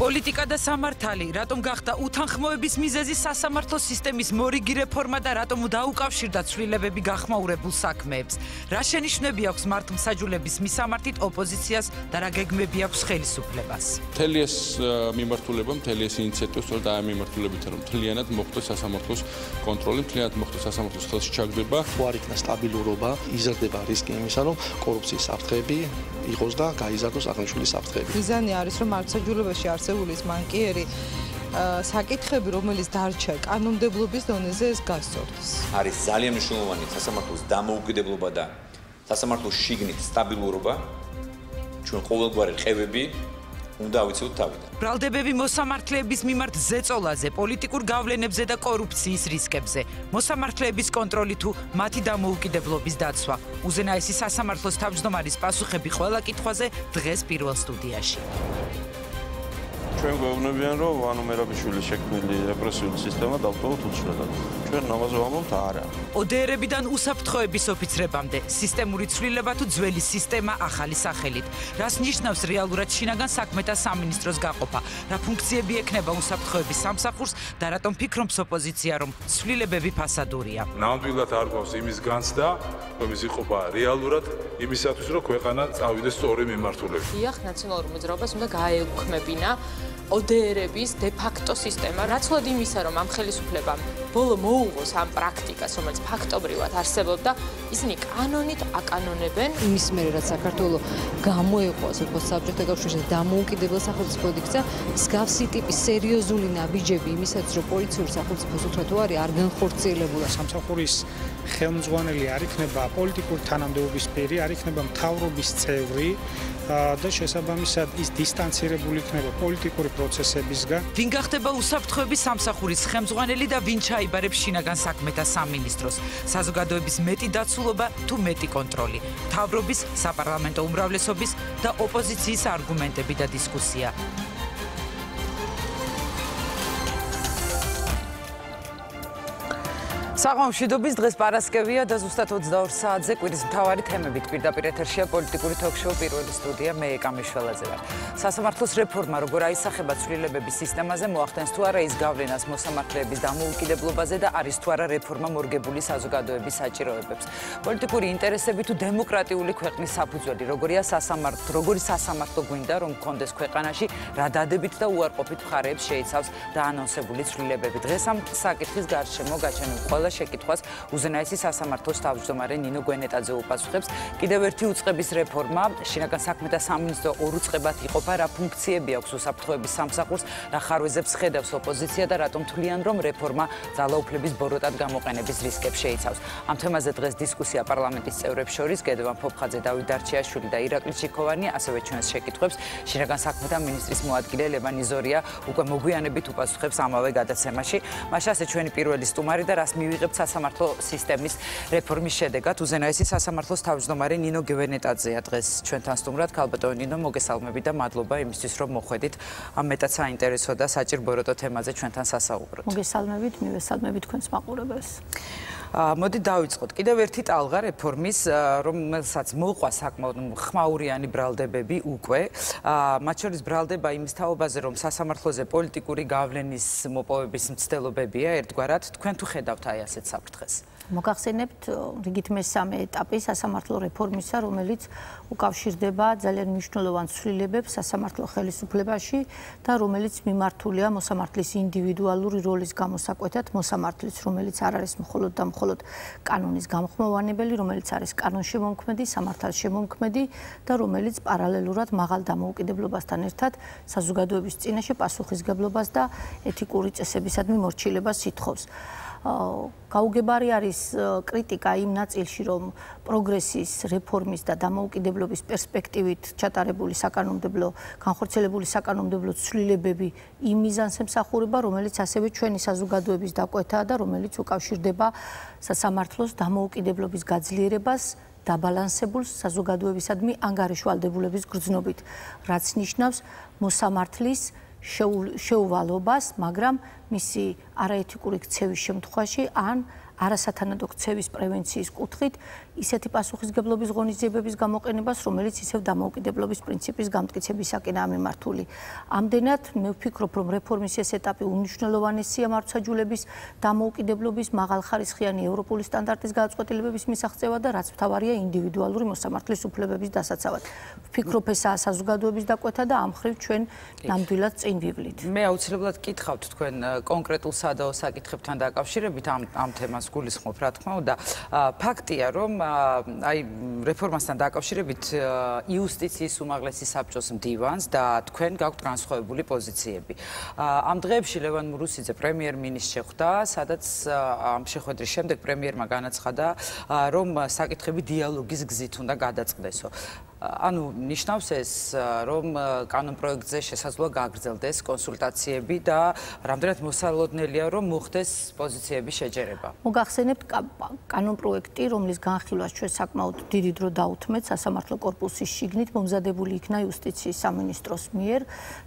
Politika da samartali, ratom gaxta utankhmoebis mizezi sasamartlo sistemis morigi reforma da ratom daukavshirda ცვლილებები გახმაურებულ საქმეებს. Რა შენიშნები აქვს მართლმსაჯულების მისამართით ოპოზიციას და რა გეგმები აქვს ხელისუფლებას? Მთელი ეს მიმართულება, მთელი ეს ინიციატივა სწორედ ამ მიმართულებით რომ მთლიანად მოხდეს სასამართლოს კონტროლი, მთლიანად მოხდეს სასამართლოს ხელში ჩაგდება, არ იქნება სტაბილურობა, იზრდება რისკი იმისა, რომ კორუფციის საფრთხეები იყოს და გაიზარდოს აღნიშნული საფრთხეები. Მიზანი არის რომ მართლმსაჯულობაში არსებულის მანკიერი საკითხები, რომელიც დარჩა კანონმდებლობის დონეზე ეს გასწორდეს. Არის ძალიან მნიშვნელოვანი სასამართლოს დამოუკიდებლობა და სასამართლოს შიგნით სტაბილურობა. Ჩვენ ყოველგვარი ყევები უნდა ავიცილოთ თავიდან. ბრალდებები მოსამართლეების მიმართ ზეწოლაზე, პოლიტიკურ გავლენებზე და კორუფციის რისკებზე. მოსამართლეების კონტროლი თუ მათი დამოუკიდებლობის დაცვა. უზენაესი სასამართლოს თავმჯდომარის პასუხები ყველა კითხვაზე დღეს პირველ სტუდიაში. Ჩვენ გვეუბნებიან, რომ ანუ მერაბიშვილის შექმნილი რეპრესიული სისტემა დავტოვოთ უცვლელად. Ჩვენ ამაზე ვამბობთ არა. ოდეერებიდან უსაფრთხოების ოფიცრებამდე, სისტემური ცვლილება თუ ძველი სისტემა ახალი სახელით. რას ნიშნავს რეალურად შინაგან საქმეთა სამინისტროს გაყოფა? Რა ფუნქციები ექნება უსაფრთხოების სამსახურს და რატომ ფიქრობს ოპოზიცია, რომ ცვლილებები ფასადურია? Ნამდვილად არ გვაქვს იმის განცდა, რომ ის იყოფა რეალურად იმისათვის, რომ ქვეყანა წავიდეს სწორი მიმართულებით. დიახ, ნაციონალურ მოძრაობას უნდა გაეუქმებინა ოდეერების de facto სისტემა, რაც ვლად იმისა, რომ ამ ხელისუფლებამ ბოლო მოუღოს ამ პრაქტიკას, რომელიც ფაქტობრივად არსებობდა, ისინი კანონით აკანონებენ. Იმის მერე, რაც საქართველოს გამოიყვანს საბჭოთა კავშირის დამოუკიდებელ სახელმწიფო იქცა, მსგავსი ტიპის სერიოზული ნაბიჯები იმისაც, რომ პოლიტიკური სახელმწიფოს უთხრა თუ არის არ განხორციელებულა. Სამსახურის ხელმძღვანელი არ იქნება პოლიტიკური თანამდებობის პირი, არ იქნება მთავრობის წევრი. და შესაბამისად ის დისტანცირებული იქნება პოლიტიკური პროცესებისგან. Ვინ გახდება უსაფრთხოების სამსახურის ხელმძღვანელი და ვინ ჩაიბარებს შინაგან საქმეთა სამინისტროს? Საზოგადოების მეტი დაცულობა თუ მეტი კონტროლი, მთავრობის, საპარლამენტო უმრავლესობის და ოპოზიციის არგუმენტები და დისკუსია. Საღამოშვიდობის დღეს პარასკევია და ზუსტად 22 საათზე კვირის მთავარი თემებით პირდაპირ ეთერშია პოლიტიკური თოქ-შოუ პირველი სტუდია მე ეკამიშველაძე ვარ. სასამართლოს რეფორმა როგორ აისახება ცვლილებების სისტემაზე მოახდენს თუ არა ის გავლენას მოსამართლეების დამოუკიდებლობაზე და არის თუ არა რეფორმა მორგებული საზოგადოების საჭიროებებს. Პოლიტიკური ინტერესები თუ დემოკრატიული ქვეყნის საფუძველი როგორი სასამართლო გვინდა რომ კონდეს ქვეყანაში რა დადებით და უარყოფით მხარეებს შეიცავს დაანონსებული ცვლილებები. დღეს ამ საკითხის გარშემო გაჩენილ შეკითხვას უზენაესი სასამართლოს თავმჯდომარე ნინო გვენეტაძე უპასუხებს. Კიდევ ერთი უწყების რეფორმა შინაგან საქმეთა სამინისტრო ორ უწყებად იყოფა. Რა ფუნქციები აქვს უსაფრთხოების სამსახურს? Რა ხარვეზებს ხედავს ოპოზიცია და რატომ თვლიან, რომ რეფორმა ძალაუფლების ბოროტად გამოყენების რისკებს შეიცავს? ამ თემაზე დღეს დისკუსია პარლამენტის წევრებს შორის გედევან ფოფხაძე, დავით დარჩიაშვილი და ირაკლი ჩიქოვანი, ასევე ჩვენს შეკითხვებს შინაგან საქმეთა მინისტრის მოადგილე ლევან იზორია უკვე მოგვიანებით უპასუხებს ამავე გადაცემაში. მას ასე ჩვენი პირველი სტუმარი და რას ვიღებთ სასამართლო სისტემის რეფორმის შედეგად უზენაესი სასამართლოს თავმჯდომარე ნინო გვენეტაძეა დღეს ჩვენთან სტუმრად. ალბათ ნინო, მოგესალმებით და მადლობა იმისთვის, რომ მოხვედით ამ მეტად საინტერესო და საჭირ ბოროტო თემაზე ჩვენთან სასაუბროთ. მოგესალმებით, მივესალმებით თქვენს მაყურებელს. მოდი დავიწყოთ. Კიდევ ერთი ტალღა რეფორმის, რომელსაც მოყვა საკმაოდ ხმაურიანი ბრალდებები უკვე. მათ შორის ბრალდება იმის თაობაზე, რომ სასამართლოზე პოლიტიკური გავლენის მოპოვების მცდელობებია ერთგვარად. Თქვენ თუ ხედავთ აი ასეთ საფრთხეს? Მოგახსენებთ რიგით მესამე ეტაპი სასამართლო რეფორმისა, რომელიც უკავშირდება ძალიან მნიშვნელოვან ცვლილებებს სასამართლო ხელისუფლებაში და რომელიც მიმართულია მოსამართლის ინდივიდუალური როლის გამოსაკვეთად, მოსამართლის, რომელიც არ არის მხოლოდ და მხოლოდ კანონის გამოხმოვანებელი, რომელიც არის კანონშემომქმედი, სამართალშემომქმედი და რომელიც პარალელურად მაღალ დამოუკიდებლობასთან ერთად საზოგადოების წინაშე პასუხისგებლობას და ეთიკური წესებისადმი მორჩილებას ითხოვს. გაუგებარი არის კრიტიკა იმ ნაწილში, რომ პროგრესის, რეფორმის და დამოუკიდებლობის პერსპექტივით ჩატარებული საკანონმდებლო, განხორციელებული საკანონმდებლო ცვლილებები იმ მიზანს ემსახურება, რომელიც ასევე ჩვენი საზოგადოების დაკვეთაა და რომელიც უკავშირდება სასამართლოს დამოუკიდებლობის გაძლიერებას დაბალანსებულ საზოგადოებისადმი ანგარიშვალდებულების გრძნობით, რაც ნიშნავს მოსამართლის შეუვალობას, მაგრამ მისი არაეთიკური ქცევის შემთხვევაში ან არასათანადო ქცევის პრევენციის კუთხით ისეთი პასუხისგებლობის ღონისძიებების გამოყენებას, რომელიც ისევ დამოუკიდებლობის პრინციპის გამტკიცებისაკენაა მიმართული. Ამდენად მე ვფიქრობ, რომ რეფორმის ეს ეტაპი უნიშნელოვანესია მართლმსაჯულების დამოუკიდებლობის მაღალხარისხიანი ევროპული სტანდარტის გადაწყვეტილებების მისაღწევად და რაც მთავარია ინდივიდუალური მოსამართლის უფლებების დასაცავად. ვფიქრობ, ესაა საზოგადოების დაკვეთა და ამ ხრივ ჩვენ ნამდვილად წინ ვივლით. მე აუცილებლად გითხავთ თქვენ კონკრეტულ სადაო საკითხებთან დაკავშირებით ამ თემას გულისხმობ, რა თქმა უნდა. ფაქტია, რომ აი რეფორმასთან დაკავშირებით იუსტიციის უმაღლესი საბჭოს მდივანს და თქვენ გაქვთ განსხვავებული პოზიციები. ამ დღეებში ლევან მურუსიძე პრემიერ-მინისტრს შეხვდა, სადაც ამ შეხვედრის შემდეგ პრემიერმა განაცხადა, რომ საკითხები დიალოგის გზით უნდა გადაწყდესო. Ანუ ნიშნავს ეს, რომ კანონპროექტზე შესაძლოა გაგრძელდეს კონსულტაციები და რამდენად მოსალოდნელია, რომ მოხდეს პოზიციების შეჯერება. მოგახსენებთ, კანონპროექტი, რომლის განხილვას ჩვენ საკმაოდ დიდი დრო დავუთმეთ, სასამართლო კორპუსის შიგნით მომზადებული იქნა იუსტიციის სამინისტროს მიერ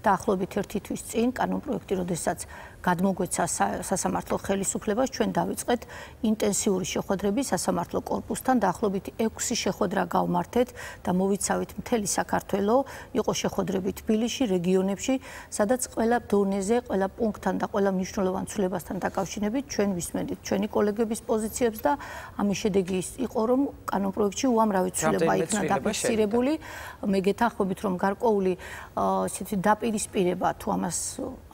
დაახლოებით ერთი თვის წინ კანონპროექტი, როდესაც გადმოგვეცა სასამართლო ხელისუფლებას, ჩვენ დავიწყეთ ინტენსიური შეხვედრები სასამართლო კორპუსთან, დაახლოებით 6 შეხვედრა გავმართეთ და მოვიწყეთ მთელი საქართველო, იყო შეხვედრები თბილისში, რეგიონებში, სადაც ყველა დონეზე, ყველა პუნქტთან და ყველა მნიშვნელოვან ცვლილებასთან დაკავშირებით ჩვენ ვისმენდით ჩვენი კოლეგების პოზიციებს და ამის შედეგი იყო, რომ კანონპროექტში უამრავი ცვლილება იქნა დაფიქსირებული. მე გეთანხმებით, რომ გარკვეული დაპირისპირება თუ ამას,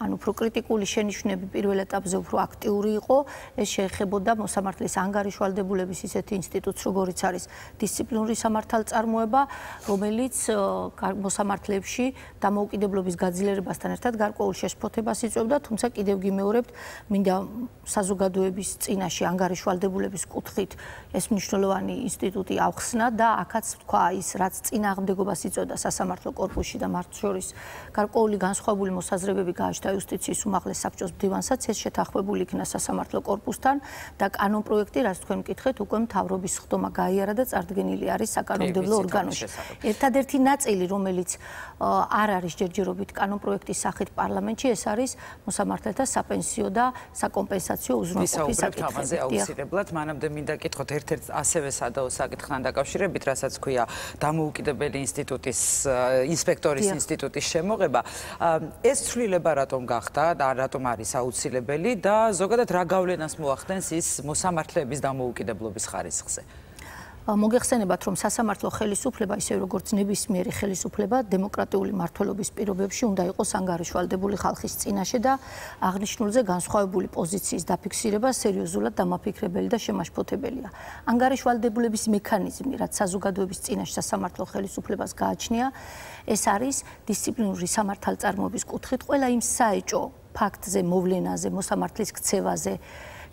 ან უფრო კრიტიკული შენიშვნები პირველ ეტაპზე უფრო აქტიური იყო, ეს შეეხებოდა მოსამართლის ანგარიშვალდებულების ისეთი ინსტიტუტს, როგორიც არის დისციპლინური სამართალწარმოება, რომელიც მოსამართლეებში დამოუკიდებლობის გაძლიერებასთან ერთად გარკვეულ შეშფოთებას იწვევდა, თუმცა კიდევ გიმეორებთ, მინდა საზოგადოების წინაშე ანგარიშვალდებულების კუთხით ეს მნიშვნელოვანი ინსტიტუტი აღხსნა და აქაც თქვა ის, რაც წინააღმდეგობას იწვევდა სასამართლო კორპუსში და მათ შორის გარკვეული განსხვავებული მოსაზრებები გააჩნდა იუსტიციის უმაღლეს საბჭოს მდივანსაც, ეს შეთანხმებული იქნა სასამართლო კორპუსთან და კანონპროექტი, რაც თქვენ მკითხეთ, უკვე მთავრობის ხდომა გაიარა და წარდგენილი არის საკანონმდებლო ორგანოში. ერთადერთი ნაწილი, რომელიც არ არის ჯერჯერობით კანონპროექტის სახით პარლამენტში, ეს არის მოსამართლეთა საპენსიო და საკომპენსაციო უზრუნველყოფის საკითხებზე. აუცილებლად მანამდე მინდა გითხოთ ერთ-ერთ ასევე სადაო საკითხთან დაკავშირებით, რასაც ქვია დამოუკიდებელი ინსტიტუტის ინსპექტორის ინსტიტუტის შემოღება. ეს ცვლილება რატომ გახდა და რატომ არის აუცილებელი და ზოგადად რა გავლენას მოახდენს ის მოსამართლეების დამოუკიდებლობის ხარისხზე? მოგეხსენებათ, რომ სასამართლო ხელისუფლება, ისე როგორც ნებისმიერი ხელისუფლება, დემოკრატიული მართლობის პირობებში უნდა იყოს ანგარიშვალდებული ხალხის წინაშე და აღნიშნულზე განსხვავებული პოზიციის დაფიქსირება სერიოზულად დამაფიქრებელი და შემაშფოთებელია. ანგარიშვალდებულების მექანიზმი, რაც საზოგადოების წინაშე სასამართლო ხელისუფლებას გააჩნია, ეს არის დისციპლინური სამართალწარმოების კუთხით ყველა იმ საეჭო ფაქტზე, მოვლენაზე, მოსამართლის ქცევაზე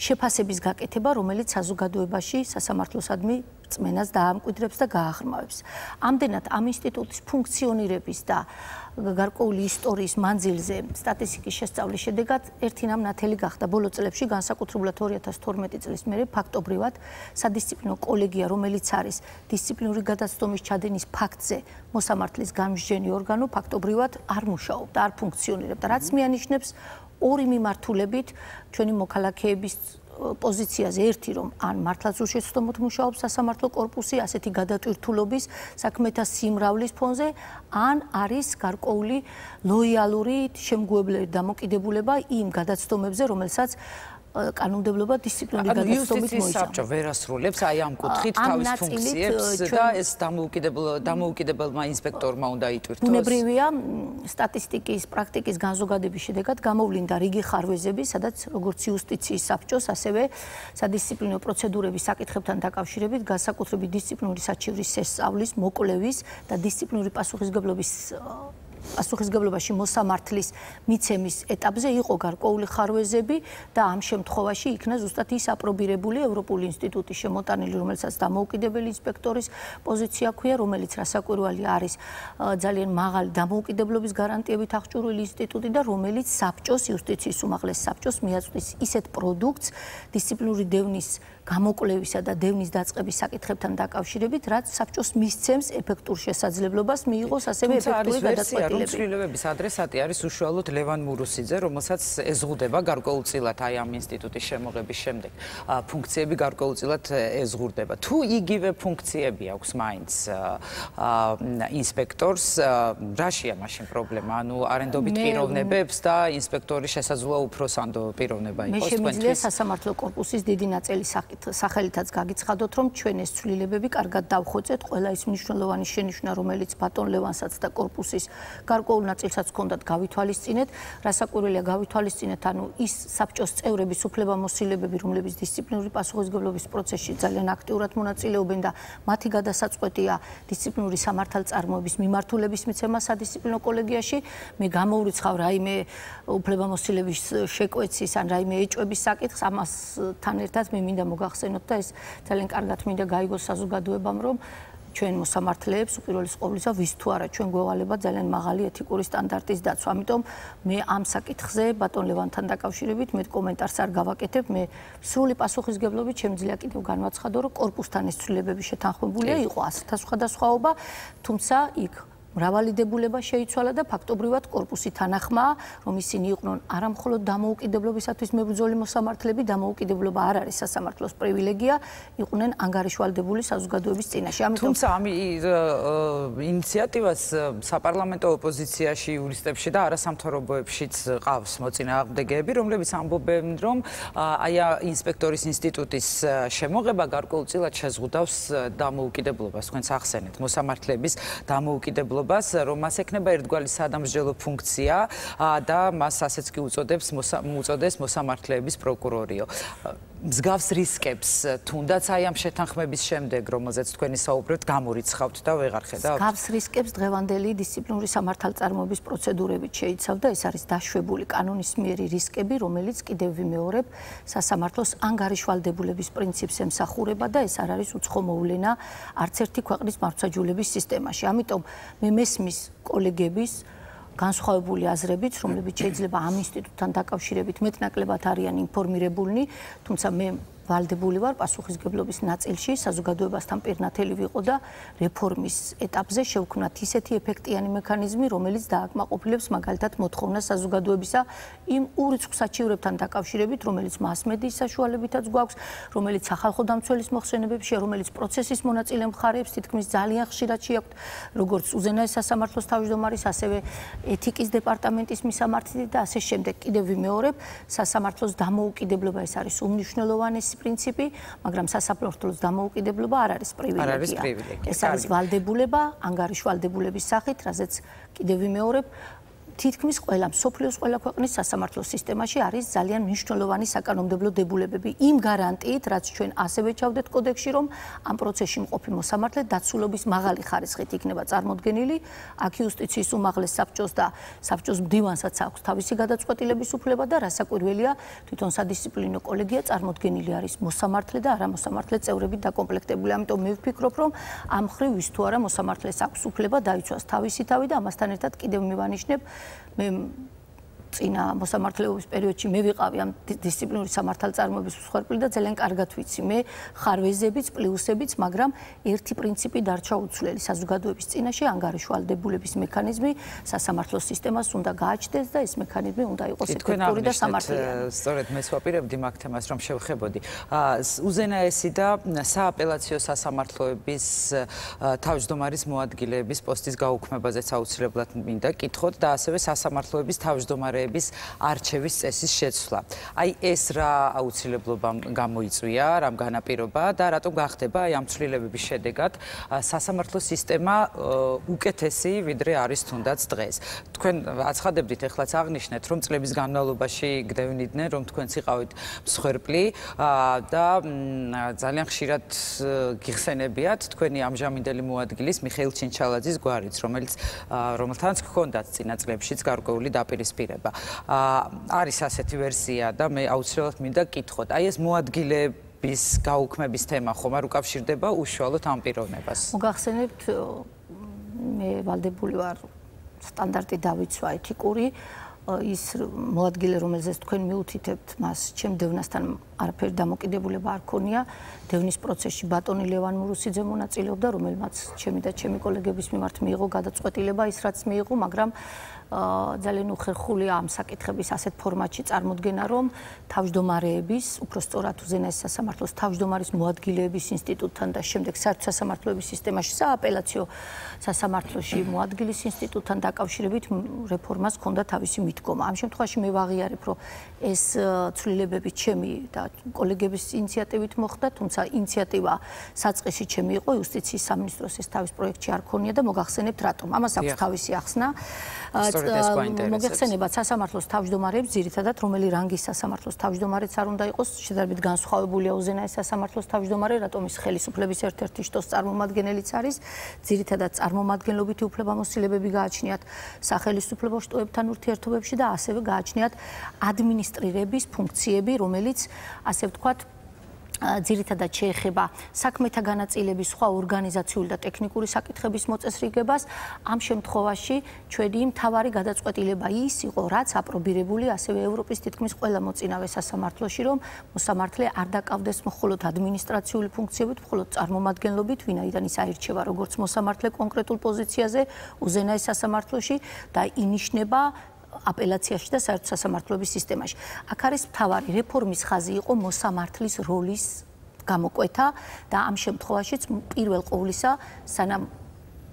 შეფასების გაკეთება, რომელიც საზოგადოებაში სასამართლოსადმი წმენას დაამკვიდრებს და გააღრმავებს. ამდენად ამ ინსტიტუტის ფუნქციონირების და გარკვეული ისტორიის მანძილზე სტატისტიკის შესწავლის შედეგად ერთინამ ნათელი გახდა ბოლო წლებში, განსაკუთრებულად 2012 წლის მერე ფაქტობრივად სადისციპლინო კოლეგია, რომელიც არის დისციპლინური გადაცდომის ჩადენის ფაქტზე მოსამართლის გამსჯენი ორგანო, ფაქტობრივად არ მუშაობდა, არ ფუნქციონირებდა, რაც მიანიშნებს ორი მიმართულებით ჩვენი მოქალაქეების პოზიციაზე, ერთი რომ ან მართლაც უშეცდომოდ მუშაობს სასამართლო კორპუსი ასეთი გადატვირთულობის საქმეთა სიმრავლის ფონზე, ან არის გარკვეული ლოიალური შემგუებლელი დამოკიდებულება იმ გადაცდომებზე, რომელსაც კანონმდებლობა დისციპლინური გადაცდომით მოიცავს. იუსტიციის საბჭო ვერ ასრულებს აი ამ კუთხით თავის ფუნქციებს და ეს დამოუკიდებელმა ინსპექტორმა უნდა იტვირთოს. ბუნებრივია, სტატისტიკის პრაქტიკის განზოგადების შედეგად გამოვლინდა რიგი ხარვეზები, სადაც როგორც იუსტიციის საბჭოს, ასევე სადისციპლინო პროცედურების საკითხებთან დაკავშირებით განსაკუთრებით დისციპლინური საჩივრის შესწავლის, მოკვლევის და დისციპლინური პასუხისგებლობაში მოსამართლის მიცემის ეტაპზე იყო გარკვეული ხარვეზები და ამ შემთხვევაში იქნა ზუსტად ის აპრობირებული ევროპული ინსტიტუტის შემოტანილი, რომელსაც დამოუკიდებელი ინსპექტორის პოზიცია ჰქვია, რომელიც რასაკვირველია არის ძალიან მაღალი დამოუკიდებლობის გარანტიებით აღჭურვილი ინსტიტუტი და რომელიც საბჭოს, იუსტიციის უმაღლეს საბჭოს მიაწვდის ისეთ პროდუქტს დისციპლინური დევნის გამოკვლევისა და დევნის დაწყების საკითხებთან დაკავშირებით, რაც საბჭოს მისცემს ეფექტურ შესაძლებლობას მიიღოს ასევე ეფექტური გადაწყვეტილება. ცვლილების ადრესატი არის უშუალოდ ლევან მურუსიძე, რომელსაც ეზღუდება გარკვეულწილად აი ამ ინსტიტუტის შემოღების შემდეგ. Ფუნქციები გარკვეულწილად ეზღურდება. Თუ იგივე ფუნქციები აქვს მაინც ინსპექტორს, რაშია მაშინ პრობლემა? ანუ არენდობით პიროვნებებს და ინსპექტორის შესაძლოა უფრო სანდო პიროვნება იყოს. მე შემიძლია სასამართლო კორპუსის დიდი ნაწილი სახელითაც გაგიცხადოთ, რომ ჩვენ ეს ცვლილებები კარგად დავხოცეთ, ყველა ის მნიშვნელოვანი შენიშვნა, რომელიც ბატონ ლევანსაც და კორპუსის გარკვეულ ნაწილსაც ჰქონდათ გავითვალისწინეთ, რასაკვირველია გავითვალისწინეთ, ანუ ის საბჭოს წევრების უფლებამოსილებები, რომლებიც დისციპლინური პასუხისმგებლობის პროცესში ძალიან აქტიურად მონაწილეობენ და მათი გადასაწყვეტია დისციპლინური სამართალწარმოების მიმართულების მიცემა სადისციპლინო კოლეგიაში, მე გამოვრიცხავ რაიმე უფლებამოსილების შეკვეცის ან რაიმე ეჭვების საკითხს, ამასთან ერთად მე მინდა მოგახსენოთ და ეს ძალიან კარგად მინდა გაიგოს საზოგადოებამ, რომ ჩვენ მოსამართლეებს უპირველეს ყოვლისა ვის თუ არა ჩვენ გვევალება ძალიან მაღალი ეთიკური სტანდარტის დაცვა. Ამიტომ მე ამ საკითხზე ბატონ ლევანთან დაკავშირებით მე კომენტარს არ გავაკეთებ. მე სრული პასუხისგებლობით შემიძლია კიდევ განვაცხადო, რომ კორპუსთან ეს ცვლილებები შეთანხმებული იყო 100-თა სხვადასხვაობა, თუმცა იქ მრავალიდებულება შეიცვალა და ფაქტობრივად კორპუსი თანახმა, რომ ისინი იყვნენ არა მხოლოდ დამოუკიდებლობისათვის მებრძოლი მოსამართლეები, დამოუკიდებლობა არ არის სასამართლოს პრივილეგია, იყვნენ ანგარიშვალდებული საზოგადოების წინაშე. თუმცა ამ ინიციატივას საპარლამენტო ოპოზიციაში, იურისტებში და არასამთავრობოებშიც ყავს მოწინააღმდეგეები, რომლებიც ამბობენ, რომ აი ინსპექტორის ინსტიტუტის შემოღება გარკვეულწილად შეზღუდავს დამოუკიდებლობას, თქვენს ახსენეთ, მოსამართლეების დამოუკიდებლობას მას ექნება ერთგვარი სადამსჯელო ფუნქცია და მას ასეც კი უწოდეს მოსამართლეების პროკურორიო. Მსგავს რისკებს თუნდაც აი ამ შეთანხმების შემდეგ, რომელზეც თქვენი საუბრეთ, გამორიცხავთ და ვეღარ ხედავთ. მსგავს რისკებს დღევანდელი დისციპლინური სამართალწარმოების პროცედურებით შეიცავდა, ეს არის დაშვებული კანონისმიერი რისკები, რომელიც კიდევ ვიმეორებ, სასამართლოს ანგარიშვალდებულების პრინციპს ემსახურება და ეს არ არის უცხო მოვლენა არც ერთი ქვეყნის მართვაჯულების სისტემაში. ამიტომ მე მესმის კოლეგების განსხვავებული აზრებით, რომლებიც შეიძლება ამ ინსტიტუტთან დაკავშირებით მეტნაკლებად არიან ინფორმირებულნი, თუმცა მე ვალდებული ვარ პასუხისგებლობის ნაწილში საზოგადოებასთან პირნათელი ვიყო და რეფორმის ეტაპზე შევქმნათ ისეთი ეფექტიანი მექანიზმი, რომელიც დააკმაყოფილებს მაგალითად მოთხოვნას საზოგადოებისა იმ ურიცხვსაჩივრებთან დაკავშირებით, რომელიც მასმედიის საშუალებითაც გვაქვს, რომელიც სახალხო დამცველის მოხსენებებში, რომელიც პროცესის მონაწილე მხარეებს თითქმის ძალიან ხშირად შეაქვთ როგორც უზენაეს სასამართლოს თავმჯდომარის, ასევე ეთიკის დეპარტამენტის მისამართი და ასე შემდეგ. კიდევ ვიმეორებ, სასამართლოს დამოუკიდებლობა ეს არის უმნიშვნელოვანი პრინციპი, მაგრამ სასამართლოს დამოუკიდებლობა არ არის პრივილეგია. ეს არის ვალდებულება, ანგარიშვალდებულების სახით, რაზეც კიდევ ვიმეორებ, თითქმის ყველა მსოფლიოს ყველა ქვეყნის სასამართლოს სისტემაში არის ძალიან მნიშვნელოვანი საკანონმდებლო დებულებები. იმ გარანტიით, რაც ჩვენ ასევე ჩავდეთ კოდექსში, რომ ამ პროცესში მყოფი მოსამართლე დაცულობის მაღალი ხარისხით იქნება წარმოდგენილი, აქ იუსტიციის უმაღლეს საბჭოს და საბჭოს მდივანსაც აქვს თავისი გადაწყვეტილების უფლება და რასაკვირველია, თვითონ სადისციპლინო კოლეგია წარმოდგენილი არის მოსამართლე და არამოსამართლე წევრებით დაკომპლექტებული. ამიტომ მე ვფიქრობ, რომ ამ ხრივ ის თუ არა მოსამართლეს აქვს უფლება დაიცვას თავისი თავი და ამასთან ერთად კიდევ მივანიშნებ მე წინა მოსამართლეობის პერიოდში მე ვიყავი ამ დისციპლინური სამართალწარმოების მსხვერპლი და ძალიან კარგად ვიცი მე ხარვეზებიც, პლუსებიც, მაგრამ ერთი პრინციპი დარჩა უცვლელი საზოგადოების წინაშე ანგარიშვალდებულების მექანიზმი სასამართლოს სისტემას უნდა გააჩნდეს და ეს მექანიზმი უნდა იყოს ეფექტური და სამართლიანი. Სწორედ მე ვაპირებდი მაგ თემას, რომ შევხებოდი. უზენაესი და სააპელაციო სასამართლოების თავმჯდომარის მოადგილეების პოსტის გაუქმებაზეც აუცილებლად მინდა კითხოთ და ასევე სასამართლოების თავმჯდომარეების არჩევის წესის შეცვლა. Აი ეს რა აუცილებლობა გამოიწვია, რამ განაპირობა და რატომ გახდება აი ამ ცვლილებების შედეგად სასამართლო სისტემა უკეთესი ვიდრე არის თუნდაც დღეს. თქვენ აცხადებდით, ეხლაც აღნიშნეთ, რომ წლების განმავლობაში გდევნიდნენ, რომ თქვენც იყავით მსხვერპლი და ძალიან ხშირად გიხსენებიათ თქვენი ამჟამინდელი მოადგილის მიხეილ ჩინჩალაძის გვარიც, რომელთანაც გქონდათ წინა წლებშიც გარკვეული დაპირისპირება. Არის ასეთი ვერსია და მე აუცილებლად მინდა გკითხოთ. აი ეს მოადგილეების გაუქმების თემა ხომ არ უკავშირდება უშუალოდ ამ პიროვნებას? მოგახსენებთ, მე ვალდებული ვარ სტანდარტი დავიცვა ეთიკური ის მოადგილე რომელზეც თქვენ მიუთითებთ მას ჩემ დევნასთან არაფერი დამოკიდებულება არ ქონია დევნის პროცესში ბატონი ლევან მურუსიძე მონაწილეობდა რომელმაც ჩემი და ჩემი კოლეგების მიმართ მიიღო გადაწყვეტილება ის რაც მიიღო მაგრამ ძალიან უხერხული ამ საკითხების ასეთ ფორმატში წარმოქმნა რომ თავმჯდომარეების უბრალოდ უზენაეს სასამართლოს თავმჯდომარის მოადგილეების ინსტიტუტთან და შემდეგ საერთო სასამართლოების სისტემაში სააპელაციო სასამართლოში მოადგილის ინსტიტუტთან დაკავშირებით რეფორმას ჰქონდა თავისი ამ შემთხვევაში მე ვაღიარებ რომ ეს ცვლილებები ჩემი და კოლეგების ინიციატივით მოხდა თუმცა ინიციატივა საწყისი ჩემი იყო იუსტიციის სამინისტროს ეს თავის პროექტში არ ქონია და მოგახსენებთ რატომ ამას აქვს თავისი ახსნა მოგახსენებათ სასამართლოს თავმჯდომარეებს ძირითადად რომელი რანგის სასამართლოს თავმჯდომარეც არ უნდა იყოს შედარებით განსხვავებულია უზენაეს სასამართლოს თავმჯდომარე რატომ ის ხელისუფლების ერთ-ერთი შტოს წარმომადგენელიც არის ძირითადად წარმომადგენლობითი უფლებამოსილებები გააჩნიათ სახელმწიფო შტოებთან ურთიერთობებში და ასევე გააჩნიათ ადმინისტრირების ფუნქციები, რომელიც ასე ვთქვათ ძირითადად შეეხება საქმეთა განაწილების სხვა ორგანიზაციული და ტექნიკური საკითხების მოწესრიგებას ამ შემთხვევაში ჩვენი მთავარი გადაწყვეტილება ის იყო რაც აპრობირებული ასევე ევროპის თითქმის ყველა მოწინავე სასამართლოში რომ მოსამართლე არ დაკავდეს მხოლოდ ადმინისტრაციული ფუნქციებით მხოლოდ წარმომადგენლობით ვინაიდან ის აირჩევა როგორც მოსამართლე კონკრეტულ პოზიციაზე უზენაეს სასამართლოში და ინიშნება აპელაციაში და საერთო სასამართლოების სისტემაში. აქ არის მთავარი რეფორმის ხაზი იყო მოსამართლის როლის გამოკვეთა და ამ შემთხვევაშიც პირველ ყოვლისა სანამ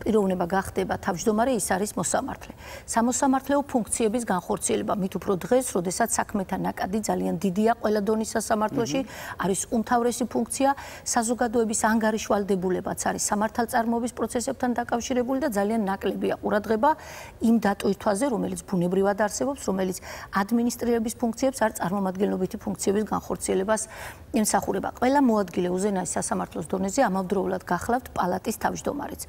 პიროვნება გახდება თავმჯდომარე ის არის მოსამართლე. სამოსამართლეო ფუნქციების განხორციელება მით უფრო დღეს, როდესაც საქმეთა ნაკადი ძალიან დიდია ყველა დონის სასამართლოში, არის უმთავრესი ფუნქცია, საზოგადოების ანგარიშვალდებულებაც არის სამართალწარმოების პროცესებთან დაკავშირებული და ძალიან ნაკლებია ყურადღება იმ დატვირთვაზე, რომელიც ბუნებრივად არსებობს, რომელიც ადმინისტრირების ფუნქციებს არ წარმომადგენლობითი ფუნქციების განხორციელებას ემსახურება. ყველა მოადგილე უზენაეს სასამართლოს დონეზე ამავდროულად გახლავთ პალატის თავმჯდომარეც.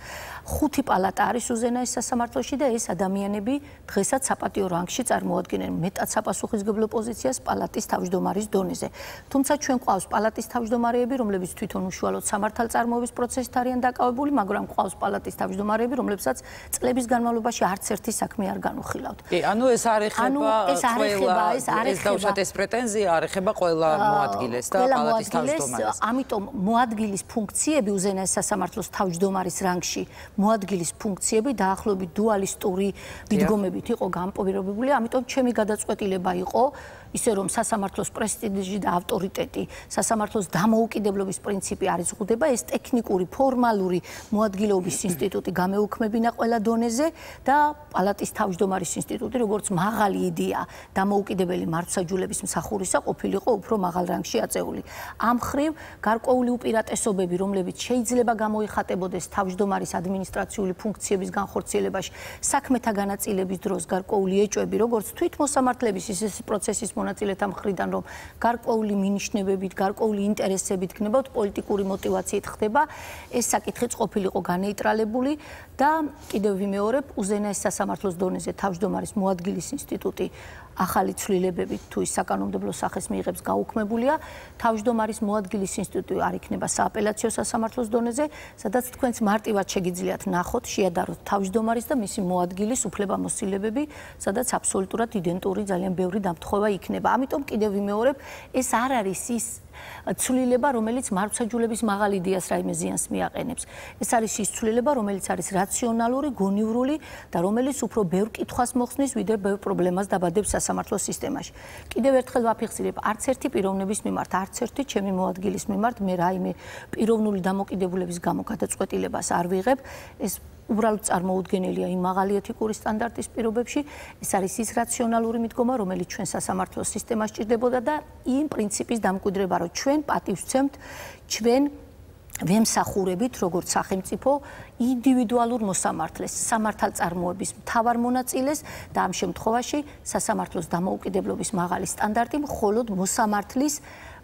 5 პალატა არის უზენაეს სასამართლოში და ეს ადამიანები დღესაც საპატიო რანგში წარმოადგენენ მეტად საპასუხისმგებლო პოზიციას პალატის თავმჯდომარის დონეზე. თუმცა ჩვენ ყავს პალატის თავმჯდომარეები, რომლებიც თვითონ უშუალოდ სამართალწარმოების პროცესით არიან დაკავებული, მაგრამ ყავს პალატის თავმჯდომარეები, რომლებსაც წლების განმავლობაში არც ერთი საქმე არ განუხილავთ. ანუ ეს არ ეხება ყველა მოადგილეს და პალატის თავმჯდომარეს. ამიტომ მოადგილის ფუნქციები უზენაეს სასამართლოს თავმჯდომარის რანგში მოადგილის ფუნქციები დაახლოებით დუალისტური მიდგომებით იყო განპირობებული, ამიტომ ჩემი გადაწყვეტილება იყო ისე რომ სასამართლოს პრესტიჟი და ავტორიტეტი, სასამართლოს დამოუკიდებლობის პრინციპი არ იზღუდება, ეს ტექნიკური, ფორმალური მოადგილეობის ინსტიტუტი გამოუქმებინა ყველა დონეზე და პალატის თავმჯდომარის ინსტიტუტი, როგორც მაღალი იდეა, დამოუკიდებელი მართვსაჯულების მსახურისა ყოფილიყო უფრო მაღალ რანგში აწეული. ამ ხრივ გარკვეული უპირატესობები, რომლებიც შეიძლება გამოიხატებოდეს თავმჯდომარის ადმინისტრაციული ფუნქციების განხორციელებაში, საქმეთა განაწილების დროს გარკვეული ეჭვები, როგორც თვითმოსამართლეების ის პროცესის მონაწილეთა მხრიდან, რომ გარკვეული მინიშნებებით, გარკვეული ინტერესებით გნებავთ, პოლიტიკური მოტივაციით ხდება, ეს საკითხიც ყოფილიყო განეიტრალებული და კიდევ ვიმეორებ, უზენაეს სასამართლოს დონეზე თავმჯდომარის მოადგილის ინსტიტუტი ახალი ცვლილებებით თუ ის საკანონმდებლო სახეს მიიღებს გაუქმებულია, თავმჯდომარის მოადგილის ინსტიტუტი არ იქნება სააპელაციო სასამართლოს დონეზე, სადაც თქვენს მარტივად შეგიძლიათ ნახოთ, შეადაროთ თავმჯდომარის და მისი მოადგილის უფლებამოსილებები, სადაც აბსოლუტურად იდენტური ძალიან ბევრი დამთხოვა იქნება. ამიტომ კიდევ ვიმეორებ, ეს არ არის ის ცვლილება, რომელიც მართვსაჯულების მაღალ იდეას რაიმე ზიანს მიაყენებს. ეს არის ის ცვლილება, რომელიც არის რაციონალური, გონივრული და რომელიც უფრო ბევრ კითხვას მოხსნის, ვიდრე ბევრ პრობლემას დაბადებს სასამართლოს სისტემაში. კიდევ ერთხელ ვაფიქსირებ, არც ერთი პიროვნების მიმართ, არც ერთი ჩემი მოადგილის მიმართ მე რაიმე პიროვნული დამოკიდებულების გამო გადაწყვეტილებას არ ვიღებ. ეს უბრალოდ წარმოუდგენელია იმ მაღალი ეთიკური სტანდარტის პირობებში, ეს არის ის რაციონალური მიდგომა, რომელიც ჩვენ სასამართლოს სისტემაში ჭირდებოდა და იმ პრინციპის დამკვიდრება, რომ ჩვენ პატივს ვცემთ, ჩვენ ვემსახურებით, როგორც სახელმწიფო, ინდივიდუალურ მოსამართლეს, სამართალწარმოების მთავარ მონაწილეს და ამ შემთხვევაში სასამართლოს დამოუკიდებლობის მაღალი სტანდარტი მხოლოდ მოსამართლის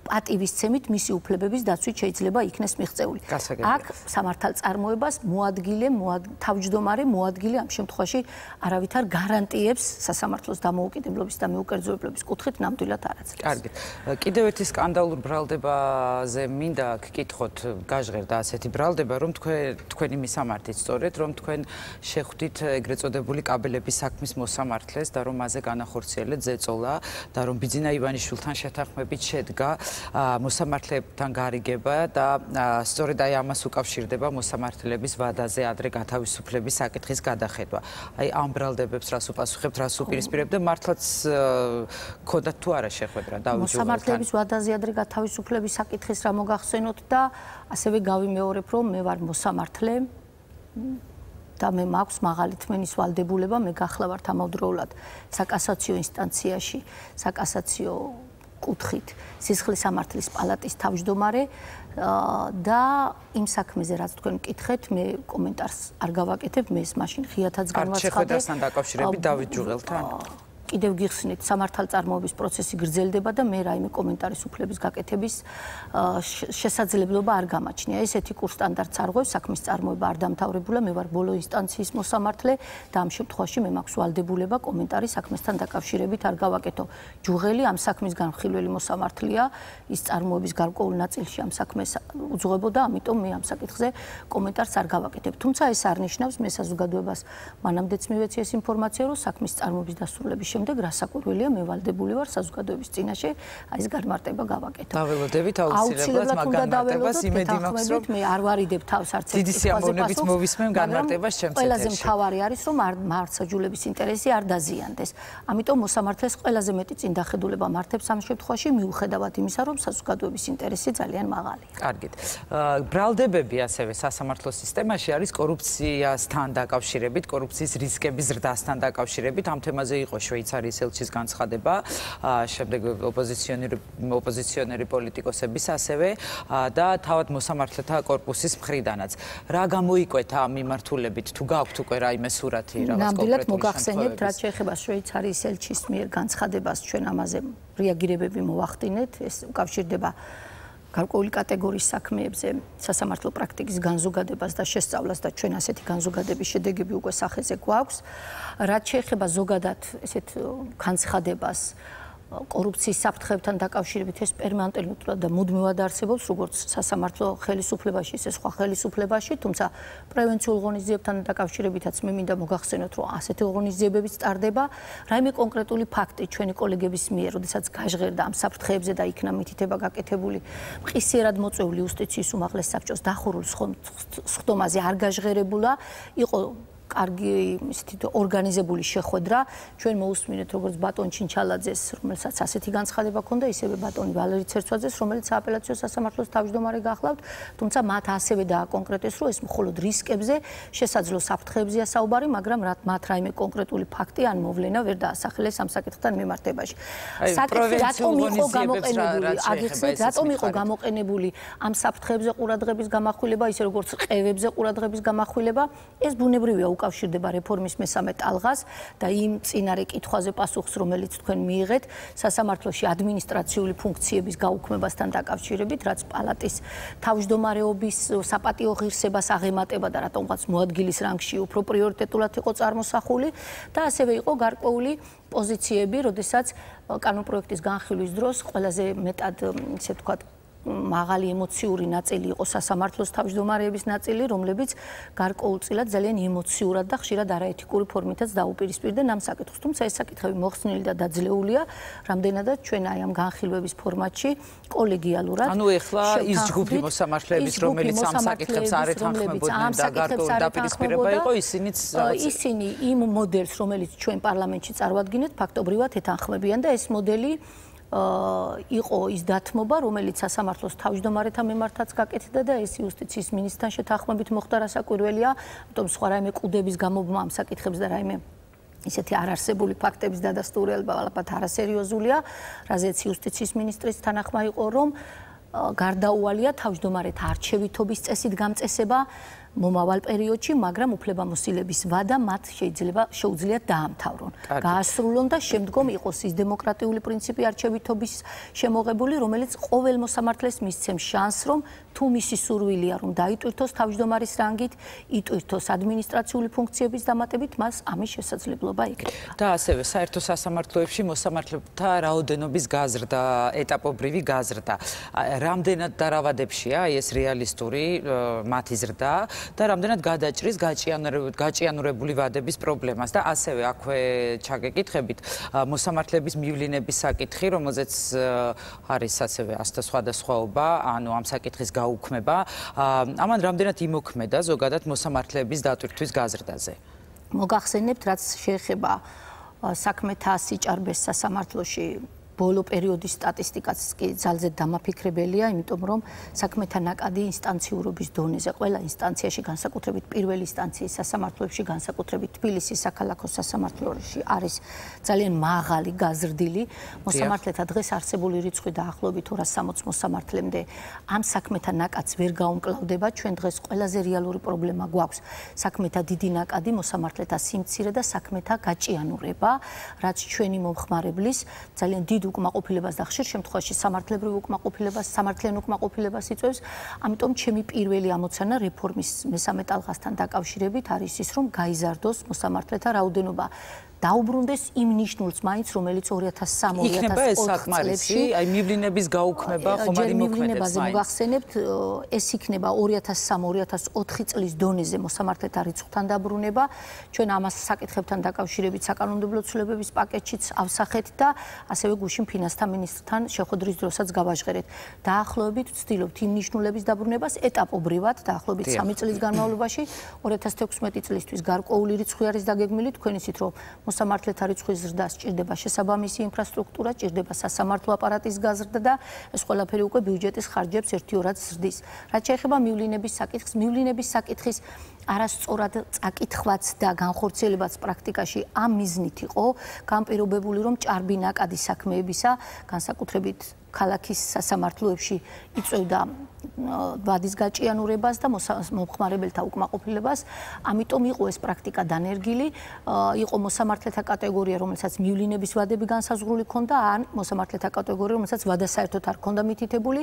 პატივისცემით მისი უფლებების დაცვით შეიძლება იქნეს მიღწეული. Აქ სამართალწარმოებას თავმჯდომარე მოადგილე ამ შემთხვევაში არავითარ გარანტიებს სასამართლოს დამოუკიდებლობის და მეუკერძოებლობის კუთხით ნამდვილად არ აძლევს. კარგი. კიდევ ერთი სკანდალურ ბრალდებაზე მინდა გკითხოთ, გაჟღერდა ასეთი ბრალდება, რომ თქვენი მისამართით სწორედ, რომ თქვენ შეხვდით ეგრეთ წოდებული კაბელების საქმის მოსამართლეს და რომ მაზე განახორციელეთ ზეწოლა და რომ ბიძინა ივანიშვილთან შეთანხმებით შედგა მოსამართლებთან გარიგება და სწორედ აი ამას უკავშირდება მოსამართლების ვადაზე ადრე გათავისუფლების საკითხის გადახედვა. Აი ამ ბრალდებებს რას უპასუხებთ, რას უპირისპირებთ და მართლაც გქონდათ თუ არა შეხვედრა დავით ჯუღელთან? მოსამართლების ვადაზე ადრე გათავისუფლების საკითხის რა მოგახსენოთ და ასევე გავიმეორებ, რომ მე ვარ მოსამართლე და მე მაქვს მაღალი თმენის ვალდებულება, მე გახლავართ ამავდროულად საკასაციო ინსტანციაში, საკასაციო კუთხით, სისხლის სამართლის პალატის თავმჯდომარე და იმ საქმეზე რაც თქვენ მკითხეთ, მე კომენტარს არ გავაკეთებ, მე ეს მაშინ ღიათაც განვაცხადე. შეხვედრასთან დაკავშირებით დავით ჯუღელთან. კიდევ გიხსნით, სამართალწარმოების პროცესი გრძელდება და მე რაიმე კომენტარის უფლების გაკეთების შესაძლებლობა არ გამაჩნია. ესეთი კურს სტანდარტს არღვევს, საქმის წარმოება არ დამთავრებულა, მე ვარ ბოლო ინსტანციის მოსამართლე და ამ შემთხვევაში მე მაქვს ვალდებულება კომენტარი საქმესთან დაკავშირებით არ გავაკეთო. ჯუღელი ამ საქმის განხილველი მოსამართლეა, ის წარმოების გარკვეულ ნაწილში ამ საქმეს უძღვებოდა, ამიტომ მე ამ საკითხზე კომენტარს არ გავაკეთებ. თუმცა ეს არნიშნავს მე საზოგადოებას მანამდეც მივეცი ეს ინფორმაცია, რომ საქმის წარმოების დასრულების შემდეგ რასაკურველია მე ვალდებული ვარ საზოგადოების წინაშე აი ეს განმარტება გავაკეთო. დაველოდებით აუცილებლად განმარტებას იმედი მაქვს რომ მე არ ვარიდებ თავს არც ერთი სიამოვნებით მოვისმენ განმარტებას ჩემს წინაშე. ყველაზე მთავარი არის რომ მართლმსაჯულების ინტერესი არ დაზიანდეს. ამიტომ მოსამართლეს ყველაზე მეტი წინდახედულება მართებს ამ შემთხვევაში მიუხედავად იმისა რომ საზოგადოების ინტერესი ძალიან მაღალია. კარგით. ბრალდებები ასევე სასამართლო სისტემაში არის კორუფციასთან დაკავშირებით, კორუფციის რისკების ზრდასთან დაკავშირებით. ამ თემაზე იყო იცარის ელჩის განცხადება, შემდეგ ოპოზიციონერი პოლიტიკოსების ასევე და თავად მოსამართლეთა კორპუსის მხრიდანაც. რა გამოიკვეთა ამ მიმართულებით, თუ გაქვთ უკვე რაიმე სურათი რა კონკრეტული შემთხვევების? ნამდვილად მოგახსენებთ, რაც შეეხება შვეიცარიის ელჩის მიერ განცხადებას, ჩვენ ამაზე რეაგირებები მოვახდინეთ, ეს უკავშირდება გარკვეული კატეგორიის საქმეებზე სასამართლო პრაქტიკის განზოგადებას და შესწავლას და ჩვენ ასეთი განზოგადების შედეგები უკვე სახეზე გვაქვს. რაც შეეხება ზოგადად ესეთ განცხადებას კორუფციის საფრთხეებთან დაკავშირებით ეს პერმანენტულად და მუდმივად არსებობს, როგორც სასამართლო ხელისუფლებაში, ისე სხვა ხელისუფლებაში, თუმცა პრევენციულ ღონისძიებთან დაკავშირებითაც მე მინდა მოგახსენოთ, რომ ასეთი ღონისძიებებიც ტარდება, რაიმე კონკრეტული ფაქტი ჩვენი კოლეგების მიერ, როდესაც გაჟღერდა ამ საფრთხეებზე და იქნა მითითება გაკეთებული, მყისიერად მოწვეული იუსტიციის უმაღლეს საბჭოს დახურულ სხდომაზე არ გაჟღერებულა, იყო კარგი ორგანიზებული შეხვედრა. ჩვენ მოусმინეთ როგორც ბატონ ჩინჩალაძეს, რომელსაც ასეთი განცხადება ჰქონდა, ისევე ბატონი ვალერი ცერცვაძეს, რომელიც აპელაციო სასამართლოს თავმჯდომარე გახლავთ, თუმცა მათ ასევე დააკონკრეტეს, რომ ეს მხოლოდ რისკებზე, შესაძლო საფრთხეებზეა საუბარი, მაგრამ მათ რაიმე კონკრეტული ფაქტი ან მოვლენა ვერ დაასახელეს ამ საკითხთან მიმართებაში. საკითხი რატომ იყო გამოყენებული ამ საფრთხეებზე ყურადღების გამახვილება, ისე როგორც ყევებზე ყურადღების გამახვილება, ეს ბუნებრივია უკავშირდება რეფორმის მესამე ტალღას და იმ წინარე კითხვაზე პასუხს, რომელიც თქვენ მიიღეთ სასამართლოში ადმინისტრაციული ფუნქციების გაუქმებასთან დაკავშირებით, რაც პალატის თავმჯდომარეობის საპატიო ღირსებას აღემატება და რატომღაც მოადგილის რანგში უფრო პრიორიტეტულად იყო წარმოსახული და ასევე იყო გარკვეული პოზიციები, როდესაც კანონპროექტის განხილვის დროს ყველაზე მეტად ისე ვთქვათ მაღალი ემოციური ნაწილი იყო სასამართლოს თავმჯდომარეების ნაწილი, რომლებიც გარკვეულწილად ძალიან ემოციურად და ხშირად არაეთიკური ფორმითაც დაუპირისპირდნენ ამ საკითხს. თუმცა ეს საკითხები მოხსნილი და დაძლეულია, რამდენადაც ჩვენ აი ამ განხილვების ფორმატში კოლეგიალურად. ანუ ეხლა ის ჯგუფი მოსამართლეების, რომელიც ამ საკითხებს არ ეთანხმებოდნენ და გარკვეული დაპირისპირება იყო, ისინი იმ მოდელს, რომელიც ჩვენ პარლამენტში წარვადგინეთ, ფაქტობრივად ეთანხმებიან და ეს მოდელი იყო ის დათმობა, რომელიც სასამართლოს თავმჯდომარეთა მიმართაც გაკეთდა და ეს იუსტიციის მინისტრთან შეთანხმებით მოხდა რასაკვირველია, ამიტომ სხვა რაიმე კუდების გამობმა ამ საკითხებს და რაიმე ისეთი არარსებული ფაქტების დადასტურება ალბათ არასერიოზულია, რაზეც იუსტიციის მინისტრის თანახმა იყო, რომ გარდაუვალია თავმჯდომარეთა არჩევითობის წესით გამწესება მომავალ პერიოდში, მაგრამ უფლებამოსილების ვადა მათ შეუძლიათ დაამთავრონ. Გაასრულონ და შემდგომ იყოს ის დემოკრატიული პრინციპი არჩევითობის შემოღებული, რომელიც ყოველ მოსამართლეს მისცემს შანსს, რომ თუ მისი სურვილია, რომ დაიტვირთოს თავმჯდომარის რანგით, იტვირთოს ადმინისტრაციული ფუნქციების დამატებით, მას ამის შესაძლებლობა იქნება. და ასევე საერთო სასამართლოებში მოსამართლეთა რაოდენობის გაზრდა, ეტაპობრივი გაზრდა. რამდენად დაავადებშია ეს რეალისტური მათი ზრდა და რამდენად გადაჭრის გაჭიანურებული ვადების პრობლემას და ასევე აქვე ჩაგეკითხებით მოსამართლეების მივლინების საკითხი, რომელზეც არის ასევე ასთა სხვადასხვაობა, ანუ ამ საკითხის გაუქმება, ამან რამდენად იმოქმედა ზოგადად მოსამართლეების დატვირთვის გაზრდაზე. მოგახსენებთ, რაც შეეხება საქმეთა სიჭარბეს სასამართლოში ბოლო პერიოდის სტატისტიკაც კი ძალზედ დამაფიქრებელია, იმიტომ რომ საქმეთა ნაკადი ინსტანციურობის დონეზე, ყველა ინსტანციაში განსაკუთრებით პირველი ინსტანციის სასამართლოებში, განსაკუთრებით თბილისის საქალაქო სასამართლოში არის ძალიან მაღალი გაზრდილი. მოსამართლეთა დღეს არსებული რიცხვი დაახლოებით 260 მოსამართლემდე ამ საქმეთა ნაკადს ვერ გაუმკლავდება. ჩვენ დღეს ყველაზე რეალური პრობლემა გვაქვს საქმეთა დიდი ნაკადი, მოსამართლეთა სიმცირე და საქმეთა გაჭიანურება, რაც ჩვენი მომხმარებლის ძალიან დიდ უკმაყოფილებას და ხშირ შემთხვევაში სამართლებრივ უკმაყოფილებას, სამართლიან უკმაყოფილებას იწვევს. ამიტომ ჩემი პირველი ამოცანა რეფორმის მესამე ტალღასთან დაკავშირებით არის ის, რომ გაიზარდოს მოსამართლეთა რაოდენობა. დაუბრუნდეს იმ ნიშნულს მაინც, რომელიც 2006-2004 წლებში მივლინების გაუქმება ხომ არ იმოქმედებს მაინც. ეს იქნება 2003-2004 წლის დონეზე მოსამართლეთა რიცხვთან დაბრუნება. ჩვენ ამას საკითხებთან დაკავშირებით საკანონმდებლო ცვლილებების პაკეტშიც ავსახეთ და ასევე გუშინ ფინანსთა მინისტრთან შეხვედრის დროსაც გავაჟღერეთ. დაახლოებით ვცდილობთ იმ ნიშნულების დაბრუნებას ეტაპობრივად, დაახლოებით 3 წლის განმავლობაში. 2016 წლისთვის გარკვეული რიცხვი არის დაგეგმილი, თქვენ ისეთ რომ მოსამართლეთა რიცხვის ზრდა სჭირდება შესაბამისი ინფრასტრუქტურა, სჭირდება სასამართლო აპარატის გაზრდა და ეს ყველაფერი უკვე ბიუჯეტის ხარჯებს ერთიორად ზრდის. რაც შეეხება მივლინების საკითხის არასწორად წაკითხვაც და განხორციელებაც პრაქტიკაში ამ მიზნით იყო განპირობებული, რომ ჭარბი ნაკადი საქმეებისა, განსაკუთრებით ქალაქის სასამართლოებში იწვევდა ვადის გაჭიანურებას და მომხმარებელთა უკმაყოფილებას. ამიტომ იყო ეს პრაქტიკა დანერგილი, იყო მოსამართლეთა კატეგორია, რომელსაც მივლინების ვადები განსაზღვრული ჰქონდა, ან მოსამართლეთა კატეგორია, რომელსაც ვადა საერთოდ არ ჰქონდა მითითებული.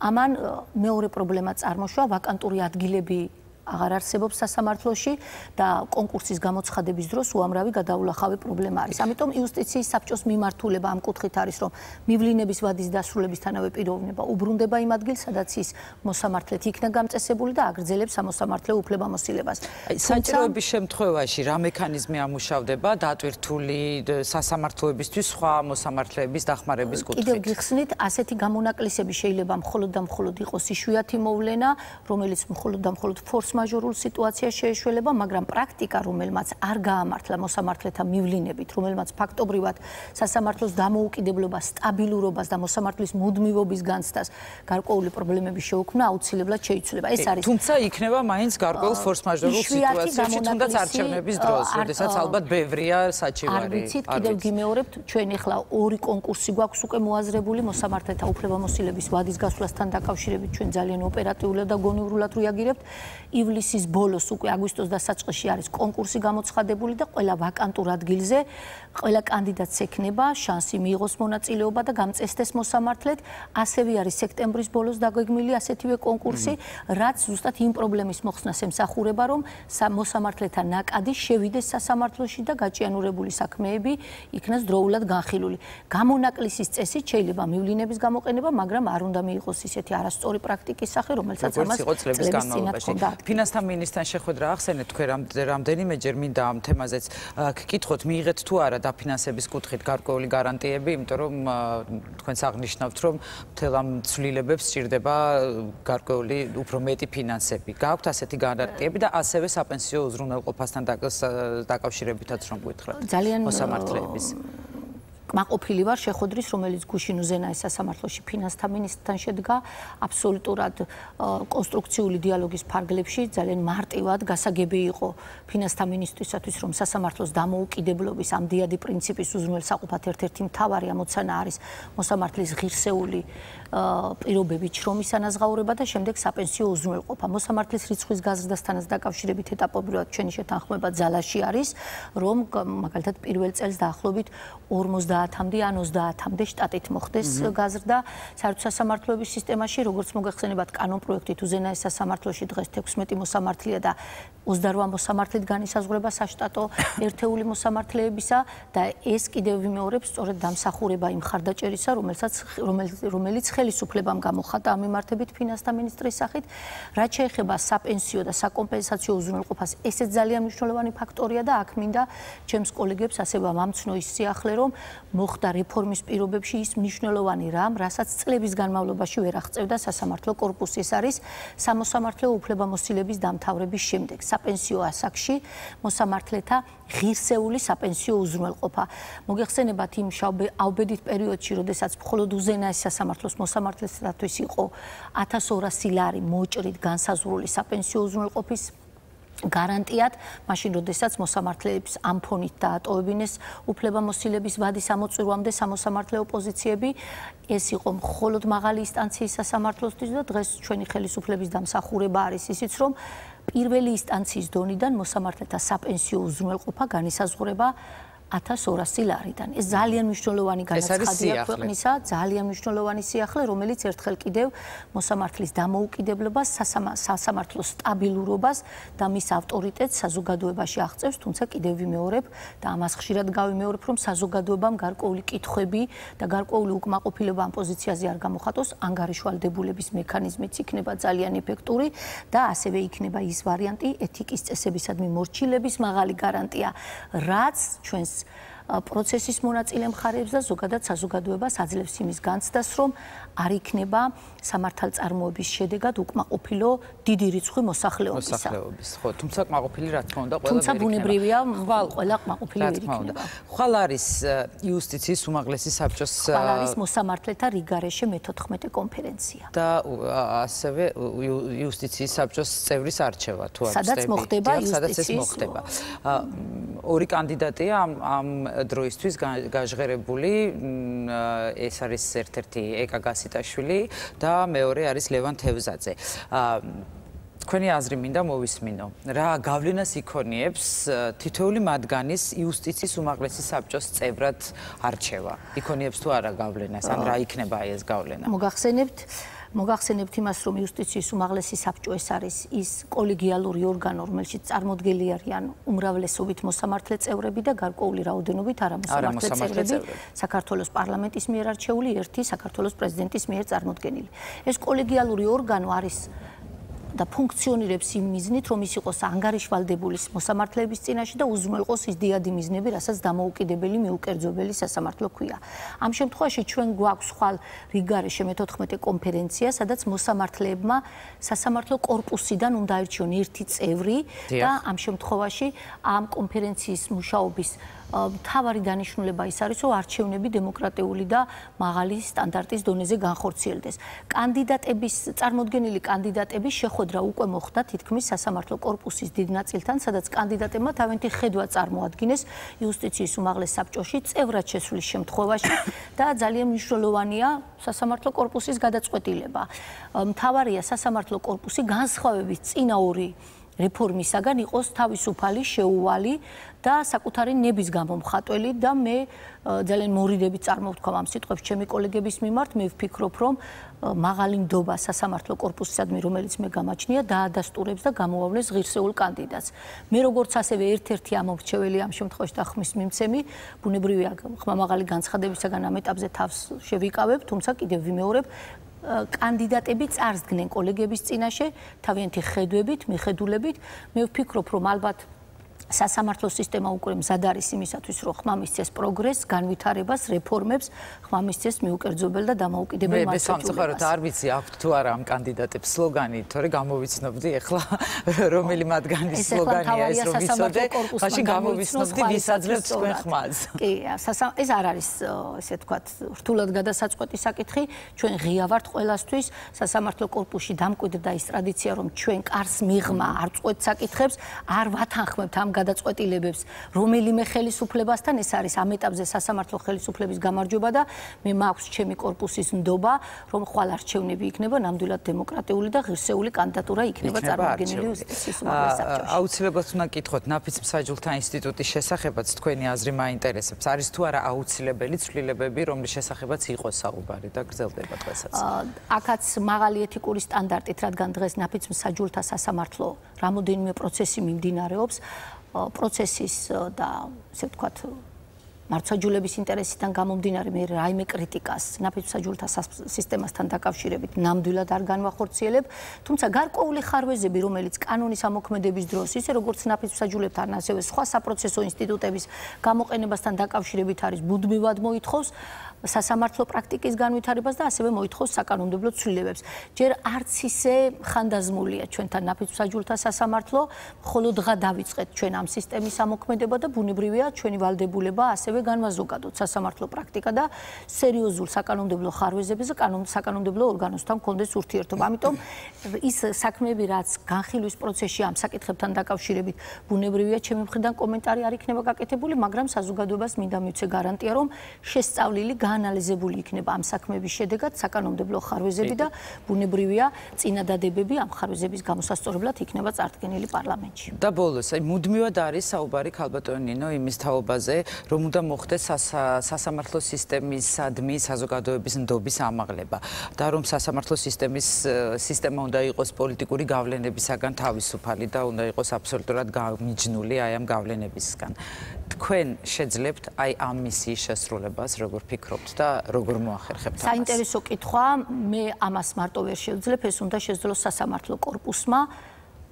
ამან მეორე პრობლემა წარმოშვა, ვაკანტური ადგილები აღარ არსებობს სასამართლოში და კონკურსის გამოცხადების დროს უამრავი გადაულახავი პრობლემა არის. ამიტომ იუსტიციის საბჭოს მიმართულება ამ კუთხით არის, რომ მივლინების ვადის დასრულებისთანავე პიროვნება უბრუნდება იმ ადგილს, სადაც ის მოსამართლედ იქნა გამწესებული და აგრძელებს მოსამართლე უფლებამოსილებას. საჭიროების შემთხვევაში რა მექანიზმი ამუშავდება დატვირთული სასამართლოებისთვის სხვა მოსამართლეების დახმარების კუთხით? კიდევ გიხსნით, ასეთი გამონაკლისები შეიძლება მხოლოდ და მხოლოდ იყოს იშვიათი მოვლენა, რომელიც მხოლოდ და მხოლოდ ფორს მაჟორულ სიტუაცია შეეშველება, მაგრამ პრაქტიკა, რომელმაც არ გაამართლა მოსამართლეთა მივლინებით, რომელმაც ფაქტობრივად სასამართლოს დამოუკიდებლობას, სტაბილურობას და მოსამართლის მუდმივობის განცდას გარკვეული პრობლემები შეუქმნა, აუცილებლად შეიცვლება. ეს არის. თუმცა იქნება მაინც გარკვეულ ფორს-მაჟორულ სიტუაციაში, თუნდაც არჩევნების დროს, როდესაც ალბათ ბევრია საჩივარი. არ ვიცით, კიდევ გიმეორებთ, ჩვენ ახლა 2 კონკურსი გვაქვს უკვე მოაზრებული მოსამართლეთა უფლებამოსილების ვადის გასვლასთან დაკავშირებით, ჩვენ ძალიან ოპერატიულად და გონივრულად რეაგირებთ. ივლისის ბოლოს უკვე აგვისტოს დასაწყისში არის კონკურსი გამოცხადებული და ყველა ვაკანტურ ადგილზე ყველა კანდიდატს ექნება შანსი მიიღოს მონაწილეობა და გამწესდეს მოსამართლედ. ასევე არის სექტემბრის ბოლოს დაგეგმილი ასეთივე კონკურსი, რაც ზუსტად იმ პრობლემის მოხსნას ემსახურება, რომ მოსამართლეთა ნაკადი შევიდეს სასამართლოში და გაჭიანურებული საქმეები იქნას დროულად განხილული. გამონაკლისის წესით შეიძლება მივლინების გამოყენება, მაგრამ არ უნდა მიიღოს ისეთი არასწორი პრაქტიკის სახე, რომელსაც ამას წლების განმავლობაში ფინანსთა მინისტრთან შეხვედრა ახსენეთ, თქვენ რამდენიმეჯერ მინდა ამ თემაზეც გკითხოთ, მიიღეთ თუ არა დაფინანსების კუთხით გარკვეული გარანტიები, იმიტომ რომ თქვენს აღნიშნავთ, რომ მთელ ამ ცვლილებებს სჭირდება გარკვეული უფრო მეტი ფინანსები. გაქვთ ასეთი გარანტიები და ასევე საპენსიო უზრუნველყოფასთან დაკავშირებითაც რომ გითხრათ მოსამართლეების? მაყოფილი ვარ შეხვედრის რომელიც გუშინუზენაის სასამართლოში ფინანსთა მინისტრთან შედგა აბსოლუტურად კონსტრუქციული დიალოგის ფარგლებში ძალიან მარტივად გასაგები იყო ფინანსთა მინისტრისათვის რომ სასამართლოს დამოუკიდებლობის ამ დიადი პრინციპის უზრუნველსაყოფად ერთ-ერთი მთავარი ამოცანა არის მოსამართლის ღირსეული პირობებით შრომის ანაზღაურება და შემდეგ საპენსიო უზრუნველყოფა მოსამართლის რიცხვის გაზრდასთანაც დაკავშირებით ეტაპობრივად ჩვენი შეთანხმება ძალაში არის რომ მაგალითად პირველ წელს დაახლოებით 50-მდე ან 30-მდე შტატით მოხდეს გაზრდა საერთო სასამართლოების სისტემაში, როგორც მოგახსენებათ, კანონპროექტით უზენაეს სასამართლოში დღეს 16 მოსამართლეა და 28 მოსამართლით განისაზღვრება საშტატო ერთეული მოსამართლეებისა და ეს კიდევ ვიმეორებ, სწორედ დამსახურება იმ ხარდაჭერისა, რომელიც ხელისუფლებამ გამოხატა ამ მიმართებით ფინანსთა მინისტრის სახით, რაც შეეხება საპენსიო და საკომპენსაციო უზრუნველყოფას, ესეც ძალიან მნიშვნელოვანი ფაქტორია და აქ მინდა ჩემს კოლეგებს ასევე ამცნო ის სიახლე რომ მოხდა რეფორმის პირობებში ის მნიშვნელოვანი რამ, რასაც წლების განმავლობაში ვერ აღწევდა სასამართლო კორპუსი. ეს არის სამოსამართლეო უფლებამოსილების დამთავრების შემდეგ საპენსიო ასაკში მოსამართლეთა ღირსეული საპენსიო უზრუნველყოფა. მოგეხსენებათ იმ აუბედით პერიოდში, როდესაც მხოლოდ უზენაეს სასამართლოს მოსამართლეთათვის იყო 1200 ლარი მოჭრით განსაზღვრული საპენსიო უზრუნველყოფის გარანტიად, მაშინ როდესაც მოსამართლეებს ამ ფონით დაატოვებინეს უფლებამოსილების ვადის ამოწურვამდე სამოსამართლეო პოზიციები, ეს იყო მხოლოდ მაღალი ინსტანციის სასამართლოსთვის და დღეს ჩვენი ხელისუფლების დამსახურება არის ისიც, რომ პირველი ინსტანციის დონიდან მოსამართლეთა საპენსიო უზრუნველყოფა განისაზღვრება 1200 ლარიდან. ეს ძალიან მნიშვნელოვანი განაცხადია ქვეყნისა, ძალიან მნიშვნელოვანი სიახლე, რომელიც ერთხელ კიდევ მოსამართლის დამოუკიდებლობას, სასამართლოს სტაბილურობას და მის ავტორიტეტს საზოგადოებაში აღწევს, თუმცა კიდევ ვიმეორებ და ამას ხშირად გავიმეორებ, რომ საზოგადოებამ გარკვეული კითხვები და გარკვეული უკმაყოფილება ამ პოზიციაზე არ გამოხატოს, ანგარიშვალდებულების მექანიზმიც იქნება ძალიან ეფექტური და ასევე იქნება ის ვარიანტი ეთიკის წესებისადმი მორჩილების მაღალი გარანტია, რაც ჩვენს პროცესის მონაწილე მხარეებს და ზოგადად საზოგადოებას აძლევს იმის განცდას, რომ არ იქნება სამართალწარმოების შედეგად უკმაყოფილო დიდი რიცხვი მოსახლეობისა. ხო, თუმცა კმაყოფილი რა თქმა უნდა, ყველა თუმცა ბუნებრივია, ყველა კმაყოფილი ვერ იქნება. ხვალ არის იუსტიციის უმაღლესი საბჭოს ხვალ არის მოსამართლეთა რიგარეშე მე-14 კონფერენცია. და ასევე იუსტიციის საბჭოს წევრის არჩევა თუ არ ხდება, სადაც ეს მოხდება. ორი კანდიდატია ამ დროისთვის გაჟღერებული ეს არის ერთ-ერთი ეკა გასიტაშვილი და მეორე არის ლევან თევზაძე. თქვენი აზრი მინდა მოვისმინო. რა გავლენას იქონიებს თითოეული მათგანის იუსტიციის უმაღლესი საბჭოს წევრად არჩევა? იქონიებს თუ არა გავლენას, ან რა იქნება ეს გავლენა? მოგახსენებთ იმას, რომ იუსტიციის უმაღლესი საბჭო ეს არის ის კოლეგიალური ორგანო, რომელშიც წარმოდგენილი არიან უმრავლესობით მოსამართლე წევრები და გარკვეული რაოდენობით არამოსამართლე წევრები, საქართველოს პარლამენტის მიერ არჩეული, ერთი საქართველოს პრეზიდენტის მიერ წარმოდგენილი. ეს კოლეგიალური ორგანო არის და ფუნქციონირებს იმ მიზნით, რომ ის იყოს ანგარიშვალდებული მოსამართლეების წინაშე და უზრუნველყოს ის დიადი მიზნები, რასაც დამოუკიდებელი მიუკერძოებელი სასამართლო ქვია. ამ შემთხვევაში ჩვენ გვაქვს ხვალ რიგარეშე მე-14 კონფერენცია, სადაც მოსამართლეებმა სასამართლო კორპუსიდან უნდა აირჩიონ ერთი წევრი და ამ შემთხვევაში ამ კონფერენციის მუშაობის მთავარი დანიშნულება ის არის, რომ არჩევნები დემოკრატიული და მაღალი სტანდარტის დონეზე განხორციელდეს. კანდიდატების წარმოდგენილი კანდიდატების შეხვედრა უკვე მოხდა თითქმის სასამართლო კორპუსის დიდ ნაწილთან, სადაც კანდიდატებმა თავისი ხედვა წარმოადგინეს იუსტიციის უმაღლეს საბჭოში წევრად შესვლის შემთხვევაში და ძალიან მნიშვნელოვანია სასამართლო კორპუსის გადაწყვეტილება. მთავარია სასამართლო კორპუსი განსხვავებით წინა ორი რეფორმისაგან იყოს თავისუფალი, შეუვალი და საკუთარი ნების გამომხატველი და მე ძალიან მორიდებით წარმოვთქვამ ამ სიტყვებს ჩემი კოლეგების მიმართ, მე ვფიქრობ, რომ მაღალი ნდობა სასამართლო კორპუსისადმი, რომელიც მე გამაჩნია, დაადასტურებს და გამოავლეს ღირსეულ კანდიდატს. მე როგორც ასევე ერთ-ერთი ამომრჩეველი ამ შემთხვევაში და ხმის მიმცემი, ბუნებრივია, ხმამაღალი განცხადებისაგან ამ ეტაპზე თავს შევიკავებ, თუმცა კიდევ ვიმეორებ, კანდიდატები წარსდგნენ კოლეგების წინაშე თავიანთი ხედვებით, მიხედულებით. მე ვფიქრობ, რომ ალბათ სასამართლოს სისტემა უკვე მზად არის იმისათვის, რომ ხმამისცეს პროგრესს, განვითარებას, რეფორმებს, ხმამისცეს მიუკერძობელ და დამოუკიდებელ მას. Მე სამწუხაროდ არ ვიცი, აქვს თუ არა ამ კანდიდატებს სლოგანი, თორე გამოვიცნობდი ეხლა რომელი მათგანის სლოგანია ეს, რომ ვიცოდე, მაშინ გამოვიცნობდი ვის აძლევს თქვენ ხმას. კი, ეს არ არის, ესე ვთქვათ, რთულად გადასაწყვეტი საკითხი, ჩვენ ღია ვართ ყველასთვის, სასამართლო კორპუსში დამკვიდრდა ის ტრადიცია, რომ ჩვენ კარს მიღმა არ წყვეტ საკითხებს, არ ვათანხმებთ ამ გადაწყვეტილებებს რომელიმე ხელისუფლებასთან ეს არის ამ ეტაპზე სასამართლო ხელისუფლების გამარჯვება და მე მაქვს ჩემი კორპუსის ნდობა რომ ხვალ არჩევნები იქნება ნამდვილად დემოკრატიული და ღირსეული კანდიდატურა იქნება წარმოდგენილი უსტის უმაღლეს საბჭოში აუცილებლად უნდა გითხოთ ნაფიც მსაჯულთა ინსტიტუტის შესახებაც თქვენი აზრი მაინტერესებს არის თუ არა აუცილებელი ცვლილებები რომლის შესახებაც იყო საუბარი და გრძელდება დღესაც აქაც მაღალი ეთიკური სტანდარტით რადგან დღეს ნაფიც მსაჯულთა სასამართლო რამოდენიმე პროცესი მიმდინარეობს პროცესის და ესე ვთქვათ მართლმსაჯულების ინტერესიდან გამომდინარე მე რაიმე კრიტიკას ნაფიცმსაჯულთა სისტემასთან დაკავშირებით ნამდვილად არ განვახორციელებ, თუმცა გარკვეული ხარვეზები, რომელიც კანონის ამოქმედების დროს ისე როგორც ნაფიცმსაჯულებთან, ასევე სხვა საპროცესო ინსტიტუტების გამოყენებასთან დაკავშირებით არის ბუნდმივად მოითხოვს სასამართლო პრაქტიკის განვითარებას და ასევე მოითხოვს საკანონმდებლო ცვლილებებს. Ჯერ არც ისე ხანდაზმულია ჩვენთან ნაფიცმსაჯულთა სასამართლო, მხოლოდ დღა დავიწყეთ ჩვენ ამ სისტემის ამოქმედება და ბუნებრივია ჩვენი ვალდებულება ასევე განვაზოგადოთ სასამართლო პრაქტიკა და სერიოზულ საკანონმდებლო ხარვეზებზე საკანონმდებლო ორგანოსთან კონდეს ურთიერთობა. ამიტომ ის საქმეები რაც განხილვის პროცესში ამ საკითხებთან დაკავშირებით ბუნებრივია ჩემი მხრიდან კომენტარი არ იქნება გაკეთებული, მაგრამ საზოგადოებას მინდა მივცე გარანტია, რომ შესწავლილი გაანალიზებული იქნება ამ საქმეების შედეგად საკანონმდებლო ხარვეზები და ბუნებრივია წინადადებები ამ ხარვეზების გამოსასწორებლად იქნება წარდგენილი პარლამენტში. და ბოლოს, აი მუდმივად არის საუბარი ქალბატონ ნინო იმის თაობაზე, რომ უნდა მოხდეს სასამართლო სისტემისადმი საზოგადოების ნდობის ამაღლება და რომ სასამართლო სისტემა უნდა იყოს პოლიტიკური გავლენებისაგან თავისუფალი და უნდა იყოს აბსოლუტურად გამიჯნული აი ამ გავლენებისგან. Თქვენ შეძლებთ აი ამ მისიის შესრულებას, როგორ ფიქრობთ და როგორ მოახერხებთ ამას? საინტერესო კითხვა, მე ამას მარტო ვერ შევძლებ, ეს უნდა შეძლოს სასამართლო კორპუსმა,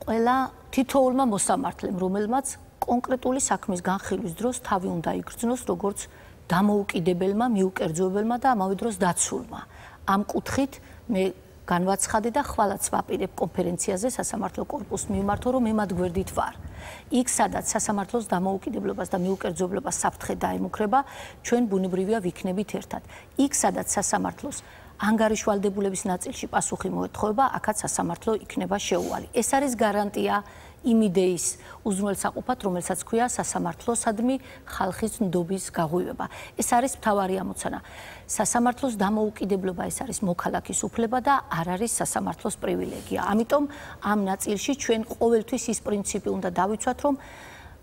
ყველა თითოეულმა მოსამართლემ, რომელმაც კონკრეტული საქმის განხილვის დროს თავი უნდა იგრძნოს როგორც დამოუკიდებელმა, მიუკერძოებელმა და ამავე დროს დაცულმა. ამ კუთხით მე განვაცხადე და ხვალაც ვაპირებ კონფერენციაზე სასამართლო კორპუსს მიმართო, რომ მე მათ გვერდით ვარ. იქ სადაც სასამართლოს დამოუკიდებლობას და მიუკერძოებლობას საფრთხე დაემუქრება, ჩვენ ბუნებრივია ვიქნებით ერთად. იქ სადაც სასამართლოს ანგარიშვალდებულების ნაწილში პასუხი მოეთხოვება, აქაც სასამართლო იქნება შეუვალი. ეს არის გარანტია იმ იდეის უზრუნველსაყოფად, რომელსაც ქვია სასამართლოსადმი ხალხის ნდობის გაღვივება. ეს არის მთავარი ამოცანა. სასამართლოს დამოუკიდებლობა ეს არის მოქალაქის უფლება და არ არის სასამართლოს პრივილეგია. ამიტომ ამ ნაწილში ჩვენ ყოველთვის ის პრინციპი უნდა დავიცვათ, რომ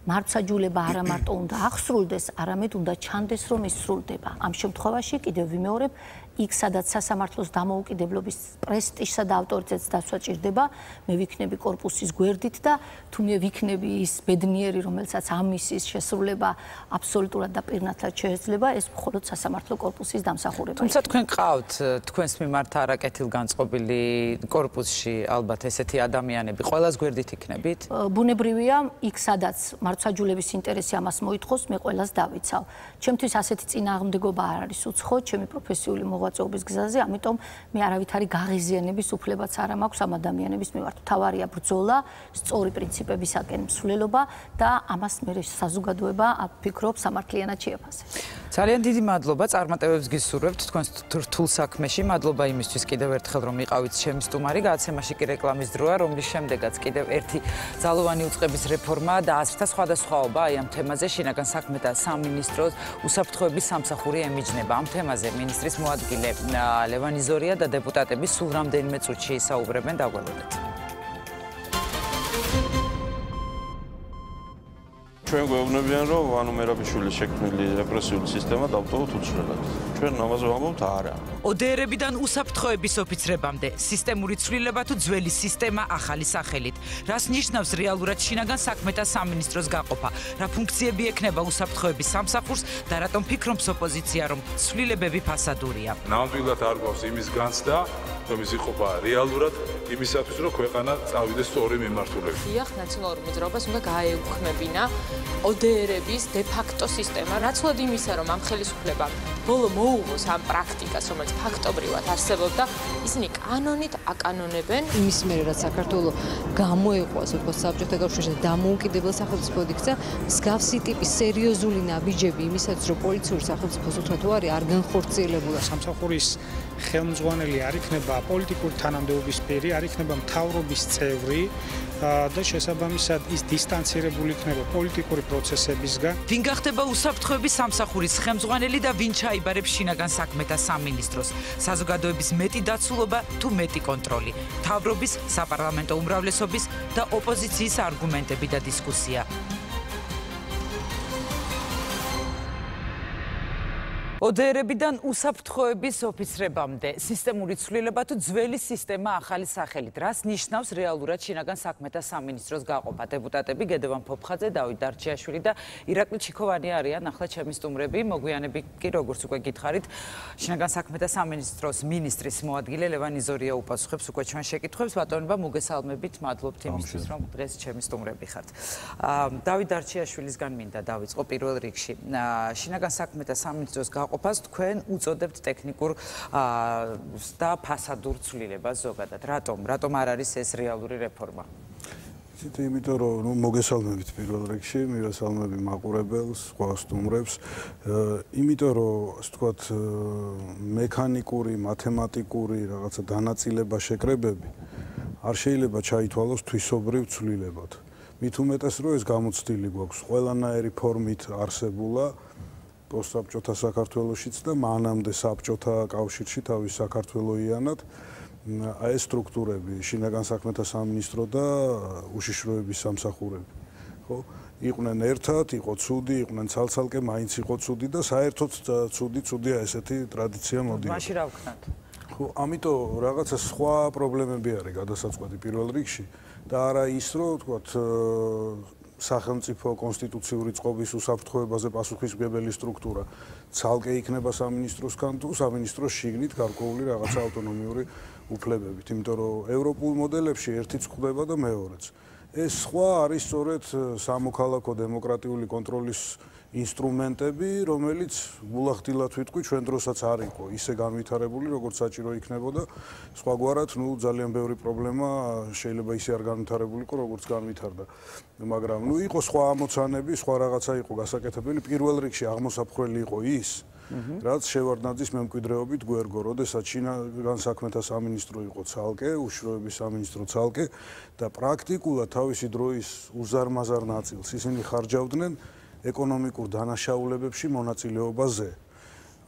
მართლმსაჯულება არა მარტო უნდა აღსრულდეს, არამედ უნდა ჩანდეს, რომ ისრულდება. ამ შემთხვევაში კიდევ ვიმეორებ, იქ სადაც სასამართლოს დამოუკიდებლობის პრესტიჟსა და ავტორიტეტს დაცვა ჭირდება, მე ვიქნები კორპუსის გვერდით და თუ მე ვიქნები ის ბედნიერი, რომელსაც ამ მისიის შესრულება აბსოლუტურად და პირნათლად შეეძლება, ეს მხოლოდ სასამართლო კორპუსის დამსახურებაა. თუმცა თქვენ გყავთ თქვენს მიმართ არაკეთილგანწყობილი კორპუსში ალბათ ესეთი ადამიანები, ყველას გვერდით იქნებით? ბუნებრივია, იქ სადაც მართლმსაჯულების ინტერესი ამას მოითხოვს, მე ყველას დავიცავ. ჩემთვის ასეთი წინააღმდეგობა არ არის უცხო, ჩემი პროფესიული მოღვაწეობის გზაზე, ამიტომ მე არავითარი გაღიზიანების უფლებაც არ მაქვს ამ ადამიანების მიმართ. თავარია ბრძოლა, სწორი პრინციპებისაკენ მსვლელობა და ამას მე საზოგადოება აფიქრობს სამართლიანად შეაფასებს. ძალიან დიდი მადლობა, წარმატებებს გისურვებთ თქვენს რთულ საქმეში. მადლობა იმისთვის კიდევ ერთხელ რომ იყავით ჩემი სტუმარი. გადაცემაში კი რეკლამის დროა, რომლის შემდეგაც კიდევ ერთი ძალოვანი უწყების რეფორმა და აზრთა სხვადასხვაობა აი ამ თემაზე შინაგან საქმეთა სამინისტროს უსაფრთხოების სამსახური ემიჯნება. ამ თემაზე მინისტრის მოადგილე ლევან იზორია და დეპუტატები სულ რამდენიმე წუთში ისაუბრებენ დაგვალოთ. ჩვენ გვეუბნებიან რომ ანუ მერაბიშვილის შექმნილი რეპრესიული სისტემა დავტოვოთ უცვლელად. ჩვენ ამაზე ვამბობთ არა. ოდეერებიდან უსაფრთხოების ოფიცრებამდე სისტემური ცვლილება თუ ძველი სისტემა ახალი სახელით. რას ნიშნავს რეალურად შინაგან საქმეთა სამინისტროს გაყოფა? რა ფუნქციები ექნება უსაფრთხოების სამსახურს და რატომ ფიქრობს ოპოზიცია რომ ცვლილებები ფასადურია? ნამდვილად არ გვაქვს იმის განცდა, რომ ის იყოფა რეალურად იმისათვის, რომ ქვეყანა წავიდეს სწორი მიმართულებით. დიახ, ნაციონალურ მოძრაობას უნდა გაეუქმებინა ოდეერების დე-ფაქტო სისტემა, რაცვლად იმისა, რომ ამ ხელისუფლებამ ბოლო მოუღოს ამ პრაქტიკას, რომელიც ფაქტობრივად არსებობდა, ისინი კანონით აკანონებენ. იმის მერე, რაც საქართველოს გამოეყვას, თქოს საბჭოთა კავშირში დამოუკიდებელ სახელმწიფოდ იქცა, მსგავსი ტიპის სერიოზული ნაბიჯები იმისაც, რომ პოლიტიკური სახელმწიფოს უთვა თუ არის, არ განხორციელებულა. სამსახურის ხელმძღვანელი არ იქნება პოლიტიკური თანამდებობის პირი, არ იქნება მთავრობის წევრი და შესაბამისად ის დისტანცირებული იქნება პოლიტიკური პროცესებისგან. ვინ გახდება უსაფრთხოების სამსახურის ხელმძღვანელი და ვინ ჩაიბარებს შინაგან საქმეთა სამინისტროს, საზოგადოების მეტი დაცულობა თუ მეტი კონტროლი, მთავრობის, საპარლამენტო უმრავლესობის და ოპოზიციის არგუმენტები და დისკუსია. ოდეერებიდან უსაფრთხოების ოფიცრებამდე სისტემური ცვლილება თუ ძველი სისტემა ახალი სახელით, რას ნიშნავს რეალურად შინაგან საქმეთა სამინისტროს გაყოფა. დეპუტატები გედევან ფოფხაძე, დავით დარჩიაშვილი და ირაკლი ჩიქოვანი არიან ახლა ჩემი სტუმრები. მოგვიანებით კი როგორც უკვე გითხარით, შინაგან საქმეთა სამინისტროს მინისტრის მოადგილე ლევან იზორია უპასუხებს უკვე ჩვენ შეკითხვებს. ბატონობა, მოგესალმებით, მადლობთ იმისთვის, რომ დღეს ჩემი სტუმრები ხართ. დავით დარჩიაშვილისგან მინდა დავიწყო პირველ რიგში. შინაგან საქმეთა სამინისტროს ყოფას თქვენ უწოდებთ ტექნიკურ და ფასადურ ცვლილებას ზოგადად. რატომ არ არის ეს რეალური რეფორმა? ცოტა იმიტომ რომ მოგესალმებით პირველ რიგში, მოგესალმები მაყურებელს, სხვა სტუმრებს. იმიტომ რომ თქვათ მექანიკური, მათემატიკური რაღაცა დანაწილება შეკრებები არ შეიძლება ჩაითვალოს თვისობრივ ცვლილებად. მით უმეტეს რომ ეს გამოცდილი გვაქვს ყველანაირი ფორმით არსებულა პოსტსაბჭოთა საქართველოშიც და მანამდე საბჭოთა კავშირში თავის საქართველოიანად აი ეს სტრუქტურები, შინაგან საქმეთა სამინისტრო და უშიშროების სამსახურები, ხო? იყვნენ ერთად, იყო ცუდი, იყვნენ ცალ-ცალკე, მაინც იყო ცუდი და საერთოდ ცუდია ესეთი ტრადიცია მოდიოდა. მაშინ რა ვქნათ? ხო, ამიტომ რაღაცა სხვა პრობლემები არის გადასაწყვეტი პირველ რიგში და არა ის, რომ თქვათ სახელმწიფო კონსტიტუციური წყობის უსაფრთხოებაზე პასუხისმგებელი სტრუქტურა ცალკე იქნება სამინისტროსგან თუ სამინისტროს შიგნით გარკვეული რაღაცა ავტონომიური უფლებებით, იმიტომ რომ ევროპულ მოდელებში ერთიც ხდება და მეორეც. ეს სხვა არის სწორედ სამოქალაქო დემოკრატიული კონტროლის ინსტრუმენტები, რომელიც გულახდილად ვიტყვი, ჩვენ დროსაც არ იყო ისე განვითარებული, როგორც საჭირო იქნებოდა. სხვაგვარად, ძალიან ბევრი პრობლემა შეიძლება ისე არ განვითარებულიყო, როგორც განვითარდა. მაგრამ, იყო სხვა ამოცანები, სხვა რაღაცა იყო გასაკეთებელი. პირველ რიგში აღმოსაფხვრელი იყო ის, რაც შევარდნაძის მემკვიდრეობით გვერგო, როდესაც შინაგან საქმეთა სამინისტრო იყო ცალკე, უშიშროების სამინისტრო ცალკე და პრაქტიკულად თავისი დროის უზარმაზარ ნაწილს ისინი ხარჯავდნენ ეკონომიკურ დანაშაულებებში მონაწილეობაზე.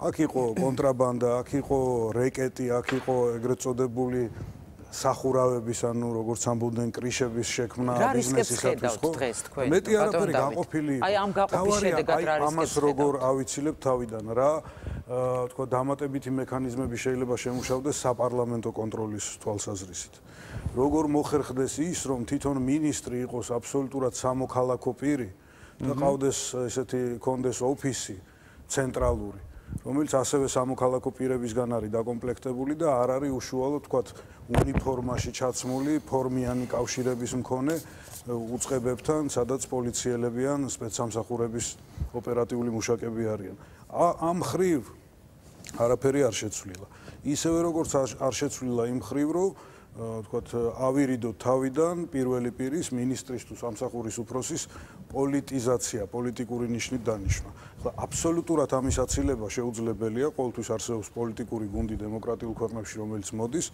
აქ იყო კონტრაბანდა, აქ იყო რეკეტი, აქ იყო ეგრეთ წოდებული სახურავების, ანუ როგორც ამბობდნენ, კრიშების შექმნა ბიზნესისათვის, ხო? მეტი არაფერი გაყოფილი იყო. აი ამ გაყოფის შედეგად რა რისკებს? ამას როგორ ავიცილებ თავიდან რა, თქვა დამატებითი მექანიზმები შეიძლება შემუშავდეს საპარლამენტო კონტროლის თვალსაზრისით. როგორ მოხერხდეს ის, რომ თვითონ მინისტრი იყოს აბსოლუტურად სამოქალაქო პირი და ყავდეს ესეთი კონდეს ოფისი ცენტრალური, რომელიც ასევე სამოქალაქო პირებისგან არის დაკომპლექტებული და არ არის უშუალოდ თქვათ უნიფორმაში ჩაცმული ფორმიანი კავშირების მქონე უწყებებთან, სადაც პოლიციელები ან სპეცსამსახურების ოპერატიული მუშაკები არიან. ამ ხრივ არაფერი არ შეცვლილა. ისევე როგორც არ შეცვლილა იმ ხრივ, რომ თქვათ ავირიდო თავიდან პირველი პირის მინისტრის თუ სამსახურის უფროსის პოლიტიზაცია, პოლიტიკური ნიშნით დანიშნა. ხა აბსოლუტურად ამის აცილება შეუძლებელია, ყოველთვის არსებობს პოლიტიკური გუნდი დემოკრატიულ ქვეყნებში, რომელიც მოდის,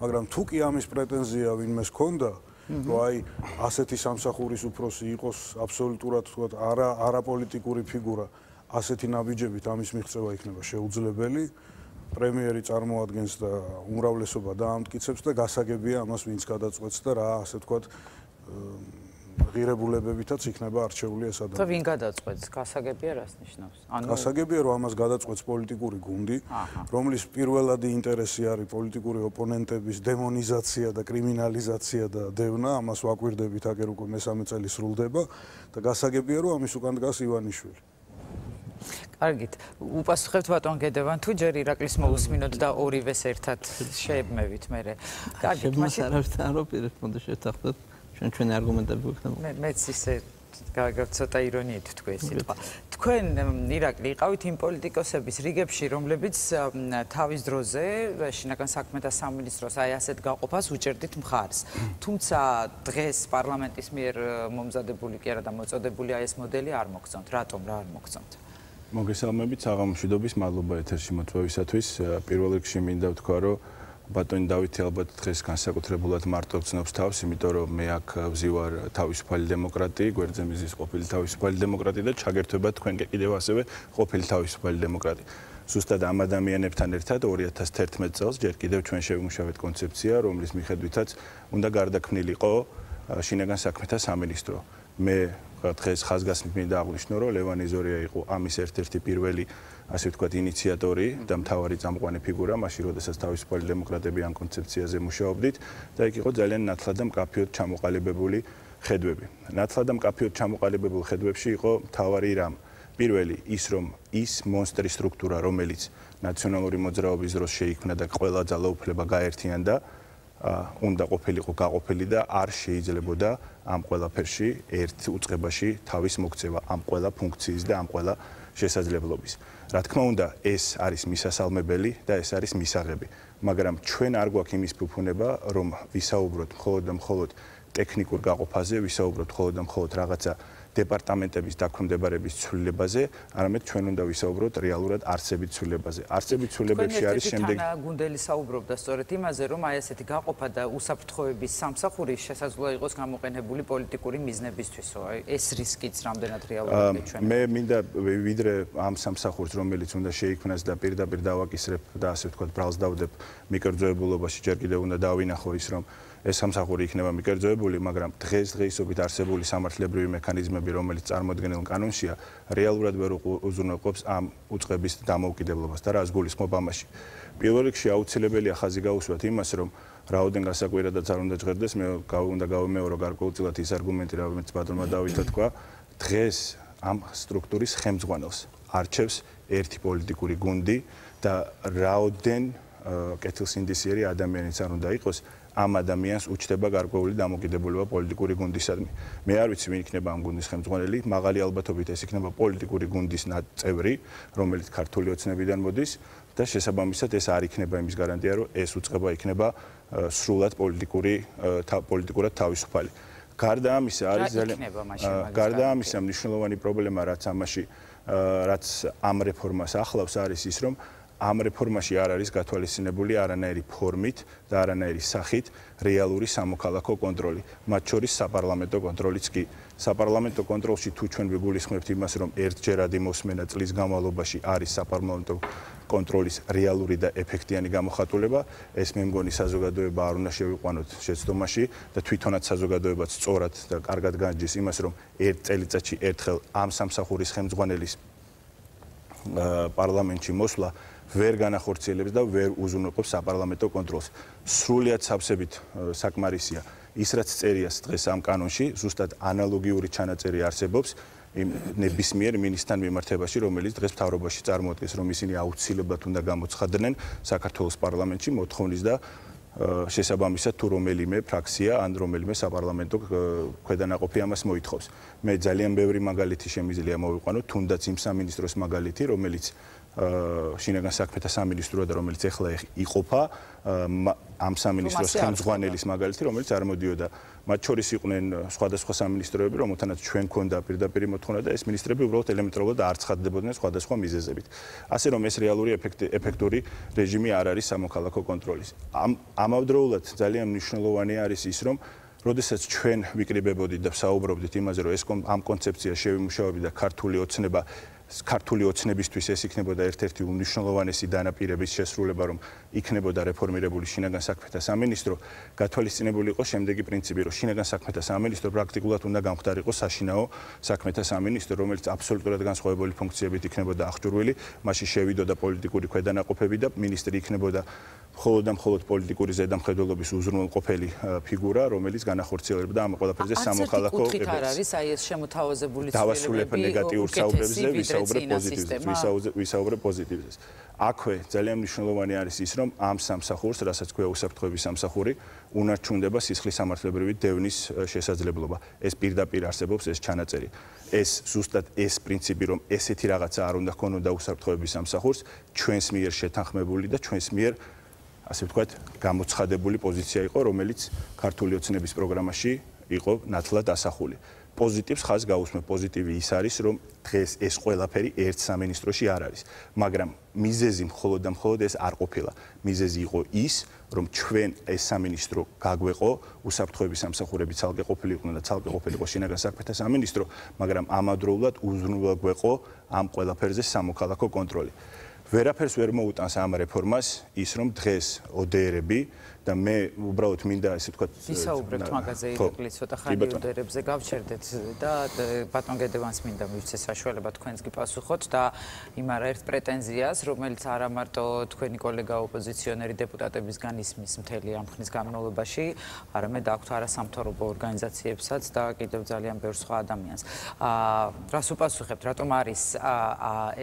მაგრამ თუ კი ამის პრეტენზია ვინმეს ჰქონდა, რომ აი ასეთი სამსახურის უფროსი იყოს აბსოლუტურად თქვათ არაპოლიტიკური ფიგურა, ასეთი ნაბიჯებით ამის მიღწევა იქნება შეუძლებელი. პრემიერი წარმოადგენს და უმრავლესობა დაამტკიცებს და გასაგებია ამას ვინც გადაწყვეტს და რა ასე ვთქვათ ღირებულებებითაც იქნება არჩეული ეს ადამიანი. და ვინ გადაწყვეტს? გასაგებია რას ნიშნავს? ანუ გასაგებია რომ ამას გადაწყვეტს პოლიტიკური გუნდი, რომლის პირველადი ინტერესი არის პოლიტიკური ოპონენტების დემონიზაცია და კრიმინალიზაცია და დევნა, ამას ვაკვირდებით, აგერ უკვე მესამე წელი სრულდება და გასაგებია რომ ამის უკან დგას ივანიშვილი. Argit, upasukhet vaton Gedevan tu jer Iraklis mousminot da orive sertat shebmevit mere. Shebmas aravtan ro pirepmondo shetakhdat, shon chven argumenteb ukhnam. Mets ise gagavt sota ironiit tkues itqva. Tkven Irakli iqavit im politikosebis rigebshi, romlebits tavis droze shinakan sakmeta saministros ai aset gaqopas ucherdit mkhars. Tumtsa dges parlamentis mier momzadebuli ki ara damotsodebuli ai es modeli ar mogtsont, ratom ra ar mogtsont. მოგესალმებით საღამოშვიდობის მადლობა ეთერში მოწვევისათვის. პირველ რიგში მინდა ვთქვა, რომ ბატონი დავითი ალბათ დღეს განსაკუთრებულად მარტო გრძნობს თავს, იმიტომ რომ მე აქ ვზივარ თავისუფალი დემოკრატი, გვერდზე მიზის ყოფილი თავისუფალი დემოკრატი და ჩაგერთვება თქვენ კიდევ ასევე ყოფილი თავისუფალი დემოკრატი. Ზუსტად ამ ადამიანებთან ერთად 2011 წელს ჯერ კიდევ ჩვენ შევიმუშავეთ კონცეფცია, რომლის მიხედვითაც უნდა გარდაქმნილიყო შინაგან საქმეთა სამინისტრო. მე დღეს ხაზგასმით აღვნიშნო, რომ ლევან იზორია იყო ამის ერთ-ერთი პირველი, ასე ვთქვათ, ინიციატორი და მთავარი წამყვანი ფიგურა, მაშინ როდესაც თავისუფალი დემოკრატები ამ კონცეფციაზე მუშაობდით და იქ იყო ძალიან ნათლად და მკაფიოდ ჩამოყალიბებული ხედვები. ნათლად და მკაფიოდ ჩამოყალიბებულ ხედვებში იყო მთავარი რამ. Პირველი ის, რომ ის მონსტრის სტრუქტურა, რომელიც ნაციონალური მოძრაობის დროს შეიქმნა და ყველა ძალაუფლება გაერთიანდა, უნდა ყოფილიყო გაყოფილი და არ შეიძლებოდა ამ ყველაფერში ერთ უწყებაში თავის მოქცევა ამ ყველა ფუნქციის და ამ ყველა შესაძლებლობის. Რა თქმა უნდა, ეს არის მისასალმებელი და ეს არის მისაღები, მაგრამ ჩვენ არ გვაქვს იმის ფუფუნება, რომ ვისაუბროთ მხოლოდ და მხოლოდ ტექნიკურ გაყოფაზე, ვისაუბროთ მხოლოდ და მხოლოდ რაღაცა დეპარტამენტების დაქვემდებარების ცვლილებაზე, არამედ ჩვენ უნდა ვისაუბროთ რეალურად არსებით ცვლილებაზე. Არსებით ცვლილებებში არის შემდეგ გუნდელი საუბრობდა სწორედ იმაზე, რომ აი ესეთი გაყოფა და უსაფრთხოების სამსახური შესაძლოა იყოს გამოყენებული პოლიტიკური მიზნებისთვისო. აი ეს რისკიც რამდენად რეალურია ჩვენ. მე მინდა ვიდრე ამ სამსახურს, რომელიც უნდა შეიქმნას და პირდაპირ დავაკისრებ და ასე ვთქვათ, ბრალს დავდებ მიკერძოებულობაში, ჯერ კიდევ უნდა დავინახო ის, რომ ეს სამსახური იქნება მიკერძოებული, მაგრამ დღესდღეობით არსებული სამართლებრივი მექანიზმები, რომელიც წარმოდგენილ კანონშია, რეალურად ვერ უზრუნველყოფს ამ უწყების დამოუკიდებლობას და რას გულისხმობ ამაში. პირველ რიგში აუცილებელია ხაზი გაუსვათ იმას, რომ რაოდენ გასაკვირადაც არ უნდა ჟღერდეს, მე უნდა გავმეორო გარკვეულწილად ის არგუმენტი, რომელიც ბატონმა დავითმა თქვა, დღეს ამ სტრუქტურის ხელმძღვანელს არჩევს ერთი პოლიტიკური გუნდი და რაოდენ კეთილსინდისიერი ადამიანიც არ უნდა იყოს, ამ ადამიანს უჩდება გარკვეული დამოკიდებულება პოლიტიკური გუნდისადმი. მე არ ვიცი, ვინ იქნება ამ გუნდის ხელმძღვანელი, მაღალი ალბათობით ეს იქნება პოლიტიკური გუნდის წევრი, რომელიც ქართული ოცნებიდან მოდის და შესაბამისად ეს არ იქნება იმის გარანტია, რომ ეს უწყება იქნება სრულად პოლიტიკურად თავისუფალი. გარდა ამისა არის მნიშვნელოვანი პრობლემა, რაც ამ რეფორმას ახლავს, არის ის, რომ ამ რეფორმაში არ არის გათვალისწინებული არანაირი ფორმით და არანაირი სახით რეალური სამოქალაქო კონტროლი, მათ შორის საპარლამენტო კონტროლიც კი. საპარლამენტო კონტროლში თუ ჩვენ ვიგულისხმებთ იმას, რომ ერთჯერადი მოსმენა წლის განმავლობაში არის საპარლამენტო კონტროლის რეალური და ეფექტიანი გამოხატულება, ეს მე მგონი საზოგადოება არ უნდა შევიყვანოთ შეცდომაში და თვითონაც საზოგადოებაც სწორად და კარგად განჯის იმას, რომ ერთ წელიწადში ერთხელ ამ სამსახურის ხელმძღვანელის პარლამენტში მოსვლა ვერ განახორციელებს და ვერ უზრუნველყოფს საპარლამენტო კონტროლს. სრულიად სავსებით საკმარისია ის, რაც წერიას დღეს ამ კანონში, ზუსტად ანალოგიური ჩანაწერი არსებობს იმ ნებისმიერ მინისტრთან მიმართებაში, რომელიც დღეს მთავრობაში წარმოადგენს, რომ ისინი აუცილებლად უნდა გამოცხადდნენ საქართველოს პარლამენტში მოთხოვნის და შესაბამისად თუ რომელიმე ფრაქცია ან რომელიმე საპარლამენტო ქვედანაყოფი ამას მოითხოვს. მე ძალიან ბევრი მაგალითი შემიძლია მოვიყვანო, თუნდაც იმ სამინისტროს მაგალითი, რომელიც შინაგან საქმეთა სამინისტროა და რომელიც ეხლა იყოფა, ამ სამინისტროს ხელმძღვანელის მაგალითი, რომელიც არ მოდიოდა. მათ შორის იყვნენ სხვადასხვა სამინისტროები, რომელთანაც ჩვენ გქონდა პირდაპირი მოთხოვნა და ეს მინისტრები უბრალოდ ელემენტარულად არ ცხადდებოდნენ სხვადასხვა მიზეზებით. ასე რომ ეს რეალური ეფექტური რეჟიმი არ არის სამოქალაქო კონტროლის. ამავდროულად ძალიან მნიშვნელოვანი არის ის, რომ როდესაც ჩვენ ვიკრიბებოდით და საუბრობდით იმაზე, რომ ეს ამ კონცეფცია შევიმუშავებდა ქართული ოცნებისთვის ეს იქნებოდა ერთ-ერთი უმნიშვნელოვანესი დანაპირების შესრულება, რომ იქნებოდა რეფორმირებული შინაგან საქმეთა სამინისტრო, გათვალისწინებული იყო შემდეგი პრინციპი, რომ შინაგან საქმეთა სამინისტრო პრაქტიკულად უნდა გამხდარიყო საშინაო საქმეთა სამინისტრო, რომელიც აბსოლუტურად განსხვავებული ფუნქციებით იქნებოდა აღჭურვილი, მასში შევიდოდა პოლიტიკური ქვედანაყოფები და მინისტრი იქნებოდა მხოლოდ და მხოლოდ პოლიტიკური ზედამხედველობის უზრუნველყოფელი ფიგურა, რომელიც განახორციელებდა ამ ყველაფერზე სამოქალაქო კეთილს. არ არის, აი ეს შემოთავაზებული ცვლილებები, დავასრულებ ნეგატიურ საუბრებზე, ვისაუბრე პოზიტივზე. Აქვე ძალიან მნიშვნელოვანი არის ის, რომ ამ სამსახურს, რასაც ქვია უსაფრთხოების სამსახური, უნარჩუნდება სისხლის სამართლებრივი დევნის შესაძლებლობა. ეს პირდაპირ არსებობს ეს ჩანაწერი. ეს ზუსტად ეს პრინციპი, რომ ესეთი რაღაცა არ უნდა ქონოდა უსაფრთხოების სამსახურს, ჩვენს მიერ შეთანხმებული და ჩვენს მიერ ასე ვთქვათ, გამოცხადებული პოზიცია იყო, რომელიც ქართული ოცნების პროგრამაში იყო ნათლად ასახული. Positive has gausme positive isaris from დღეს ეს ყველაფერი ერთ სამინისტროში არ არის მაგრამ მიზეზი მხოლოდ ეს არ ყოფილა მიზეზი იყო ის რომ ჩვენ ეს სამინისტრო გაგვეყო უსაფრთხოების სამსახურები ცალკე ყოფილიყვნენ და ცალკე ყოფილიყო შინაგან საქმეთა სამინისტრო მაგრამ ამავდროულად უზრუნველა გვეყო ამ ყველაფერზე სამოქალაქო კონტროლი ვერაფერს ვერ მოუტანს ამ რეფორმას ის რომ დღეს ოდეერები და მე უბრალოდ მინდა ესე ვთქვათ ვისაუბრებთ მაგაზე ირაკლი ცოტა ხანი ოდეერებზე გავჩერდეთ და ბატონ გედევანს მინდა მივცეს საშუალება თქვენს გიპასუხოთ და იმ არაერთ პრეტენზიას რომელიც არა მარტო თქვენი კოლეგა ოპოზიციონერი დეპუტატებისგან ისმის მთელი ამ ხნის განმავლობაში არამედ აქვთ არასამთავრობო ორგანიზაციებსაც და კიდევ ძალიან ბევრ სხვა ადამიანს რას უპასუხებთ რატომ არის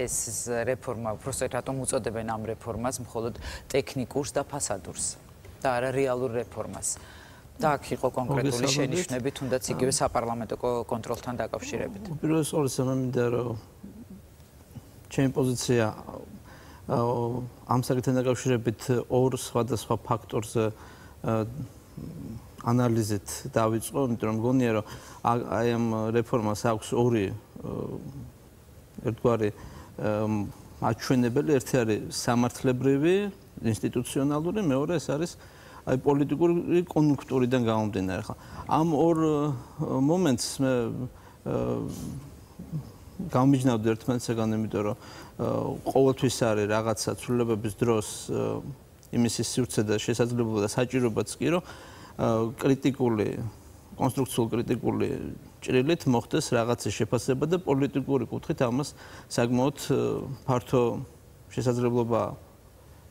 ეს რეფორმა უბრალოდ რატომ უწოდებენ ამ რეფორმას მხოლოდ ტექნიკურს და ფასადურს და არა რეალურ რეფორმას. და აქ იყო კონკრეტული შენიშვნები, თუნდაც იგივე საპარლამენტო კონტროლთან დაკავშირებით. პირველ რიგში მე მინდა რომ ჩემი პოზიცია ამ საკითხთან დაკავშირებით ორ სხვადასხვა ფაქტორზე ანალიზით დავიწყო, იმიტომ რომ მგონია რომ აი ამ რეფორმას აქვს ორი ერთგვარი აჩვენებელი, ერთი არის სამართლებრივი ინსტიტუციონალური, მეორე ეს არის აი პოლიტიკური კონიუნქტურიდან გამომდინარე ხა. Ამ ორ მომენტს მე გამიჯნავდი ერთმანეთისაგან, იმიტომ რომ ყოველთვის არის რაღაცა ცვლილებების დროს იმის სივრცე და შესაძლებლობა და საჭიროებაც კი რომ კრიტიკული კონსტრუქციულ-კრიტიკული ჭრილით მოხდეს რაღაცის შეფასება და პოლიტიკური კუთხით ამას საკმაოდ ფართო შესაძლებლობა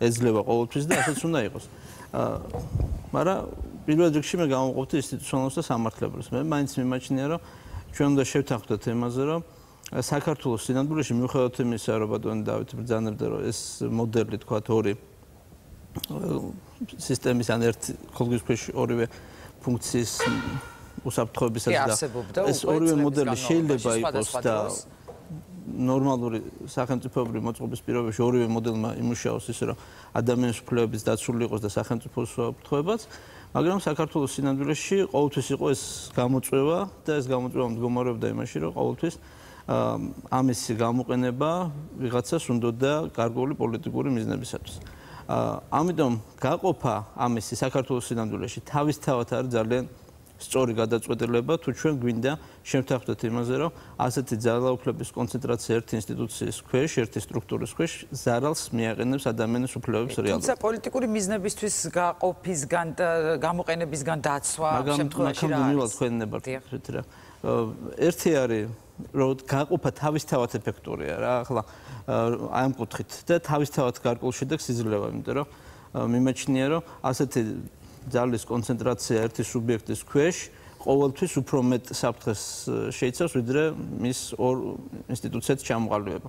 ეძლევა ყოველთვის და ასეც უნდა იყოს. მაგრამ პირველ რიგში მე გამოვყოფდი ინსტიტუციონალს და სამართლებრივს. მე მაინც მიმაჩნია, რომ ჩვენ უნდა შევთანხმდეთ იმაზე, რომ საქართველოს სინამდვილეში მიუხედავად იმისა, რომ ბატონი დავით ბრძანებდა, რომ ეს მოდელი თქვა ორი სისტემის ან ერთი ქოლგის ქვეშ ორივე ფუნქციის უსაფრთხოებისას და ეს ორივე მოდელი შეიძლება იყოს და ნორმალური სახელმწიფოებრივი მოწყობის პირობებში ორივე მოდელმა იმუშაოს ისე რომ ადამიანის უფლებებიც დაცული იყოს და სახელმწიფოს უსაფრთხოებაც, მაგრამ საქართველოს სინამდვილეში ყოველთვის იყო ეს გამოწვევა და ეს გამოწვევა მდგომარეობდა იმაში რომ ყოველთვის ამის გამოყენება ვიღაცას უნდა და გარკვეული პოლიტიკური მიზნებისათვის. Ამიტომ გაყოფა ამისი საქართველოს სინამდვილეში თავისთავად არის ძალიან სწორი გადაწყვეტილება თუ ჩვენ გვინდა შევთანხმდეთ იმაზე რომ ასეთი ძალაუფლების კონცენტრაცია ერთი ინსტიტუციის ქვეშ, ერთი სტრუქტურის ქვეშ ზარალს მიაყენებს ადამიანის უფლებებს რეალურად. თუმცა პოლიტიკური მიზნებისთვის გაყოფისგან და გამოყენებისგან დაცვა შემთხვევაში რა არის? თქვენ ერთი არის რომ გაყოფა თავისთავად ეფექტურია რა ახლა აი ამ კუთხით და თავისთავად გარკვეულ შედეგს იძლევა, იმიტომ რომ მიმაჩნია რომ ასეთი ძალის კონცენტრაცია ერთი სუბიექტის ქვეშ ყოველთვის უფრო მეტ საფრთხეს შეიცავს ვიდრე მის ორ ინსტიტუციად ჩამოყალიბება.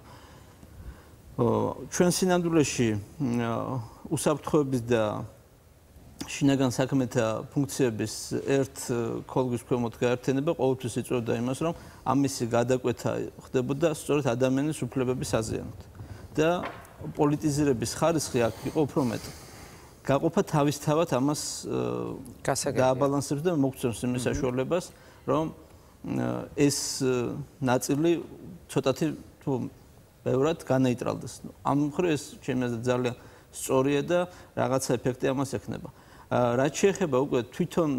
ჩვენ სინამდვილეში უსაფრთხოების და შინაგან საქმეთა ფუნქციების ერთ ქოლგის ქვემოთ გაერთიანება ყოველთვის იწვევდა იმას, რომ ამისი გადაკვეთა ხდებოდა სწორედ ადამიანის უფლებების აზიანით და პოლიტიზირების ხარისხი აქ იყო უფრო მეტი. გაყოფა თავისთავად ამას დააბალანსებს და მოგცემს იმის საშუალებას, რომ ეს ნაწილი ცოტათი თუ ბევრად განეიტრალდეს. ამ მხრივ ეს ჩემი აზრით ძალიან სწორია და რაღაცა ეფექტი ამას ექნება. რაც შეეხება უკვე თვითონ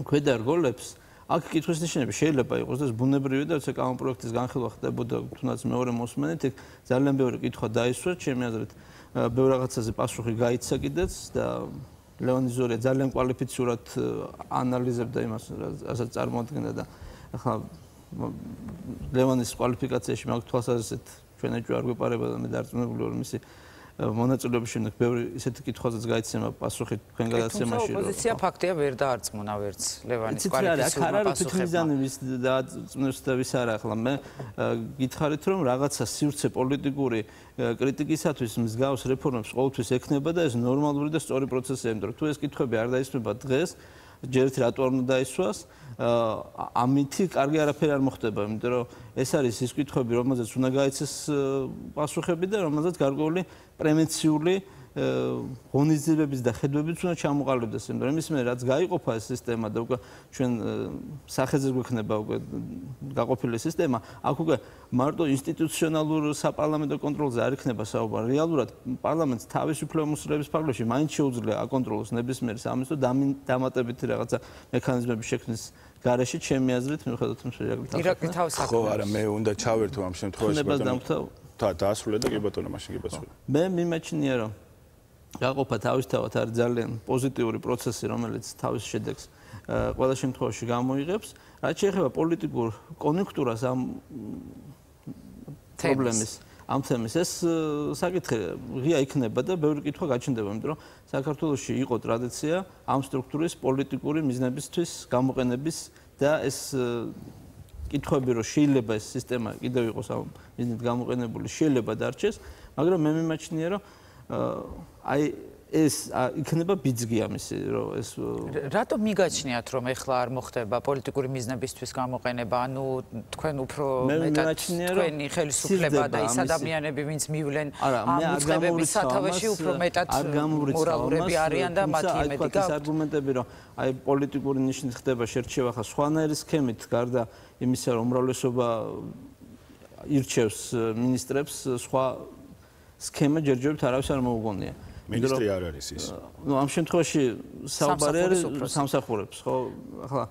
ქვედა რგოლებს, აქ კითხვის ნიშნები შეიძლება იყოს და ბუნებრივი და როცა კანონპროექტის განხილვა ხდებოდა, თუნდაც მეორე მოსმენით, იქ ძალიან ბევრი კითხვა დაისვა, ჩემი აზრით. ბევრ რაღაცაზე პასუხი გაიცა კიდეც და ლევან იზორია ძალიან კვალიფიციურად ანალიზებდა იმას, რასაც წარმოადგენდა და ახლა ლევანის კვალიფიკაციაში მაგ თვალსაზრისით ჩვენ ეჭვი არ გვეპარება და მე დარწმუნებული ვარ, მისი მონაწილეობის შემდეგ ბევრი ისეთი კითხვაზეც გაიცემა პასუხი თქვენ გადაცემაში. ოპოზიცია ფაქტია ვერ დაარწმუნა ვერც ლევანის კვალიფიკაციური პასუხები და წნებს და ვის არა ახლა მე გითხარით რომ რაღაცა სივრცე პოლიტიკური კრიტიკისათვის მსგავს რეფორმებს ყოველთვის ექნება და ეს ნორმალური და სწორი პროცესია, იმიტომ რომ თუ ეს კითხვები არ დაისმება დღეს ჯერთ რატო არ უნდა ისვას ამითი კარგი არაფერი არ მოხდება, იმიტომ რომ ეს არის ის კითხვები, რომელზეც უნდა გაიცეს პასუხები და რომელზეც გარკვეული პრევენციული ღონისძიებების და ხედვებიც უნდა ჩამოყალიბდეს, იმიტომ რომ ისმენ რაც გაიყოფა ეს სისტემა და უკვე ჩვენ სახეზე გვექნება უკვე გაყოფილი სისტემა, აქ უკვე მარტო ინსტიტუციონალურ საპარლამენტო კონტროლზე არ იქნება საუბარი. რეალურად პარლამენტს თავისუფლად მოსვლების ფარგლებში მაინც შეუძლია აკონტროლოს ნებისმიერ სამის თუ დამატებითი რაღაცა მექანიზმების შექმნის გარეშე, ჩემი აზრით, მიუხედავად იმისა, რომ ირაკლი თავს აკონტროლებს. ხო, არა, მე უნდა ჩავერთო ამ შემთხვევაში ბატონო. და დაასრულე და კი ბატონო, მაშინ გიბასრულე. მე მიმაჩნია რომ გაყოფა თავისთავად არის ძალიან პოზიტიური პროცესი, რომელიც თავის შედეგს ყველა შემთხვევაში გამოიღებს. რაც შეეხება პოლიტიკურ კონიუნქტურას ამ პრობლემის ამ თემის ეს საკითხი ღია იქნება და ბევრი კითხვა გაჩნდება, იმიტომ რომ საქართველოში იყო ტრადიცია ამ სტრუქტურის პოლიტიკური მიზნებისთვის გამოყენების და ეს კითხვები რომ შეიძლება ეს სისტემა კიდევ იყოს ამ მიზნით გამოყენებული, შეიძლება დარჩეს, მაგრამ მე მიმაჩნია რომ აი ეს იქნება ბიძგი ამისი რომ ეს რატო მიგაჩნიათ რომ ეხლა არ მოხდება პოლიტიკური მიზნებისთვის გამოყენება, ანუ თქვენ უფრო მეტად თქვენი ხელისუფლება და ის ადამიანები ვინც მივლენ ამ მიღებების სათავეში უფრო მეტად მორალურები არიან და მათი იმედი გაქვთ. ეს არგუმენტები რომ აი პოლიტიკური ნიშნით ხდება შერჩევა ხა სხვანაირი სქემით გარდა იმისა რომ უმრავლესობა ირჩევს მინისტრებს სხვა სქემა ჯერჯერობით არავის არ მოუგონია. მინისტრი არ არის ის. ნუ ამ შემთხვევაში საუბარი არის სამსახურებს, ხო? ახლა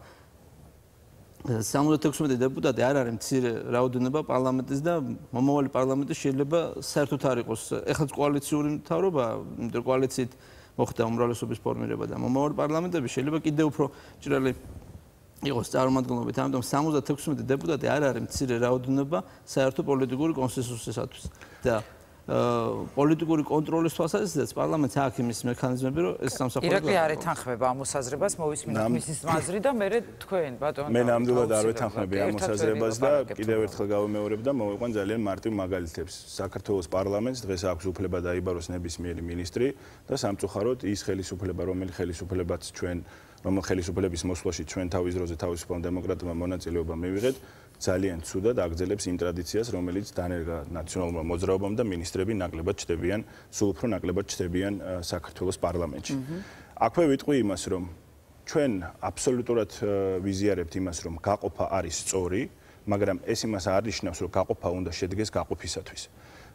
76 დეპუტატი არ არის მცირე რაოდენობა პარლამენტის და მომავალი პარლამენტი შეიძლება საერთოდ არ იყოს. ეხლაც კოალიციური მთავრობა, იმიტომ კოალიციით მოხდა უმრავლესობის ფორმირება და მომავალი პარლამენტები შეიძლება კიდევ უფრო ჭრელი იყოს წარმოადგენლობით, ამიტომ 76 დეპუტატი არ არის მცირე რაოდენობა საერთო პოლიტიკური კონსენსუსისათვის. და პოლიტიკური კონტროლის თვალსაზრისითაც პარლამენტს აქვს იმის მექანიზმები, რომ ეს სამსახური ირაკლი არ ეთანხმება ამ მოსაზრებას, მოვისმინოთ მის აზრი და მე თქვენ ბატონო. მე ნამდვილად არ ვეთანხმები ამ მოსაზრებას და კიდევ ერთხელ გავამეორებ და მოვიყვან ძალიან მარტივ მაგალითებს. საქართველოს პარლამენტს დღეს აქვს უფლება დაიბაროს ნებისმიერი მინისტრი და სამწუხაროდ ის ხელისუფლება, რომელიც ხელისუფლებაც ჩვენ ხელისუფლების მოსვლაში ჩვენ თავის დროზე თავისუფალ დემოკრატებმა მონაწილეობა მივიღეთ, ძალიან ცუდად აგრძელებს იმ ტრადიციას, რომელიც დანერგა ნაციონალურმა მოძრაობამ და მინისტრები ნაკლებად ჩდებიან, სულ უფრო ნაკლებად ჩდებიან საქართველოს პარლამენტში. აქვე ვიტყვი იმას, რომ ჩვენ აბსოლუტურად ვიზიარებთ იმას, რომ გაყოფა არის სწორი, მაგრამ ეს იმას არ ნიშნავს, რომ გაყოფა უნდა შედგეს გაყოფისათვის.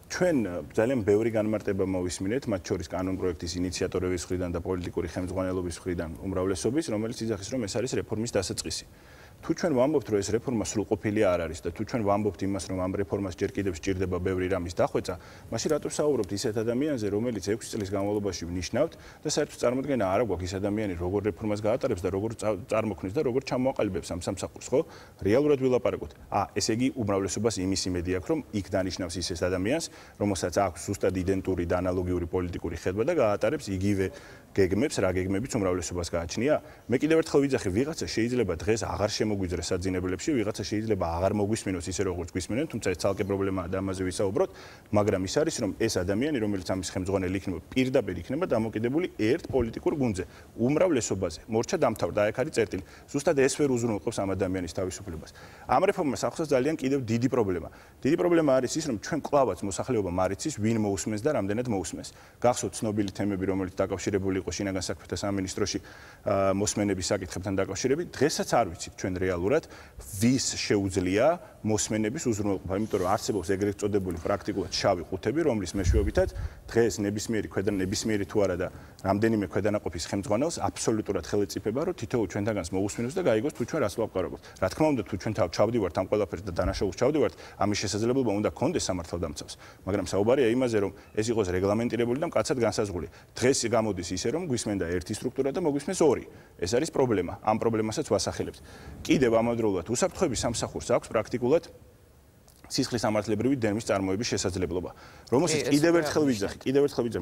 ჩვენ ძალიან ბევრი განმარტება მოვისმინეთ, მათ შორის კანონპროექტის ინიციატორების მხრიდან და პოლიტიკური ხელმძღვანელობის მხრიდან უმრავლესობის, რომელიც იძახის, რომ ეს არის რეფორმის დასაწყისი. თუ ჩვენ ვამბობთ, რომ ეს რეფორმა სრულყოფილი არ არის და თუ ჩვენ ვამბობთ იმას, რომ ამ რეფორმას ჯერ კიდევ სჭირდება ბევრი რამის დახვეწა, მაშინ რატო საუბრობთ ისეთ ადამიანზე, რომელიც 6 წლის განმავლობაში ვნიშნავთ და საერთოდ წარმოდგენა არ აქვს ის ადამიანი, როგორ რეფორმას გაატარებს და როგორ წარმოქმნის და როგორ ჩამოაყალიბებს ამ სამსახურს, ხო? რეალურად ვილაპარაკოთ. ესე იგი, უმრავლესობას იმის იმედი აქვს, რომ იქ დანიშნავს ის ადამიანს, რომელსაც აქვს ზუსტად იდენტური და ანალოგიური პოლიტიკური ხედვა და გაატარებს იგივე გეგმებს, რა გეგმებიც უმრავლესობას გააჩნია. მე კიდევ ერთხელ ვიძახი, ვიღაცა შეიძლება დღეს აღარ მოგვიძრეს საძინებლებში, ვიღაცა შეიძლება აღარ მოგვისმინოს ისე როგორც გვისმინენ, თუმცა ეს ცალკე პრობლემაა და ამაზე ვისაუბროთ, მაგრამ ის არის, რომ ეს ადამიანი, რომელიც ამის ხელმძღვანელი იქნება, პირდაპირ იქნება დამოკიდებული ერთ პოლიტიკურ გუნდზე, უმრავლესობაზე. მორჩა დამთავრდა, აქ არის წერტილი. ზუსტად ეს ვერ უზრუნველყოფს ამ ადამიანის თავისუფლებას. ამ რეფორმას ახსოვს ძალიან კიდევ დიდი პრობლემა. დიდი პრობლემა არის ის, რომ ჩვენ კლავაც მოსახლეობამ არ იცის, ვინ მოусმენს და რამდენად მოусმენს. გახსოვთ ცნობილი თემები, რომელიც დაკავშირებული იყო შინაგან საქმეთა სამინისტროში მოსმენების საკითხებთან დაკავშირებით, დღესაც არ ვიცით ჩვენ რეალურად ვის შეუძლია მოსმენების უზრუნველყოფა, იმიტომ რომ არსებობს ეგრეთ წოდებული პრაქტიკულად შავი ყუთები, რომლის მეშვეობითაც დღეს ნებისმიერი თუ არა და რამდენიმე ქვედანაყოფის ხელმძღვანელს აბსოლუტურად ხელეწიფება, რომ თითოეულ ჩვენთანგანს მოусმინოს და გაიგოს თუ ჩვენ რას ვაპყრობთ. რა თქმა უნდა, თუ ჩვენ ჩავდივართ ამ ყველაფერს და დანაშაულს ჩავდივართ, ამის შესაძლებლობა უნდა გქონდეს სამართალდამცავს, მაგრამ საუბარია იმაზე, რომ ეს იყოს რეგლამენტირებული და მკაცად განსაზღვრული. დღეს გამოდის ისე, რომ გვისმენდა ერთი სტრუქტურა და მოგვისმენს ორი. ეს არის პრობლემა. ამ პრობლემასაც ვასახელებთ. კიდევ ამავდროულად უსაფრთხოების სამსახურს აქვს პრაქტიკულად სისხლის სამართლებრივი დერმის წარმოების შესაძლებლობა. Რომელშიც კიდევ ერთხელ ვიძახით,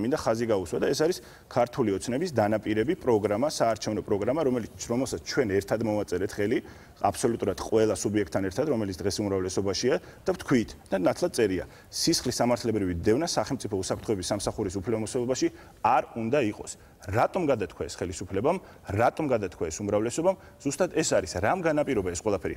მინდა ხაზი გავუსვა და ეს არის ქართული ოცნების დანაპირები პროგრამა, საარჩევნო პროგრამა, რომელსაც ჩვენ ერთად მოვაწერეთ ხელი, აბსოლუტურად ყველა სუბიექტთან ერთად, რომელიც დღეს უმრავლესობაშია და ვთქვით და ნათლად წერია. სისხლის სამართლებრივი დევნა სახელმწიფო უსაფრთხოების სამსახურის უფლებამოსილობაში არ უნდა იყოს. Ratom გადათქვა ეს ხელისუფლებამ, ratom გადათქვა ეს უმრავლესობამ, ზუსტად ეს არის რამ განაპირობა ეს ყველაფერი.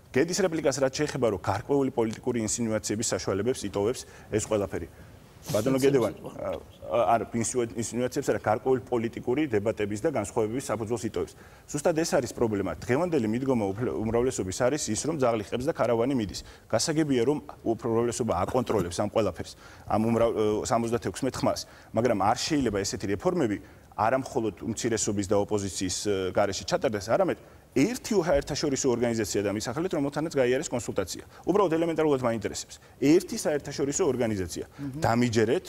გედის რეპლიკას რაც შეეხება, რომ გარკვეული პოლიტიკური ინსინუაციების საშუალებებს იტოვებს ეს ყველაფერი. Ბატონო გედევან, არ ინსინუაციებს არა, გარკვეული პოლიტიკური დებატების და განსხვავებების საფუძველს იტოვებს. ზუსტად ეს არის პრობლემა. დღევანდელი მიდგომა უმრავლესობის არის ის, რომ ძაღლი ხებს და ქარავანი მიდის. გასაგებია, რომ უმრავლესობა აკონტროლებს ამ ყველაფერს, ამ 76 ხმას, მაგრამ არ შეიძლება ესეთი რეფორმები არა მხოლოდ უმცირესობის და ოპოზიციის გარეშე ჩატარდეს, არამედ ერთი საერთაშორისო ორგანიზაცია და მის სახელით რომელთანაც გაიარეს კონსულტაცია. Უბრალოდ ელემენტარულად მაინტერესებს. ერთი საერთაშორისო ორგანიზაცია. დამიჯერეთ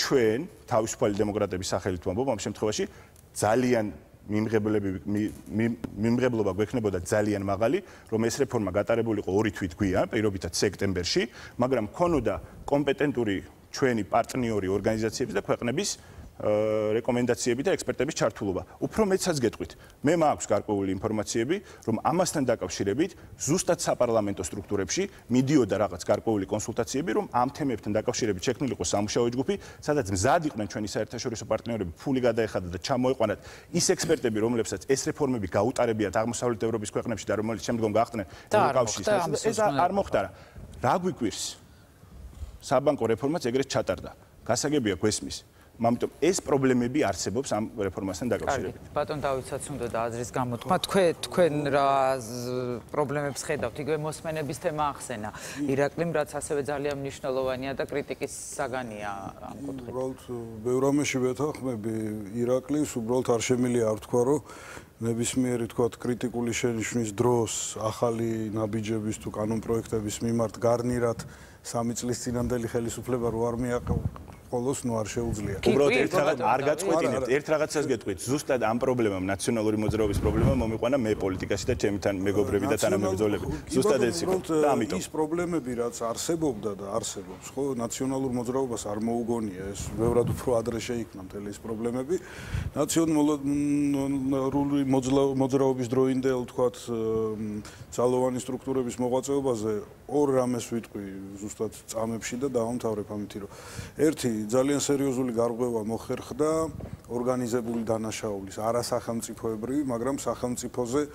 ჩვენ თავისუფალი დემოკრატების სახელით ვამბობ ამ შემთხვევაში ძალიან მიმღებლობა გვექნებოდა ძალიან მაღალი, რომ ეს რეფორმა გატარებულიყო 2 თვით გვიან, პირობითად სექტემბერში, მაგრამ ქონოდა კომპეტენტური ჩვენი პარტნიორი ორგანიზაციების და ქვეყნების რეკომენდაციები და ექსპერტების ჩართულობა. Უფრო მეცაც გეტყვით. მე მაქვს გარკვეული ინფორმაციები, რომ ამასთან დაკავშირებით ზუსტად საპარლამენტო სტრუქტურებში მიდიოდა რაღაც გარკვეული კონსულტაციები, რომ ამ თემებთან დაკავშირებით შექმნილიყო სამუშაო ჯგუფი, სადაც მზად იყვნენ ჩვენი საერთაშორისო პარტნიორები ფული გადაეხადა და ჩამოეყვანათ ის ექსპერტები, რომლებსაც ეს რეფორმები გაუტარებიათ აღმოსავლეთ ევროპის ქვეყნებში და რომელიც შემდგომ გახდნენ ევროკავშირის. ეს არ მოხდარა. რა გვიკვირს? საბანკო რეფორმაც ეგრეთ ჩატარდა. გასაგებია გვესმის. Mamtom, ეს პრობლემები არსებობს ამ რეფორმასთან დაკავშირებით. Ბატონ დავითსაც უნდა დააზრის გამოთქმა, თქვენ რა პრობლემებს ხედავთ, იგივე მოსმენების თემა ახსენა. ირაკლიმ რაც ასევე ძალიან მნიშვნელოვანია და კრიტიკის საგანია ამ კუთხით. უბრალოდ ბევრ ამაში ვეთანხმები ირაკლის, უბრალოდ არ შემიძლია არ თქვა, რომ ნებისმიერი თქვა კრიტიკული შენიშვნის დროს ახალი ნაბიჯების თუ კანონპროექტების მიმართ გარნირად 3 წლის წინანდელი ხელისუფლება რო არ მიაყო ხოლოსნო არ შეუძლია. უბრალოდ არ გაწყვეტინებთ, ერთ რაღაცას გეტყვით. ზუსტად ამ პრობლემამ, ნაციონალური მოძრაობის პრობლემა მომიყვანა მე პოლიტიკაში და ჩემთან მეგობრები და თანამებრძოლები. ზუსტად ეს იყო. და ამიტომ ის პრობლემები რაც არსებობდა და არსებობს, ხო, ნაციონალურ მოძრაობას არ მოუგონია ეს. ბევრად უფრო ადრე შეიქმნა მთელი ეს პრობლემები. ნაციონალური მოძრაობის დროინდელ, თქვათ, ძალოვანი სტრუქტურების მოღვაწეობაზე ორ რამეს ვიტყვი ზუსტად წამებში და დავამთავრებ ამით, რომ ერთი ძალიან სერიოზული გარღვევა მოხერხდა ორგანიზებული დანაშაულის, არასახელმწიფოებრივი, მაგრამ სახელმწიფოზე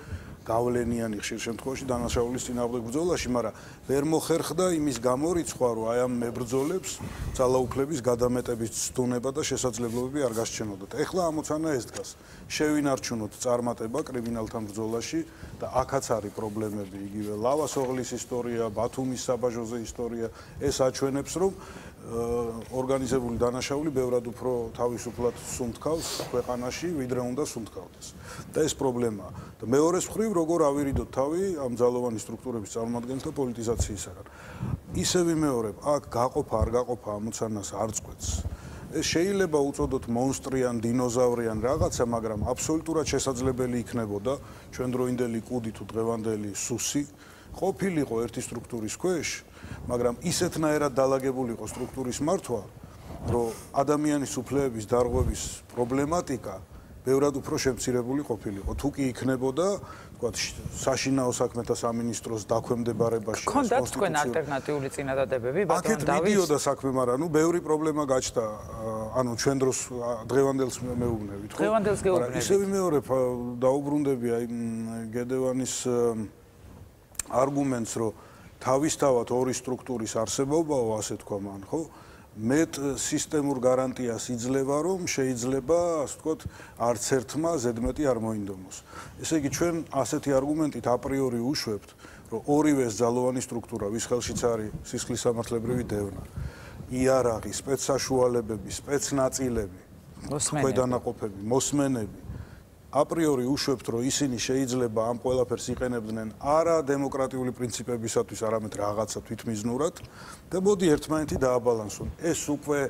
გავლენიანი ხშირ შემთხვევაში დანაშაულის წინააღმდეგ ბრძოლაში, მაგრამ ვერ მოხერხდა იმის გამორიცხვა, რომ აი ამ მებრძოლებს ძალაუფლების გადამეტების ცდუნება და შესაძლებლობები არ გასჩენოდათ. Ეხლა ამოცანა ეს დგას. შევინარჩუნოთ წარმატება კრიმინალთან ბრძოლაში და აქაც არის პრობლემები, იგივე ლავასოღლის ისტორია, ბათუმის საბაჟოზე ისტორია, ეს აჩვენებს, რომ ორგანიზებული დანაშაული ბევრად უფრო თავისუფლად სუნთქავს ქვეყანაში, ვიდრე უნდა სუნთქავდეს. და ეს პრობლემაა. და მეორეს მხრივ, როგორ ავირიდოთ თავი ამ ძალოვანი სტრუქტურების წარმოადგენელთა პოლიტიზაციისაგან. ისე ვიმეორებ, აქ გაყოფა, არ გაყოფა ამოცანას არ წყვეტს. ეს შეიძლება უწოდოთ მონსტრიან, დინოზავრიან რაღაცა, მაგრამ აბსოლუტურად შესაძლებელი იქნებოდა ჩვენ დროინდელი კუდი თუ დღევანდელი სუსი ყოფილიყო ერთი სტრუქტურის ქვეშ, მაგრამ ისეთნაირად დაალაგებულიყო სტრუქტურის მართვა, რომ ადამიანის უფლებების დარღვევის პრობლემატიკა ბევრად უფრო შემცირებული ყოფილიყო. თუ კი იქნებოდა, თქვა, საშინაო საქმეთა სამინისტროს დაქვემდებარებაში. ქონდათ თქვენ ალტერნატიული წინადადებები, ბატონ დავით? აქეთ მიდიოდა საქმე, მაგრამ ბევრი პრობლემა გაჩნდა. ანუ ჩვენ დროს დღევანდელს მეუბნებით, ხო? დღევანდელს გეუბნებით. ისევ ვიმეორებ, დაუბრუნდები აი გედევანის არგუმენტს, რომ თავისთავად ორი სტრუქტურის არსებობაო, ასე თქვა მან, ხო? მეტ სისტემურ გარანტიას იძლევა, რომ შეიძლება, ასე ვთქვათ, არც ერთმა ზედმეტი არ მოინდომოს. ესე იგი, ჩვენ ასეთი არგუმენტით აპრიორი უშვებთ, რომ ორივეს ძალოვანი სტრუქტურა, ვის ხელშიც არის სისხლის სამართლებრივი დევნა. იარაღი, სპეცსაშუალებები, სპეცნაწილები, ქვედანაყოფები, მოსმენები. Აპრიორი უშვებთ, რომ ისინი შეიძლება ამ ყველაფერს იყენებდნენ არა დემოკრატიული პრინციპებისათვის, არამედ რაღაცა თვითმიზნურად და მოდი ერთმანეთი დააბალანსონ. ეს უკვე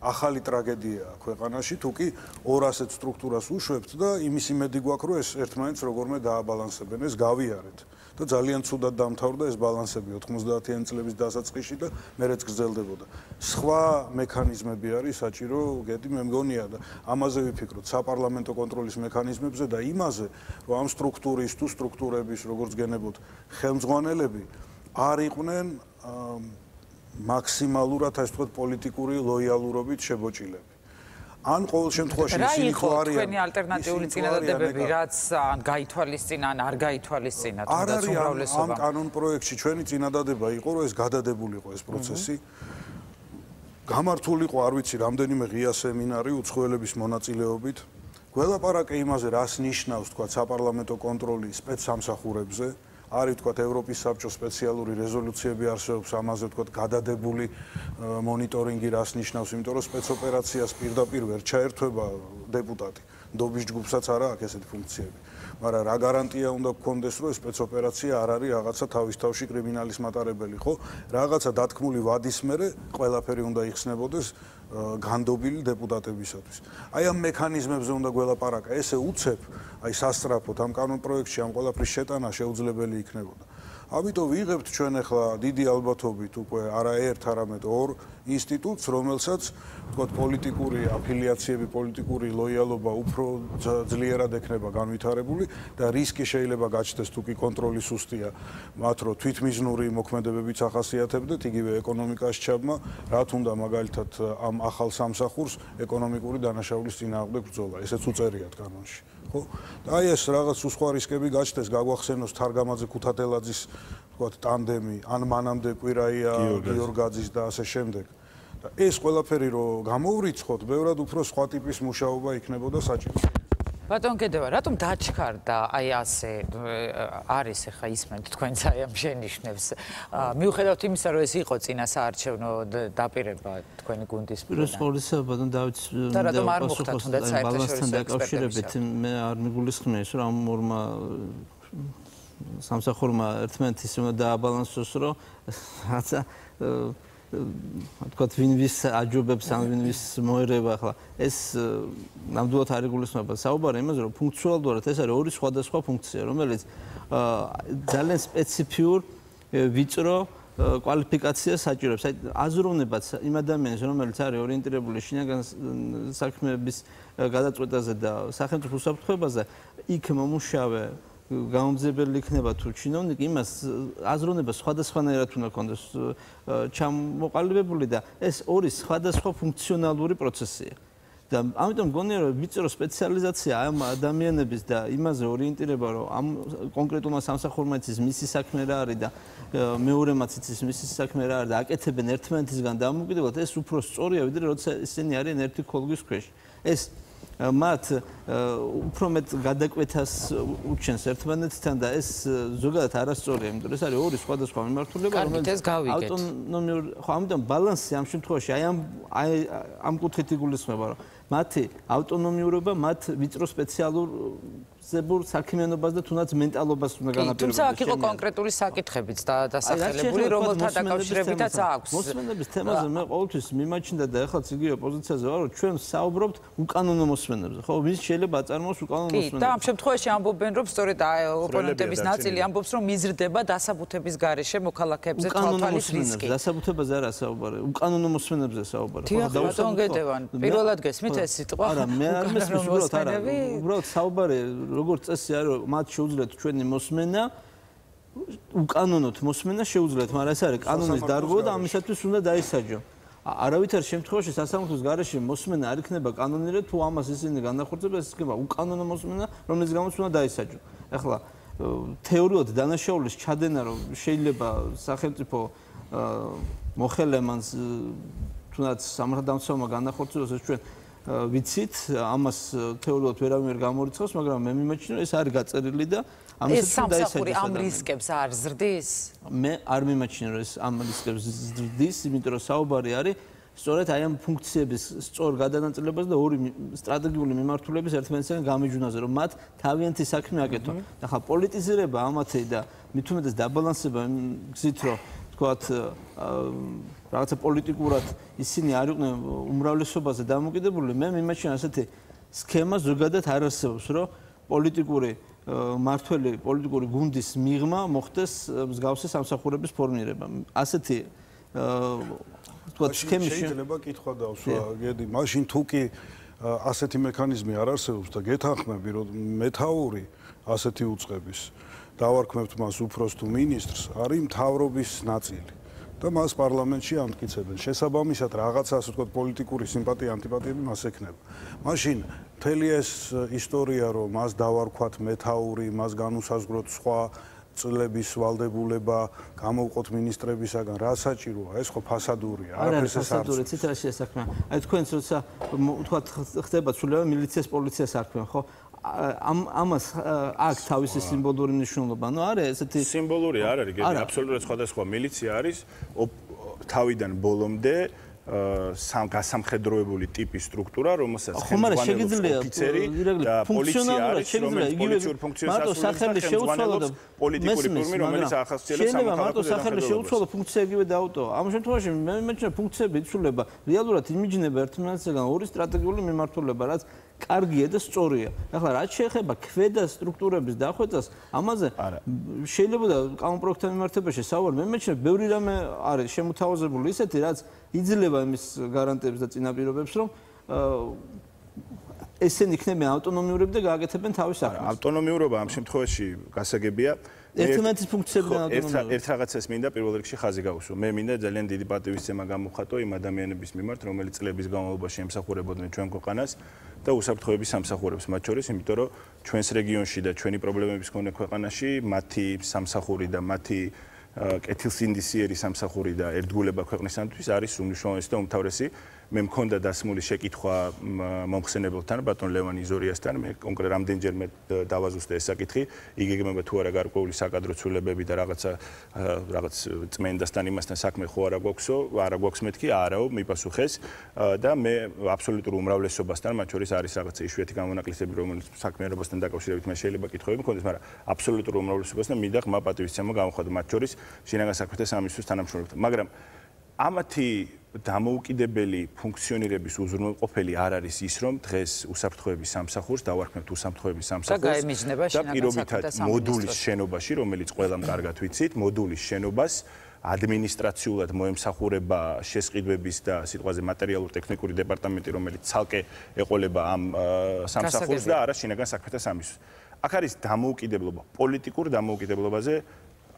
ახალი ტრაგედიაა ქვეყანაში, თუ კი ორ ასეთ სტრუქტურას უშვებთ და იმის იმედი გვაქვს, რომ ეს ერთმანეთს როგორმე დააბალანსებენ, ეს გავიარეთ. და ძალიან ცუდად დამთავრდა ეს ბალანსები 90-იან წლების დასაწყისში და მერეც გრძელდებოდა. სხვა მექანიზმები არის საჭირო, გედი მე მგონია და ამაზე ვიფიქროთ, საპარლამენტო კონტროლის მექანიზმებზე და იმაზე, რომ ამ სტრუქტურების თუ სტრუქტურების როგორც გენებოთ ხელმძღვანელები არ იყვნენ მაქსიმალურად ასე ვთქვათ პოლიტიკური ლოიალურობით შებოჭილები. An ყოველ შემთხვევაში ისინი ხო არიან თქვენი ალტერნატიული წინადადებები, რაც ან გაითვალისწინა, ან არ გაითვალისწინა, თუნდაც უმრავლესობა. Ამ კანონპროექტში ჩვენი წინადადება იყო, რომ ეს გადადებულიყო ეს პროცესი. Გამართულიყო, არ ვიცი, რამდენიმე ღია სემინარი უცხოელების მონაწილეობით. გველაპარაკე იმაზე, რას ნიშნავს, თქვა, საპარლამენტო კონტროლი სპეცსამსახურებზე. Არის თქვა ევროპის საბჭოს სპეციალური რეზოლუციები არსებობს ამაზე თქვა გადადებული მონიტორინგი რას ნიშნავს იმიტომ რომ სპეცოპერაციას პირდაპირ ვერ ჩაერთვება დეპუტატი დობის ჯგუფსაც არა აქვს ესეთი ფუნქციები მაგრამ რა გარანტია უნდა გქონდეს რომ სპეცოპერაცია არ არის რაღაცა თავის თავში კრიმინალის მატარებელი ხო რაღაცა დათქმული ვადის მერე ყველაფერი უნდა იხსნებოდეს განდობილი დეპუტატებისათვის. Აი ამ მექანიზმებზე უნდა გველაპარაკა. ესე უცებ, აი სასტრაფოთ ამ კანონპროექტში ამ ყველაფრის შეტანა შეუძლებელი იქნებოდა. ამიტომ ვიღებთ ჩვენ ახლა დიდი ალბათობით უკვე არა ერთ, არამედ ორ ინსტიტუტს, რომელსაც თქვათ პოლიტიკური აფილიაციები, პოლიტიკური ლოიალობა უფრო ძლიერად ექნება განვითარებული და რისკი შეიძლება გაჩნდეს თუ კი კონტროლი სუსტია, მათ რო თვითმიზნური მოქმედებებიც ახასიათებდეთ იგივე ეკონომიკას ჩაბმა, რა თუნდა მაგალითად ამ ახალ სამსახურს ეკონომიკური დანაშაულის წინააღმდეგ ბრძოლა. Ესეც უწერიათ კანონში. Ხო? და აი ეს რაღაც უსხვა რისკები გაჩნდეს, გაგვახსენოს თარგამაძე ქუთათელაძის თქვათ ტანდემი, ან მანამდე კვირაია გიორგაძის და ასე შემდეგ. და ეს ყველაფერი რო გამოვრიცხოთ, ბევრად უფრო სხვა ტიპის მუშაობა იქნებოდა საჭირო. Ბატონ გედევან, რატომ დაჩქარდა აი ასე არის ხა ისმენთ თქვენს აი ამ შენიშვნებს. მიუხედავთ იმისა, რომ ეს იყო წინა საარჩევნო დაპირება თქვენი გუნდის პირად. Რუსთავისა ბატონ დავით და რატომ არ მოხდა საერთაშორისო დაკავშირებით? მე არ მიგულისხმია ის, რომ ორმა სამსახურმა ერთმანეთის უნდა დააბალანსოს, რომ რაცა თქვათ ვინვის აჯობებს ან ვინვის მოერება ახლა ეს ნამდვილად არ იგულისხმება საუბარი იმაზე რომ ფუნქციონალურად ეს არის ორი სხვადასხვა ფუნქცია რომელიც ძალიან სპეციფიურ ვიწრო კვალიფიკაციას საჭიროებს აი აზროვნებაც იმ ადამიანს რომელიც არის ორიენტირებული შინაგან საქმეების გადაწყვეტაზე და სახელმწიფო უსაფრთხოებაზე იქ მომუშავე გამომძიებელი იქნება თუ ჩინოვნიკი იმას აზროვნება სხვადასხვანაირად უნდა კონდეს ჩამოყალიბებული და ეს ორი სხვადასხვა ფუნქციონალური პროცესია და ამიტომ გონია რომ ვიწრო სპეციალიზაცია ამ ადამიანების და იმაზე ორიენტირება რომ ამ კონკრეტულმა სამსახურმა იცის მისი საქმე რა არის და მეორემაც იცის მისი საქმე რა არის და აკეთებენ ერთმანეთისგან დამოუკიდებლად ეს უფრო სწორია ვიდრე როცა ისინი არიან ერთი ქოლგის ქვეშ ეს მათ უფრო მეტ გადაკვეთას უჩენს ერთმანეთთან და ეს ზოგადად არასწორია, იმიტომ რომ ეს არის ორი სხვადასხვა მიმართულება, რომელიც ავტონომიური, ხო, ამიტომ ბალანსი ამ შემთხვევაში აი ამ კუთხით იგულისხმება, რომ მათი ავტონომიურობა, მათ ვიწრო სპეციალურ საქმიანობას და თუნდაც მენტალობას უნდა განაპირობდეს. თუმცა აქ იყო კონკრეტული საკითხებიც და დასახელებული, რომელთა დაკავშირებითაც აქვს. მოსმენების თემაზე მე ყოველთვის მიმაჩნდა და ეხლაც იგივე პოზიციაზე ვარ, რომ ჩვენ საუბრობთ უკანონო მოსმენებზე, ხო? ვის შეიძლება აწარმოოს უკანონო მოსმენებს? და ამ შემთხვევაში ამბობენ, რომ სწორედ ოპონენტების ნაწილი ამბობს, რომ მიზრდება დასაბუთების გარეშე მოქალაქეებზე თვალთვალის რისკი. დასაბუთებაზე არა საუბარი, უკანონო მოსმენებზე საუბარი. და ბატონ გედევან, პირველ ადგილს მით ეს სიტყვა. არა, მე არ მესმის უბრალოდ არა. უბრალოდ საუბარი როგორც წესი არის, რომ მათ შეუძლიათ ჩვენი მოსმენა უკანონოდ მოსმენა შეუძლიათ, მაგრამ ეს არის კანონის დარღვევა და ამისათვის უნდა დაისაჯო. არავითარ შემთხვევაში სასამართლოს გარეშე მოსმენა არ იქნება კანონიერი, თუ ამას ისინი განახორციელებს, ეს იქნება უკანონო მოსმენა, რომელიც გამოც უნდა დაისაჯო. ახლა თეორიულად დანაშაულის ჩადენა რომ შეიძლება სახელმწიფო მოხელემანს თუნდაც სამართალდამცავმა განახორციელოს ეს ჩვენ ვიცით ამას თეორიულად ვერავინ ვერ გამორიცხავს, მაგრამ მე მიმაჩნია რომ ეს არის გაწერილი და ამის უნდა ისაჯოს. ეს სამსახური ამ რისკებს არ ზრდის? მე არ მიმაჩნია რომ ეს ამ რისკებს ზრდის, იმიტომ რომ საუბარი არის სწორედ აი ამ ფუნქციების სწორ გადანაწილებას და ორი სტრატეგიული მიმართულების ერთმანეთთან გამიჯუნაზე რომ მათ თავიანთი საქმე აკეთონ. და ხა პოლიტიზირება ამათი და მით უმეტეს დაბალანსება გზით რომ თქვათ რაღაცა პოლიტიკურად ისინი არ იყვნენ უმრავლესობაზე დამოკიდებული. მე მიმაჩნია ასეთი სქემა ზოგადად არ არსებობს რომ პოლიტიკური მართველი პოლიტიკური გუნდის მიღმა მოხდეს მსგავსი სამსახურების ფორმირება. ასეთი შეიძლება კითხვა დავსვა გედი მაშინ თუ კი ასეთი მექანიზმი არ არსებობს და გეთანხმები რომ მეთაური ასეთი უწყების დავარქმევთ მას უფროს თუ მინისტრს არის მთავრობის ნაწილი და მას პარლამენტში ამტკიცებენ შესაბამისად რაღაცა ასე ვთქვათ პოლიტიკური სიმპათია ანტიპათიები მას ექნება მაშინ მთელი ეს ისტორია რომ მას დავარქვათ მეთაური მას განუსაზღვროთ სხვა წლების ვალდებულება გამოვყოთ მინისტრებისაგან რა საჭიროა ეს ხო ფასადურია არაფერს ეს არ ფასადური ციტაშია საქმე აი თქვენც როცა თქვათ ხდება ცვლილება მილიციას პოლიციას არქმენ ხო ამას აქ თავისი სიმბოლური მნიშვნელობა ნუ არა ესეთი სიმბოლური არ არის გედი აბსოლუტურად სხვადასხვა მილიცია არის თავიდან ბოლომდე სამგასამხედროებული ტიპის სტრუქტურა, რომელსაც ხელმძღვანელობს ოფიცერი და პოლიცია არის, რომელიც პოლიციურ ფუნქციას ასრულებს, პოლიტიკური ფორმი, რომელიც ახასიათებს სამხედრო ხელმძღვანელობას. ფუნქცია იგივე დაუტოვა. ამ შემთხვევაში მე მეკითხა ფუნქციები იცვლება. რეალურად იმიჯნება ერთმანეთისგან ორი სტრატეგიული მიმართულება, რაც კარგია და სწორია. ახლა რაც შეეხება ქვედა სტრუქტურების დახვეწას, ამაზე შეიძლება კანონპროექტთან მიმართებაში საუბარი. მე მეკითხა ბევრი რამე არის შემოთავაზებული ისეთი, რაც იძლევა იმის გარანტიებს და წინაპირობებს, რომ ესენი იქნება ავტონომიურები და გააკეთებენ თავის საქმეს. ავტონომიურობა ამ შემთხვევაში გასაგებია. ერთმანეთის ფუნქციებიდან ავტონომიურობა. ერთ რაღაცას მინდა პირველ რიგში ხაზი გავუსვა. მე მინდა ძალიან დიდი პატივისცემა გამოვხატო იმ ადამიანების მიმართ, რომელიც წლების განმავლობაში ემსახურებოდნენ ჩვენ ქვეყანას და უსაფრთხოების სამსახურებს მათ შორის, იმიტომ რომ ჩვენს რეგიონში და ჩვენი პრობლემების მქონე ქვეყანაში მათი სამსახური და მათი კეთილსინდისიერი სამსახური და ერთგულება ქვეყნისათვის არის უმნიშვნელოვანესი და უმთავრესი. მე მქონდა დასმული შეკითხვა მომხსენებელთან, ბატონ ლევან იზორიასთან, მე კონკრეტ რამდენჯერმე დავაზუსტე ეს საკითხი, იგეგმება თუ არა გარკვეული საკადრო ცვლილებები და რაღაც წმენდასთან იმასთან საქმე ხო არა გვაქვსო, არა გვაქვს მეთქი, არაო, მიპასუხეს და მე აბსოლუტურ უმრავლესობასთან, მათ შორის არის რაღაცა იშვიათი გამონაკლისები, რომელიც საქმიანობასთან დაკავშირებით მე შეიძლება კითხვები მქონდეს, მაგრამ აბსოლუტურ უმრავლესობასთან მინდა ხმა პატივისცემა გავხადო მათ შორის შინაგან საქმეთა სამინისტროს თანამშრომლებთან, მაგრამ ამათი დამოუკიდებელი ფუნქციონირების უზრუნველყოფელი არ არის ის რომ დღეს უსაფრთხოების სამსახურს დავარქმევთ უსაფრთხოების სამსახურს და პირობითად მოდულის შენობაში რომელიც ყველამ კარგად ვიცით მოდულის შენობას ადმინისტრაციულად მოემსახურება შესყიდვების და სიტყვაზე მატერიალურ-ტექნიკური დეპარტამენტი რომელიც ცალკე ეყოლება ამ სამსახურს და არა შინაგან საქმეთა სამინისტროს აქ არის დამოუკიდებლობა პოლიტიკურ დამოუკიდებლობაზე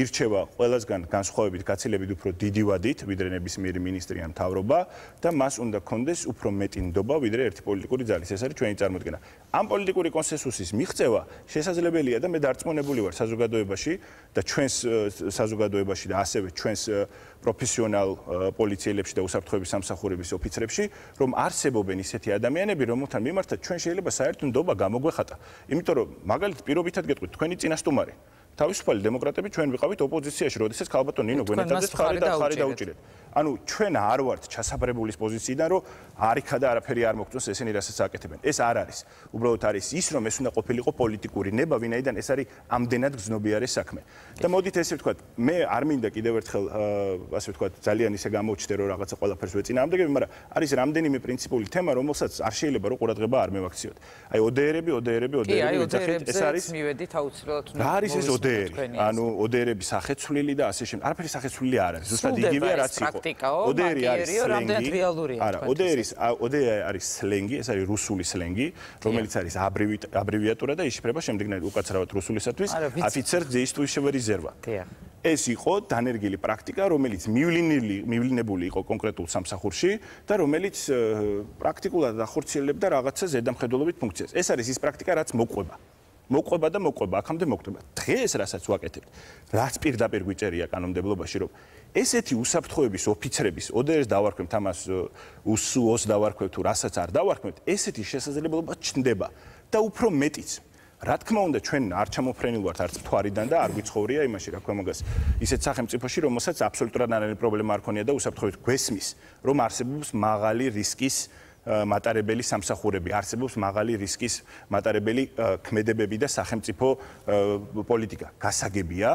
ირჩევა ყველასგან განსხვავებით გაცილებით უფრო დიდი ვადით ვიდრე ნებისმიერი მინისტრი ან მთავრობა და მას უნდა კონდეს უფრო მეტი ნდობა ვიდრე ერთი პოლიტიკური ძალის ეს არის ჩვენი წარმოდგენა ამ პოლიტიკური კონსენსუსის მიღწევა შესაძლებელია და მე დარწმუნებული ვარ საზოგადოებაში და ჩვენს საზოგადოებაში და ასევე ჩვენს პროფესიონალ პოლიციელებში და უსაფრთხოების სამსახურების ოფიცრებში, რომ არსებობენ ისეთი ადამიანები, რომელთან მიმართ ჩვენ შეიძლება საერთო ნდობა გამოგვეხატა. იმიტომ რომ მაგალითად პირობითად გეტყვით, თქვენი წინასწარმეტი, თავისუფალი დემოკრატები ჩვენ ვიყავით ოპოზიციაში, როდესაც ქალბატონ ნინო გვენეთაძეს ხარი დაუჭირეთ. ანუ ჩვენ არ ვართ ჩასაბრებულის პოზიციიდან, რომ არიქა და არაფერი არ მოგწონს ესენი რასაც აკეთებენ. ეს არ არის. უბრალოდ არის ის, რომ ეს უნდა ყოფილიყო პოლიტიკური ნება, ვინაიდან ეს არის ამდენად გზნობიარე საქმე. და მოდით ესე ვთქვათ, მე არ მინდა კიდევ ერთხელ ასე ვთქვათ, ძალიან ისე გამოვჩნდე, რომ რაღაცა ყველაფერს ვეწინააღმდეგები, მაგრამ არის რამდენიმე პრინციპული თემა, რომელსაც არ შეიძლება რომ ყურადღება არ მევაქციოთ. აი ოდეერები ვიძახით, ეს არის მივედით აუცილებლად. რა არის ეს ოდეერი? ანუ ოდეერების სახეცვლილი და ასე შემდეგ. არაფერი სახეცვლილი არ არის. ზუსტად იგივეა რაც იყო. ოდეერი არის სლენგი. არა, ოდეერი არის სლენგი, ეს არის რუსული სლენგი, რომელიც არის აბრივიატურა და იშიფრება შემდეგნაირად უკაცრავად რუსულისათვის ოფიცერ ძეისტვიშევი რეზერვა. ეს იყო დანერგილი პრაქტიკა, რომელიც მივლინებული იყო კონკრეტულ სამსახურში და რომელიც პრაქტიკულად ახორციელებდა რაღაცა ზედამხედველობით ფუნქციას. ეს არის ის პრაქტიკა, რაც მოყვება, აქამდე მოყვება. დღეს რასაც ვაკეთებთ, რაც პირდაპირ გვიწერია კანონმდებლობაში, რომ ესეთი უსაფრთხოების ოფიცრების, ოდეერს დავარქმევთ, ამას უსუოს დავარქმევთ თუ რასაც არ დავარქმევთ, ესეთი შესაძლებლობა ჩნდება და უფრო მეტიც. რა თქმა უნდა ჩვენ არ ჩამოფრენილი ვართ არც თვარიდან და არ გვიცხოვრია იმაში რა ქვია მაგას ისეთ სახელმწიფოში რომელსაც აბსოლუტურად არანაირი პრობლემა არ ქონია და უსაფრთხოებით გვესმის რომ არსებობს მაღალი რისკის მატარებელი სამსახურები არსებობს მაღალი რისკის მატარებელი ქმედებები და სახელმწიფო პოლიტიკა გასაგებია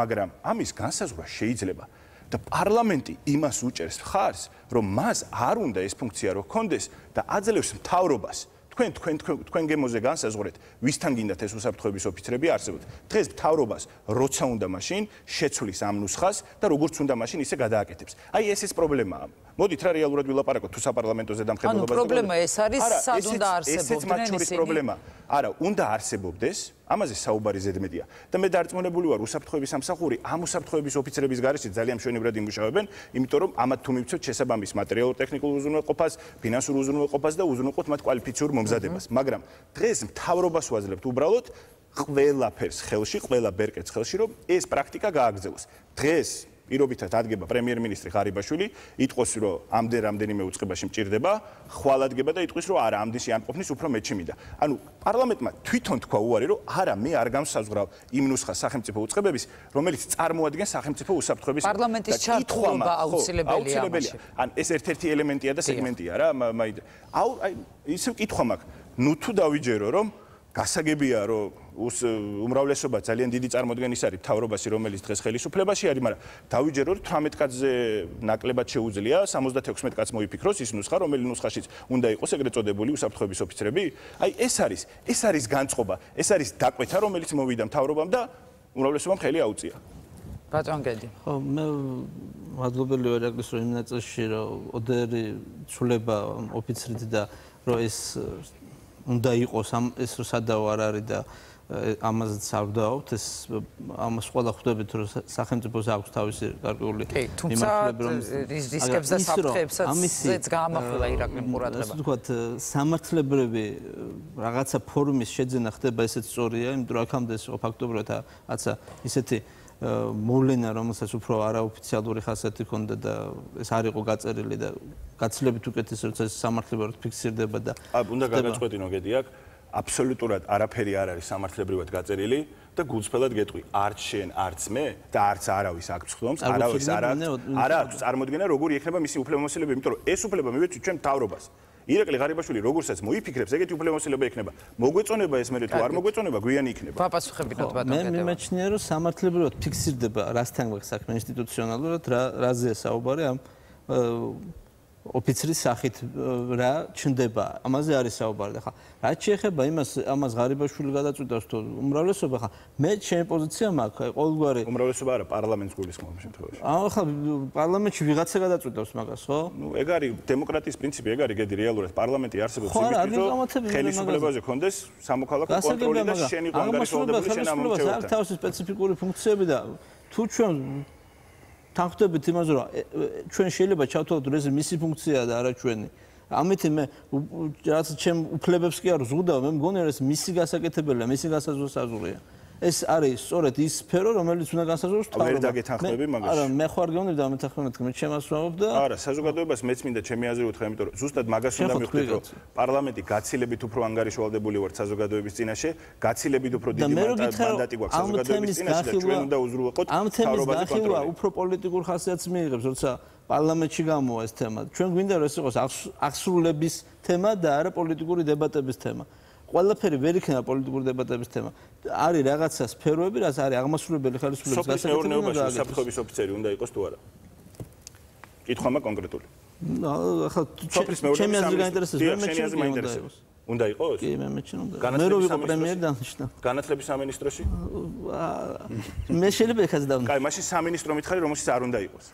მაგრამ ამის განსაზღვრა შეიძლება და პარლამენტი იმას უჭერს ხარს რომ მას არ უნდა ეს ფუნქცია როქონდეს და აძლევს მთავრობას თქვენ გემოზე განსაზღვრეთ ვისთან გინდათ ეს უსაფრთხოების ოფიცრები არსებობთ დღეს მთავრობას როცა უნდა მაშინ შეცვლის ამ ნუსხას და როგორც უნდა მაშინ ისე გადააკეთებს აი ეს ის პრობლემაა მოდით რა რეალურად ვილაპარაკოთ თუ საპარლამენტოზე დამხედველობაზე ანუ პრობლემა ეს არის სად უნდა არსებობდეს ესეც მათ შორის პრობლემა არა უნდა არსებობდეს ამაზე საუბარი ზედმეტია და მე დარწმუნებული ვარ უსაფრთხოების სამსახური ამ უსაფრთხოების ოფიცრების გარეშე ძალიან მშვენივრად იმუშავებენ იმიტომ რომ ამათ თუ მივცოთ შესაბამის მატერიალურ ტექნიკურ უზრუნველყოფას ფინანსურ უზრუნველყოფას და უზრუნველყოთ მათ კვალიფიციურ მომზადებას მაგრამ დღეს მთავრობას ვაძლევთ უბრალოდ ყველაფერს ხელში ყველა ბერკეტს ხელში რომ ეს პრაქტიკა გააგრძელოს დღეს პირობითად ადგება პრემიერ-მინისტრი ღარიბაშვილი იტყვის რომ ამდენიმე უწყებაში მჭირდება ხვალადგება და იტყვის რომ არა ამდენში არ ყოფნის უფრო მეჩი მინდა ანუ პარლამენტმა თვითონ თქვა უარი რომ არა მე არ გამსაზღვრავ იმ ნუსხას სახელმწიფო უწყებების რომელიც წარმოადგენს სახელმწიფო უსაფრთხოების პარლამენტის ჩართულობა აუცილებელია ან ეს ერთ-ერთი ელემენტია და სეგმენტია რა აი ისევ კითხვა მაქვს ნუ თუ დავიჯერო რომ გასაგებია რომ უმრავლესობა ძალიან დიდი წარმოდგენის არის თავრობაში რომელიც დღეს ხელისუფლებაში არის მაგრამ დავიჯერო 18 კაცზე ნაკლებად შეუძლია 76 კაცს მოიფიქროს ის ნუსხა რომელი ნუსხაშიც უნდა იყოს ეგრეთ წოდებული უსაფრთხოების ოფიცრები აი ეს არის განწყობა ეს არის დაკვეთა რომელიც მოვიდა თავრობამ და უმრავლესობამ ხელი აუწია ბატონ გედი ხო მე მადლობელი ვარ ეგრეს რომ იმ ნაწილში რომ ოდეერი ცვლება ოფიცრით და რომ ეს უნდა იყოს ამ ეს რომ სადაო არ არის და ამაზეც ავდაოთ ეს ამას ყველა ხვდებით რომ სახელმწიფოს აქვს თავისი გარკვეული მიმართულებები რისკებსაც აფეთქებსაც გაამახვილა ირაკლიმ ყურადღება. ასე ვთქვათ, სამართლებრივი რაღაცა ფორმის შეძენა ხდება ესეც სწორია, იმიტომ რომ აქამდე იყო ფაქტობრივად აცა ისეთი მოვლენა რომელსაც უფრო არაოფიციალური ხასიათი ჰქონდა და ეს არ იყო გაწერილი და გაცილებით უკეთეს როცა ეს სამართლებრივად ფიქსირდება და უნდა გადაწყვეტინო გედი აქ Absolutely, არაფერი არ არის სამართლებრივად გაწერილი და გულწრფელად გეტყვი, არც შენ, არც მე და არც არავის აქ ხდომს, არავის არა აქვს წარმოდგენა როგორი ექნება მისი უფლებამოსილები, იმიტომ რომ ეს უფლება მივეცით ჩვენ თავრობას. ირაკლი ღარიბაშვილი როგორცაც მოიფიქრებს, ეგეთი უფლებამოსილება ექნება. მოგვეწონება ეს მე თუ არ მოგვეწონება, გვიანი იქნება. პასუხებინოთ ბატონო გედევან. მე მიმეჩნია რომ სამართლებრივად ფიქსირდება, რასთან გვაქვს საქმე ინსტიტუციონალურად, რაზეა საუბარი ამ ოფიცრის სახით რა ჩნდება ამაზე არის საუბარი და ხა რაც შეეხება ამას ღარიბაშვილი გადაწყვიტავს თუ უმრავლესობა ხა მე ჩემი პოზიცია მაქვს ყოველგვარი უმრავლესობა არა პარლამენტს გულისხმობს შემთხვევაში აა ხა პარლამენტში ვიღაცა გადაწყვიტავს მაგას ხო ნუ ეგ არის დემოკრატიის პრინციპი ეგ არის გედი რეალურად პარლამენტი არსებობს იმისთვის რომ ხელისუფლებაზე კონდეს სამოქალაქო კონტროლი და შენ იყო განგარიშვალდებული შენ ამოჩევ და თავისი სპეციფიკური ფუნქციები და თუ ჩვენ თანხდებით იმაზე რომ ჩვენ შეიძლება ჩავთვალოთ რომ ეს მისი ფუნქციაა და არა ჩვენი. ამით მე რაც ჩემ უფლებებს კი არ ზღუდავ, მე მგონია რომ ეს მისი გასაკეთებელია, მისი გასაზრდელია. ეს არის სწორედ ის სფერო რომელიც უნდა განსაზღვროს თავი. ვერ დაგეთანხმები მაგას. არა, მე ხوار გეუბნები და ამეთანხმებით, მე შემასვამებ და არა, საზოგადოებას მეც მინდა ჩემი აზრი უთხრა, იმიტომ რომ ზუსტად მაგას უნდა მივხვდეთ, რომ პარლამენტი გაცილებით უფრო ანგარიშვალდებული ვარ საზოგადოების წინაშე, გაცილებით უფრო დიდი მანდატი გვაქვს საზოგადოების წინაშე და ჩვენ უნდა უზრუნველყოთ თავრობაზე კონტროლი. ამ თემის განხილვა უფრო პოლიტიკურ ხასიათს მიიღებს, როცა პარლამენტში გამოვა ეს თემა. ჩვენ გვინდა რომ ეს იყოს აღსრულების თემა და არა პოლიტიკური დებატების თემა. ყველაფერი ვერ იქნება პოლიტიკური დებატების თემა. არის რაღაცა სფეროები, რაც არის აღმასრულებელი ხელისუფლების გასაკეთებლად და უსაფრთხოების ოფიცერი უნდა იყოს თუ არა. კითხვა მაქვს კონკრეტული. ახლა ჩემი აზრი გაინტერესებს. უნდა იყოს? კი, მე მეჩვენე უნდა. მე რო ვიყო პრემიერი დანიშნა. განათლების სამინისტროში? მე შეიძლება ეხაც დავნიშნო. კაი, მაშინ სამინისტრო მითხარი, რომელშიც არ უნდა იყოს.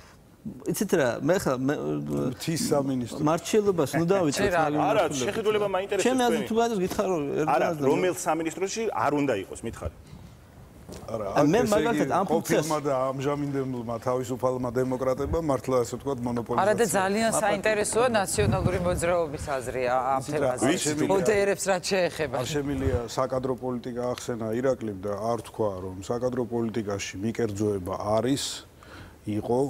იცით რა, მე ხა მთის სამინისტრო მარჩელობას ნუ დავიწყოთ. არა, შეხედულება მაინტერესებს. ჩემი აზრით თუ გადას გითხარ რომ არა, რომელ სამინისტროში არ უნდა იყოს, მითხარ. არა, მე მაგალითად ამ ფუნქციას და ამჟამინდებულმა თავისუფალმა დემოკრატებმა მართლა ასე ვთქვათ მონოპოლიზაცია. არა და ძალიან საინტერესოა ნაციონალური მოძრაობის აზრი ამ თემაზე. ოდეერებს რაც შეეხება. არ შემილია საკადრო პოლიტიკა ახსენა ირაკლიმ და არ თქვა რომ საკადრო პოლიტიკაში მიკერძოება არის იყო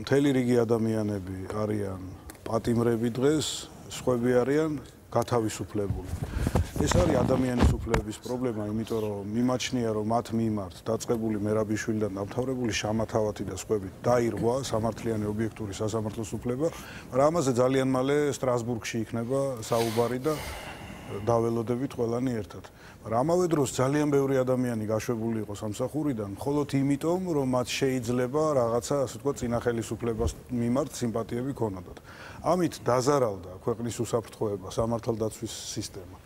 მთელი რიგი ადამიანები არიან პატიმრები დღეს, სხვები არიან გათავისუფლებული. ეს არის ადამიანის უფლებების პრობლემა, იმიტომ რომ მიმაჩნია რომ მათ მიმართ დაწყებული მერაბიშვილიდან დამთავრებული შამათავათი და სხვებით დაირღვა სამართლიანი ობიექტური სასამართლოს უფლება, მაგრამ ამაზე ძალიან მალე სტრასბურგში იქნება საუბარი და დაველოდებით ყველანი ერთად. Ამავე დროს ძალიან ბევრი ადამიანი გაშვებული იყო სამსახურიდან, მხოლოდ იმიტომ, რომ მათ შეიძლება რაღაცა, ასე თქვა, წინახელისუფლებას მიმართ სიმპათიები ქონოდათ. Ამით დაზარალდა ქვეყნის უსაფრთხოება, სამართალდაცვის სისტემა.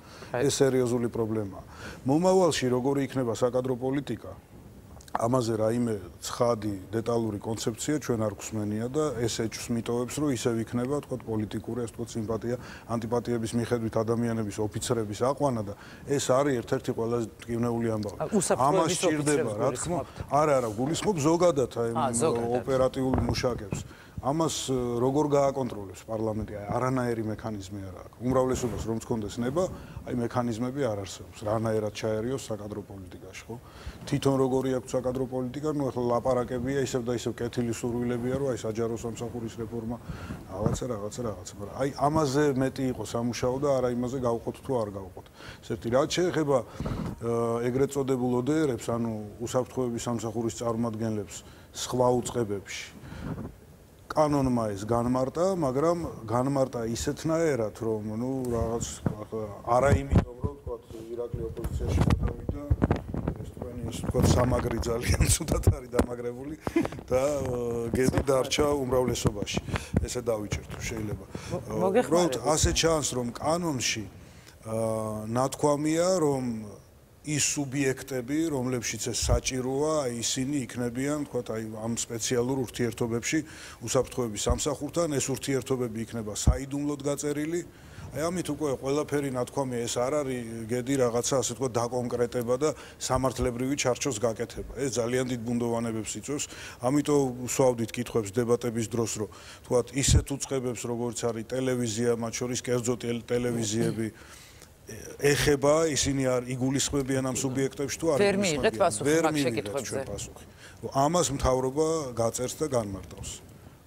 ეს სერიოზული პრობლემაა. Მომავალში როგორი იქნება საკადრო პოლიტიკა? Ამაზე რაიმე ცხადი, დეტალური კონცეფცია ჩვენ არ გვსმენია და ეს ეჭვს მიტოვებს, რომ ისევ იქნება, თქვა, პოლიტიკური, ასე თქვა, სიმპათია, ანტიპათიების მიხედვით ადამიანების, ოფიცრების აყვანა და ეს არის ერთ-ერთი ყველაზე ტკივნეული ამბავი. ამას სჭირდება, რა თქმა უნდა. არა, გულისხმობ ზოგადად ოპერატიულ მუშაკებს. Ამას როგორ გააკონტროლებს პარლამენტი? Არანაირი მექანიზმი არ აქვს. Უმრავლესობას რომ გქონდეს ნება, აი მექანიზმები არ არსებობს. Რანაირად ჩაერიოს საკადრო პოლიტიკაში, ხო? Თვითონ როგორი აქვს საკადრო პოლიტიკა? Ну ახლა ლაპარაკებია ისევ და ისევ კეთილი სურვილებია, რომ აი საჯარო სამსახურის რეფორმა, რაღაცა. მაგრამ აი ამაზე მეტი იყო სამუშაო და არა იმაზე გავყოთ თუ არ გავყოთ. ესეთი რაც შეეხება ეგრეთ წოდებულ ოდეერებს, ანუ უსაფრთხოების სამსახურის წარმომადგენლებს სხვა უწყებებში. Კანონმა ეს განმარტა, მაგრამ განმარტა ისეთნაერად, რომ ნუ რაღაც არა იმიტომ, რომ თქვა ირაკლი ოპოზიციაში გადავიდა და ესტონიის თქვა სამაგრი ძალიან ცუდად არის დამაგრებული და გედი დარჩა უმრავლესობაში. ესე დავიჭირთო შეიძლება. Უბრალოდ ასე ჩანს, რომ კანონში ნათქვამია, რომ ის სუბიექტები, რომლებშიც ეს საჭიროა, ისინი იქნებიან, თქვათ, აი ამ სპეციალურ ურთიერთობებში უსაფრთხოების სამსახურთან, ეს ურთიერთობები იქნება საიდუმლოდ გაწერილი. Აი ამით უკვე ყველაფერი ნათქვამია, ეს არ არის გედი რაღაცა, ასე თქვა, დაკონკრეტება და სამართლებრივი ჩარჩოს გაკეთება. ეს ძალიან დიდ ბუნდოვანებებს იწვევს. ამიტომ ვსვავდით კითხვებს დებატების დროს, რომ თქვათ, ისეთ უწყებებს, როგორც არის ტელევიზია, მათ შორის კერძო ტელევიზიები ეხება ისინი არ იგულისხმებიან ამ სუბიექტებს თუ არ იგულისხმებიან ვერ მიიღებთ ამას მთავრობა გაწერს და განმარტავს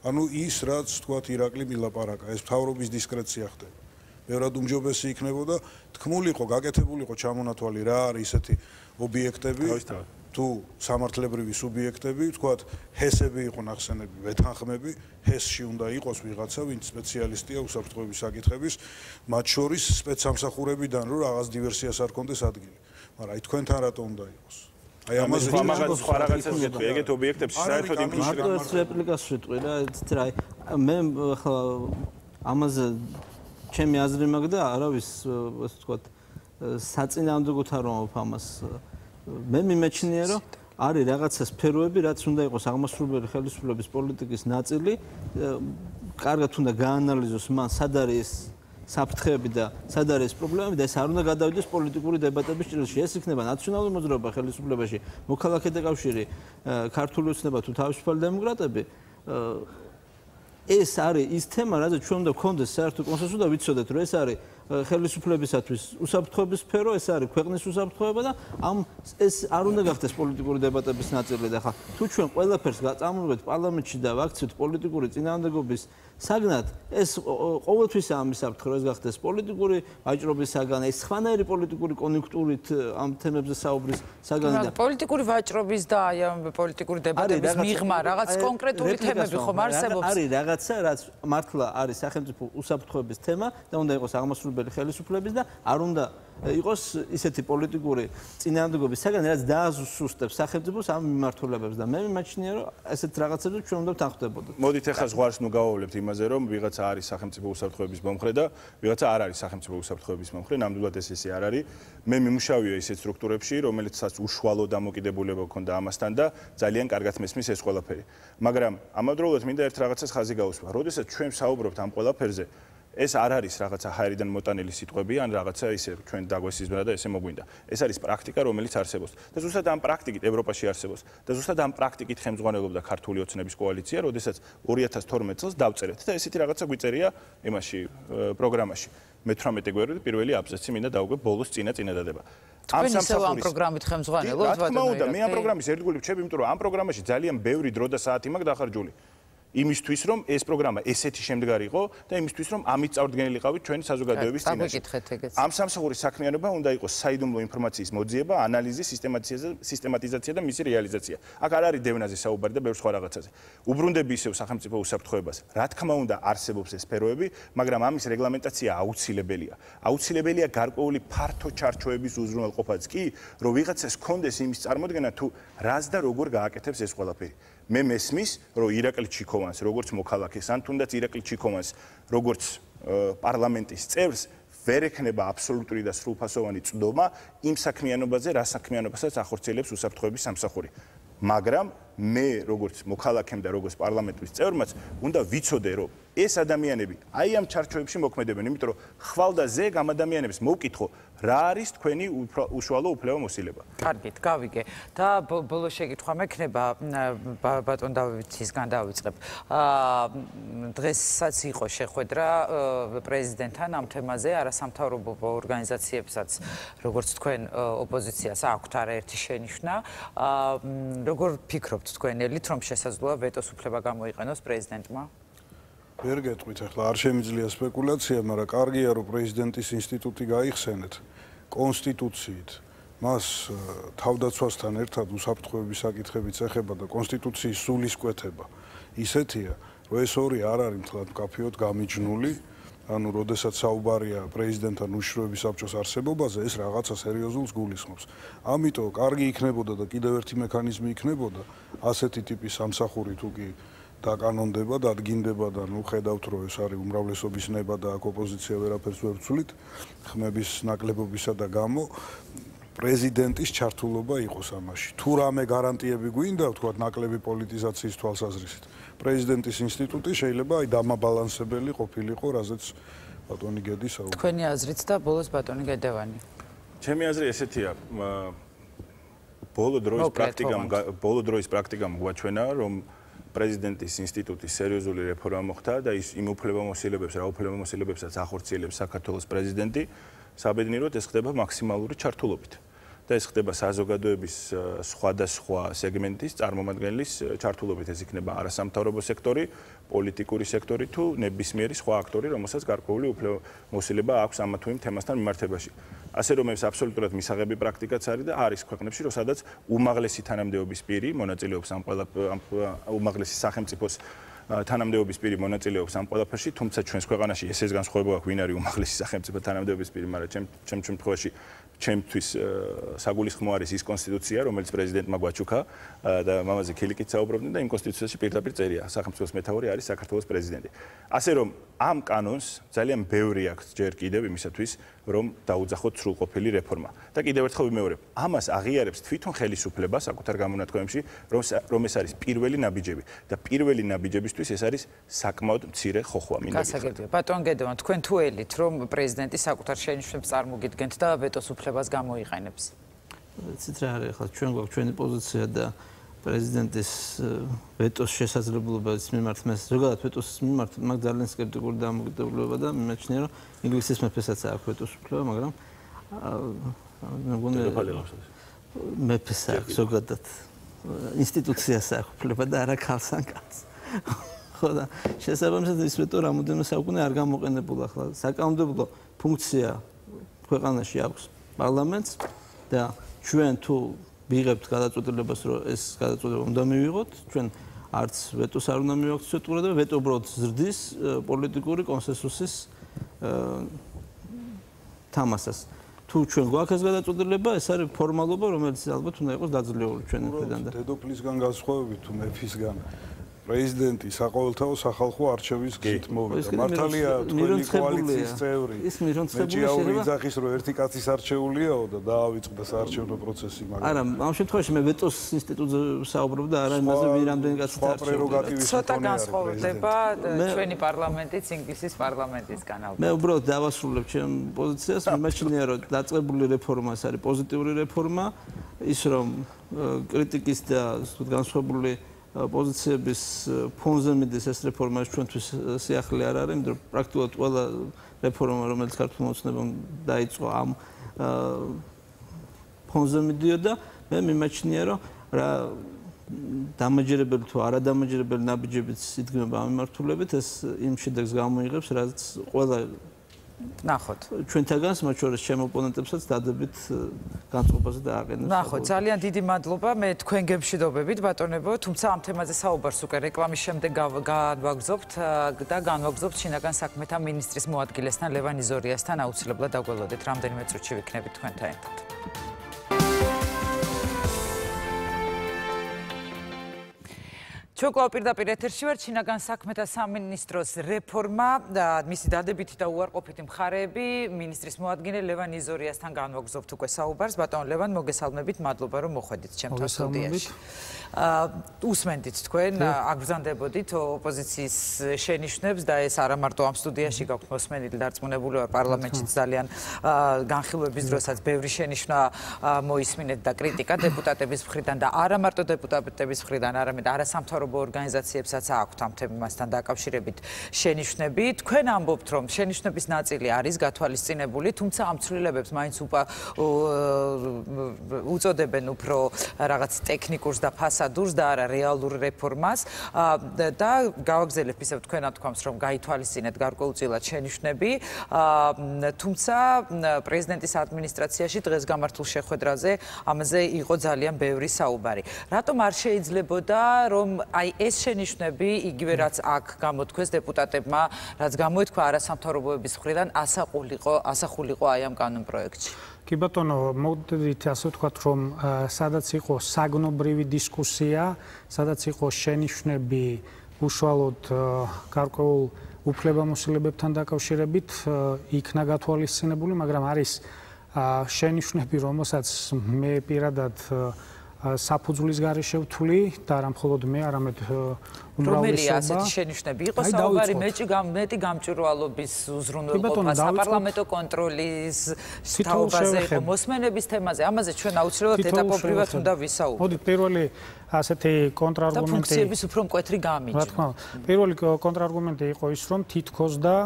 ანუ ის რაც თქვათ ირაკლი მილაპარაკა ეს მთავრობის დისკრეცია ხდება ბევრად უმჯობესი იქნებოდა თქმულიყო გაკეთებულიყო ჩამონათვალი რა არის ესეთი ობიექტები თუ სამართლებრივი სუბიექტები თქვათ ჰესები იყო ნახსენები ვეთანხმები ჰესში უნდა იყოს ვიღაცა, ვინც სპეციალისტია უსაფრთხოების საკითხების, მათ შორის სპეცსამსახურებიდან, რომ რაღაც დივერსიას არ კონდეს ადგილი. მაგრამ აი თქვენთან რატო უნდა იყოს? Აი ამაზე მაგას სხვა რაღაცას გეტყვი, ეგეთ ობიექტებში საერთოდ იმპლიკაცია. მაგას რეპლიკას შეტყვი რა, იცით რა, მე ხა ამაზე ჩემი აზრი მაგ და არავის, ასე ვთქვათ, საწინააღმდეგოდ არ ვამბობ ამას. მე მიმეჩნია, რომ არის რაღაცა სფეროები, რაც უნდა იყოს აღმასრულებელი ხელისუფლების პოლიტიკის ნაწილი, კარგად უნდა გაანალიზოს მან სად არის საფრთხეები და სად არის პრობლემები და ეს არ უნდა გადავიდეს პოლიტიკური დებატების ჭრილში. ეს იქნება ნაციონალური მოძრაობა ხელისუფლებაში, მოქალაქეთა კავშირი, ქართული ოცნება თუ თავისუფალი დემოკრატები. ეს არის ის თემა, რაზეც ჩვენ უნდა გქონდეს საერთო კონსენსუსი და ვიცოდეთ, რომ ეს არის ხელისუფლებისათვის უსაფრთხოების სფერო ეს არის ქვეყნის უსაფრთხოება და ამ ეს არ უნდა გახდეს პოლიტიკური დებატების ნაწილი და ხა თუ ჩვენ ყველაფერს გაწამოვეთ პარლამენტში და ვაქცევთ პოლიტიკური წინააღმდეგობის საგნად ეს ყოველთვის ამ უსაფრთხო ეს გახდეს პოლიტიკური ვაჭრობის საგანი ეს სხვანაირი პოლიტიკური კონიუნქტურით ამ თემებზე საუბრის საგანი და პოლიტიკური ვაჭრობის და ამ პოლიტიკური დებატების მიღმა რაღაც კონკრეტული თემები ხომ არსებობს არის რაღაცა რაც მართლა არის სახელმწიფო უსაფრთხოების თემა და უნდა იყოს აღმასრულებელი ხელისუფლების და არ უნდა იყოს ისეთი პოლიტიკური წინააღმდეგობის საგანი, რაც დაასუსტებს სახელმწიფოს ამ მიმართულებებს და მე მიმაჩნია, რომ ესეთ რაღაცებზე ჩვენ უნდა თანხმდებოდეთ. მოდით ახლა ზღვარს ნუ გავავლებთ იმაზე, რომ ვიღაცა არის სახელმწიფო უსაფრთხოების მომხრე და ვიღაცა არ არის სახელმწიფო უსაფრთხოების მომხრე, ნამდვილად ეს ისე არ არის. მე მიმუშავია ისეთ სტრუქტურებში, რომელიცაც უშუალო დამოკიდებულება ქონდა ამასთან და ძალიან კარგად მესმის ეს ყველაფერი. მაგრამ ამავდროულად მინდა ერთ რაღაცას ხაზი გავუსვა. როდესაც ჩვენ საუბრობთ ამ ყველაფერზე ეს არ არის რაღაცა ჰაერიდან მოტანილი სიტყვები ან რაღაცა ისე ჩვენ დაგვესიზმრა და ესე მოგვინდა. ეს არის პრაქტიკა, რომელიც არსებობს. და ზუსტად ამ პრაქტიკით ევროპაში არსებობს. და ზუსტად ამ პრაქტიკით ხელმძღვანელობდა ქართული ოცნების კოალიცია, როდესაც 2012 წელს დავწერეთ და ესეთი რაღაცა გვიწერია იმაში პროგრამაში. მე 18 გვერდით პირველი აბზაცი მინდა დავუგებ ბოლოს წინადადება. თქვენ ისევ ამ პროგრამით ხელმძღვანელობთ? რა თქმა უნდა, მე ამ პროგრამის ერთგული ვჩები, იმიტომ რომ ამ პროგრამაში ძალიან ბევრი დრო და საათი მაქვს დახარჯული. იმისთვის რომ ეს პროგრამა ესეთი შემდგარი იყო და იმისთვის რომ ამით წარდგენილიყავით ჩვენი საზოგადოების წინაშე. Ამ სამსახურის საქმიანობა უნდა იყოს საიდუმლო ინფორმაციის მოძიება, ანალიზი, სისტემატიზაცია და მისი რეალიზაცია. Აქ არ არის დევნაზე საუბარი და ბევრ სხვა რაღაცაზე. Უბრუნდები ისევ სახელმწიფო უსაფრთხოებას. Რა თქმა უნდა, არსებობს ეს სფეროები, მაგრამ ამის რეგლამენტაცია აუცილებელია. Აუცილებელია გარკვეული ფართო ჩარჩოების უზრუნველყოფაც კი, რომ ვიღაცას კონდეს იმის წარმოქმნა თუ რას და როგორ გააკეთებს ეს ყველაფერი. მე მესმის, რომ ირაკლი ჩიქოვანს, როგორც მოქალაქეს, ან თუნდაც ირაკლი ჩიქოვანს, როგორც პარლამენტის წევრს, ვერ ექნება აბსოლუტური და სრულფასოვანი წვდომა იმ საქმიანობაზე, რა საქმიანობასაც ახორციელებს უსაფრთხოების სამსახური. Მაგრამ მე, როგორც მოქალაქემ და როგორც პარლამენტის წევრმაც, უნდა ვიცოდე, რომ ეს ადამიანები აი ამ ჩარჩოებში მოქმედებენ, იმიტომ რომ ხვალდაზე გამ ადამიანებს მოვკითხო, რა არის თქვენი უშუალო უფლებამოსილება? Კარგით, გავიგე. და ბოლო შეკითხვა მექნება ბატონ დავითისგან დავიწყებ. დღესაც იყო შეხვედრა პრეზიდენტთან ამ თემაზე, არასამთავრობო ორგანიზაციებსაც, როგორც თქვენ ოპოზიციას აქვთ არაერთი შენიშვნა. როგორ ფიქრობთ თქვენ, ელით რომ შესაძლოა ვეტოს უფლება გამოიყენოს პრეზიდენტმა? ვერ გეტყვით ახლა არ შემიძლია სპეკულაცია, მაგრამ კარგია რომ პრეზიდენტის ინსტიტუტი გაიხსენეთ კონსტიტუციით. მას თავდაცვასთან ერთად უსაფრთხოების საკითხებიც ეხება და კონსტიტუციის სულისკვეთება. ისეთია, რომ ეს ორი არ არის მთლად მკაფიოდ გამიჯნული, ანუ როდესაც საუბარია პრეზიდენტთან უშროების საბჭოს არსებობაზე, ეს რაღაცა სერიოზულს გულისხმობს. ამიტომ კარგი იქნებოდა და კიდევ ერთი მექანიზმი იქნებოდა, ასეთი ტიპის სამსახური თუ კი და კანონდება და ადგინდება და ნუ ხედავთ რომ ეს არის უმრავლესობის ნება და ოპოზიცია ვერაფერს ვერ ვცვლით ხმების ნაკლებობისა და გამო პრეზიდენტის ჩართულობა იყოს ამაში თუ რამე გარანტიები გვინდა თქვა ნაკლები პოლიტიზაციის თვალსაზრისით პრეზიდენტის ინსტიტუტი შეიძლება აი დამაბალანსებელი ყოფილიყო რაზეც ბატონი გედი საუბრობს თქვენი აზრით და ბოლოს ბატონი გედევანი ჩემი აზრი ესეთია ბოლო დროის პრაქტიკამ გვაჩვენა რომ პრეზიდენტის ინსტიტუტის სერიოზული რეფორმა მოხდა და ის იმ უფლებამოსილებებს, რა უფლებამოსილებებსაც ახორციელებს საქართველოს პრეზიდენტი, საბედნიეროდ ეს ხდება მაქსიმალური ჩართულობით. და ეს ხდება საზოგადოების სხვადასხვა სეგმენტის წარმომადგენლის ჩართულობით. ეს იქნება არასამთავრობო სექტორი, პოლიტიკური სექტორი თუ ნებისმიერი სხვა აქტორი, რომელსაც გარკვეული უფლებამოსილება აქვს ამ თუ იმ თემასთან მიმართებაში. ასე რომ ეს აბსოლუტურად მისაღები პრაქტიკაც არის და არის ქვეყნებში, რომ სადაც უმაღლესი თანამდებობის პირი მონაწილეობს ამ უმაღლესი სახელმწიფოს თანამდებობის პირი მონაწილეობს ამ ყველაფერში, თუმცა ჩვენს ქვეყანაში ეს განსხვავება აქვს, ვინ არის უმაღლესი სახელმწიფო თანამდებობის პირი, მაგრამ ჩემ შემთხვევაში ჩემთვის საგულისხმო არის ის კონსტიტუცია, რომელიც პრეზიდენტმა გვაჩუქა და მამაზე ქილიკით საუბრობდნენ და იმ კონსტიტუციაში პირდაპირ წერია, სახელმწიფოს მეთაური არის საქართველოს პრეზიდენტი. ასე რომ ამ კანონს ძალიან ბევრი აქვს ჯერ კიდევ იმისათვის, რომ დაუძახოთ სრულყოფილი რეფორმა. და კიდევ ერთხელ ვიმეორებ, ამას აღიარებს თვითონ ხელისუფლება საკუთარ გამონათქვამში, რომ ეს არის პირველი ნაბიჯები და პირველი ნაბიჯები ეს არის საკმაოდ მცირე ხოხვა მინდა. ბატონ გედევან, თქვენ თუ ელით რომ პრეზიდენტი საკუთარ შენიშვნებს წარმოგიდგენთ და ვეტოს უფლებას გამოიყენებს. ეცით რა არის ახლა ჩვენ გვაქვს ჩვენი პოზიცია და პრეზიდენტის ვეტოს შესაძლებლობების მიმართ მე ზოგადად ვეტოს მიმართ მაგ ძალიან სკეპტიკური დამოკიდებულება და მიმაჩნია რომ ინგლისის მეფესაც აქვს ვეტოს უფლება, მაგრამ მეფეს აქვს ზოგადად ინსტიტუციას აქვს უფლება და არა ქალსან კაცს. ხო და შესაბამისად ის ვეტო რამოდენიმე საუკუნე არ გამოყენებულა ახლა საკანონმდებლო ფუნქცია ქვეყანაში აქვს პარლამენტს და ჩვენ თუ ვიღებთ გადაწყვეტილებას რომ ეს გადაწყვეტილება უნდა მივიღოთ ჩვენ არც ვეტოს არ უნდა მივაქციოთ და ვეტო უბრალოდ ზრდის პოლიტიკური კონსენსუსის თამასას თუ ჩვენ გვაქვს ეს გადაწყვეტილება ეს არის ფორმალობა რომელიც ალბათ უნდა იყოს დაძლეული ჩვენი მხრიდან და დედოფლისგან განსხვავებით თუ მეფისგან პრეზიდენტი საყოველთაო სახალხო არჩევის გზით მოვიდა. მართალია თქვენი კოალიციის წევრი. ის მირონცხებული შეიძლება. მეჭაური იძახის რომ ერთი კაცის არჩეულიაო და დაავიწყდა საარჩევნო პროცესი, მაგრამ არა, ამ შემთხვევაში მე ვეტოს ინსტიტუტზე საუბრობ და არა იმაზე, ვინ რამდენი კაცის არჩეულია. ცოტა განსხვავდება ჩვენი პარლამენტის ინგლისის პარლამენტისგან ალბათ. მე უბრალოდ დავასრულებ ჩემ პოზიციას, მიმაჩნია რომ დაწყებული რეფორმა ეს არის პოზიტიური რეფორმა, ის რომ კრიტიკის და განსხვავებული პოზიციების ფონზე მიდის ეს რეფორმა ჩვენთვის სიახლე არ არის, მაგრამ პრაქტიკულად ყველა რეფორმა რომელიც ქართულ მოწინააღმდეგეობამ დაიწყო ამ ფონზე მიდიოდა და მე მიმაჩნია რომ დამაჯერებელი თუ არადამაჯერებელი ნაბიჯებიც იდგმება ამ მიმართულებით ეს იმ შედეგს გამოიღებს რაც ყველა ნახოთ ჩვენთაგანს მათ შორის ჩემ ოპონენტებსაც დადებით განწყობაზე დააყენებს. ნახოთ ძალიან დიდი მადლობა მე თქვენ გემშვიდობებით ბატონებო თუმცა ამ თემაზე საუბარს უკვე რეკლამის შემდეგ განვაგრძობთ და განვაგრძობთ შინაგან საქმეთა მინისტრის მოადგილესთან ლევან იზორიასთან აუცილებლად დაგველოდეთ რამდენიმე წუთში ვიქნებით თქვენთან ერთად. Ჩოკლავ პირდაპირ ეთერში ვარ შინაგან საქმეთა სამინისტროს რეფორმა და მისი დადებითი და უარყოფითი მხარეები მინისტრის მოადგილე ლევან იზორიასთან განვაგრძობთ უკვე საუბარს ბატონო ლევან მოგესალმებით მადლობა რომ მოხვედით ჩემთან სტუდიაში უსმენდით თქვენ აგრძანდებოდით ოპოზიციის შენიშვნებს და ეს არა მარტო ამ სტუდიაში გაქვთ მოსმენილი დარწმუნებული ვარ პარლამენტშიც ძალიან განხილვების დროსაც ბევრი შენიშვნა მოისმინეთ და კრიტიკა დეპუტატების მხრიდან და არა მარტო დეპუტატების მხრიდან არამედ არასამთავრობო ორგანიზაციებსაც აქვთ ამ თემასთან დაკავშირებით შენიშვნები. Თქვენ ამბობთ, რომ შენიშვნების ნაწილი არის გათვალისწინებული, თუმცა ამ ცვლილებებს მაინც უწოდებენ უფრო რაღაც ტექნიკურს და ფასადურს და არა რეალურ რეფორმას და გავაგზავნებ ისევ თქვენ ამთქვამს, რომ გაითვალისწინეთ გარკვეულწილად შენიშვნები, თუმცა პრეზიდენტის ადმინისტრაციაში დღეს გამართულ შეხვედრაზე ამაზე იყო ძალიან ბევრი საუბარი. რატომ არ შეიძლებოდა რომ აი ეს შენიშვნები იგივე რაც აქ გამოთქვეს დეპუტატებმა რაც გამოთქვა არასამთავრობოების მხრიდან ასახულიყო აი ამ კანონპროექტში კი ბატონო მოდით ასე ვთქვათ რომ სადაც იყო საგნობრივი დისკუსია სადაც იყო შენიშვნები უშუალოდ გარკვეულ უფლებამოსილებებთან დაკავშირებით იქნა გათვალისწინებული მაგრამ არის შენიშვნები რომელსაც მე პირადად საფუძვლის გარეშე ვთვლი და რა მხოლოდ მე არამედ უმრავლესობა ასეთი შენიშვნები იყო საუბარი მეტი გამჭვირვალობის უზრუნველყოფა საპარლამენტო კონტროლის თაობაზე იყო მოსმენების თემაზე ამაზე ჩვენ აუცილებლად ეტაპობრივად უნდა ვისაუბროთ მოდი პირველი ასეთი კონტრარგუმენტი და ფუნქციების უფრო მკვეთრი გამიჯდა რა თქმა უნდა პირველი კონტრარგუმენტი იყო ის რომ თითქოს და